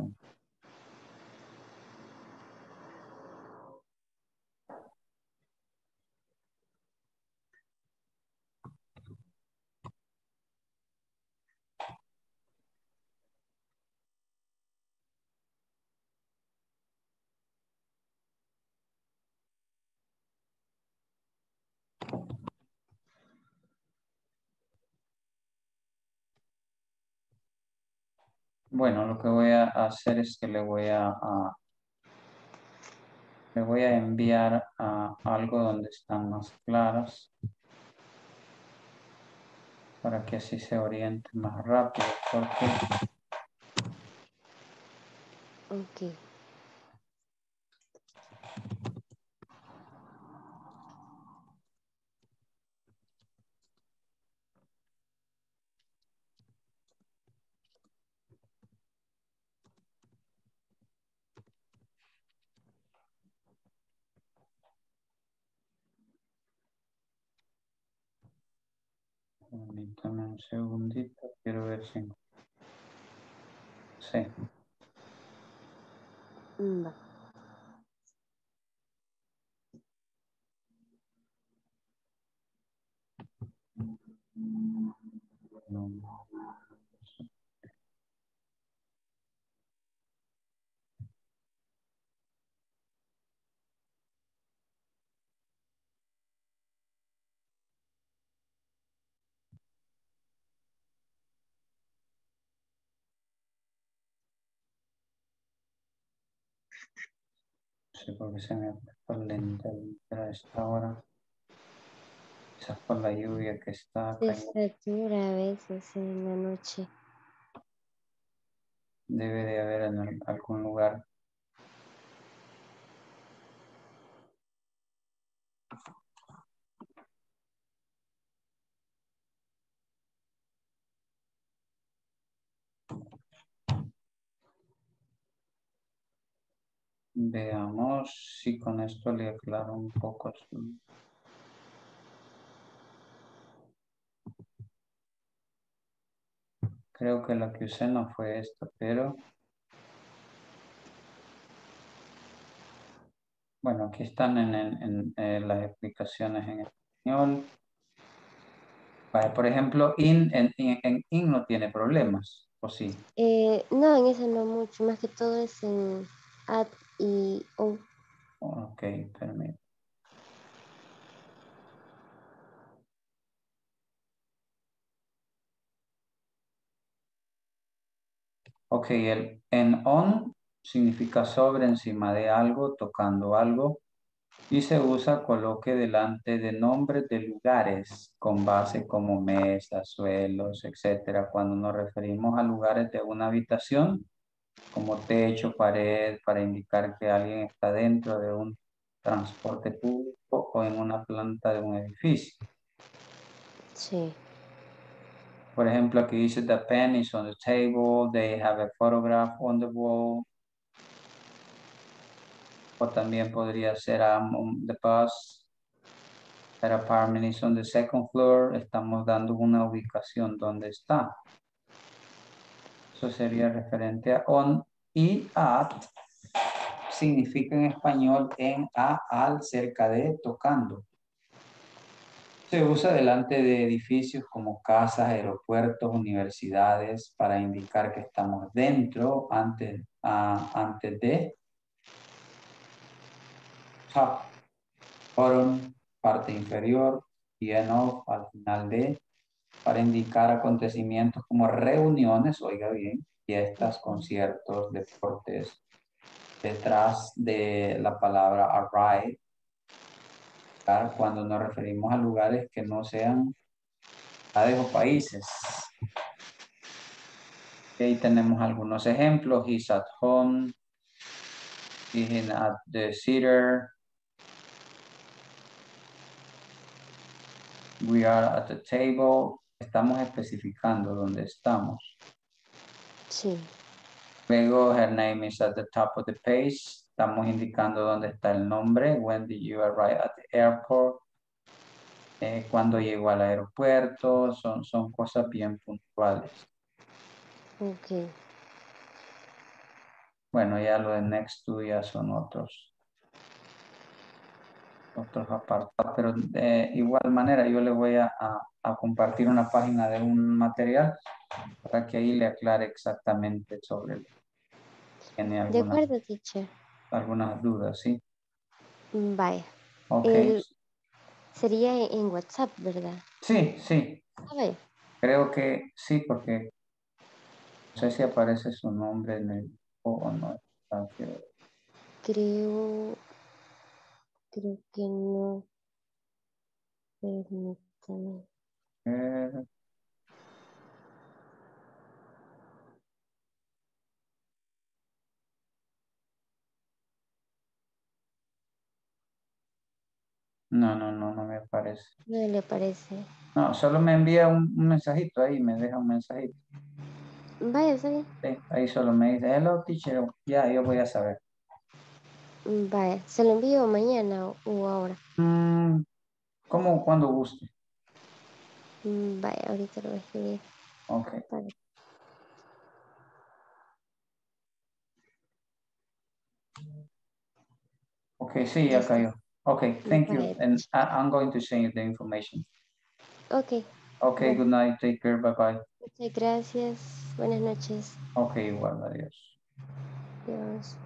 Bueno, lo que voy a hacer es que le voy a, a le voy a enviar a algo donde están más claras para que así se oriente más rápido, porque... Okay. Permítame un segundito, quiero ver si... Sí. No. No. Sí, porque se me ha lenta a esta hora. Quizás por la lluvia que está. Se satura a veces en la noche. Debe de haber en algún lugar. Veamos si con esto le aclaro un poco. Creo que la que usé no fue esta, pero... Bueno, aquí están en, en, en eh, las explicaciones en español. Vale, por ejemplo, in, en, in, en in no tiene problemas, ¿o sí? Eh, no, en eso no mucho, más que todo es en at y o. Ok, permítame. Ok, el en on significa sobre, encima de algo, tocando algo, y se usa coloque delante de nombres de lugares con base como mesas, suelos, etcétera. Cuando nos referimos a lugares de una habitación, como techo, pared, para indicar que alguien está dentro de un transporte público o en una planta de un edificio. Sí. Por ejemplo, aquí dice, the pen is on the table, they have a photograph on the wall. O también podría ser, I'm on the bus, that apartment is on the second floor. Estamos dando una ubicación donde está. Eso sería referente a on y at. Significa en español en, a, al, cerca de, tocando. Se usa delante de edificios como casas, aeropuertos, universidades, para indicar que estamos dentro, antes, uh, antes de, top, bottom, parte inferior, y en off, al final de, para indicar acontecimientos como reuniones, oiga bien, fiestas, conciertos, deportes. Detrás de la palabra arrive, cuando nos referimos a lugares que no sean ciudades o países. Ahí tenemos algunos ejemplos. He's at home. He's at the theater. We are at the table. Estamos especificando dónde estamos. Sí. Luego, her name is at the top of the page. Estamos indicando dónde está el nombre. When did you arrive at the airport? Eh, cuando llegó al aeropuerto. Son, son cosas bien puntuales. Ok. Bueno, ya lo de next to ya son otros. Otros apartados. Pero de igual manera yo le voy a, a, a compartir una página de un material para que ahí le aclare exactamente sobre el... Algunas, de acuerdo, teacher. Algunas dudas, ¿sí? Vaya. Okay. El, sería en WhatsApp, ¿verdad? Sí, sí. A ver. Creo que sí, porque no sé si aparece su nombre en el grupo o no. Creo, creo, creo que no. Permítame. Eh. No, no, no, no me aparece. No le aparece. No, solo me envía un, un mensajito ahí, me deja un mensajito. Vaya, está bien. Sí, ahí solo me dice, hello, teacher, ya, yo voy a saber. Vaya, ¿se lo envío mañana o ahora? Mm, ¿Cómo? Cuando guste. Vaya, ahorita lo voy a escribir. Ok. Vale. Ok, sí, ya cayó. Okay, thank you. And I'm going to send you the information. Okay. Okay, good night. Take care. Bye-bye. Muchas gracias. Buenas noches. Okay, igual. Adiós. Adiós.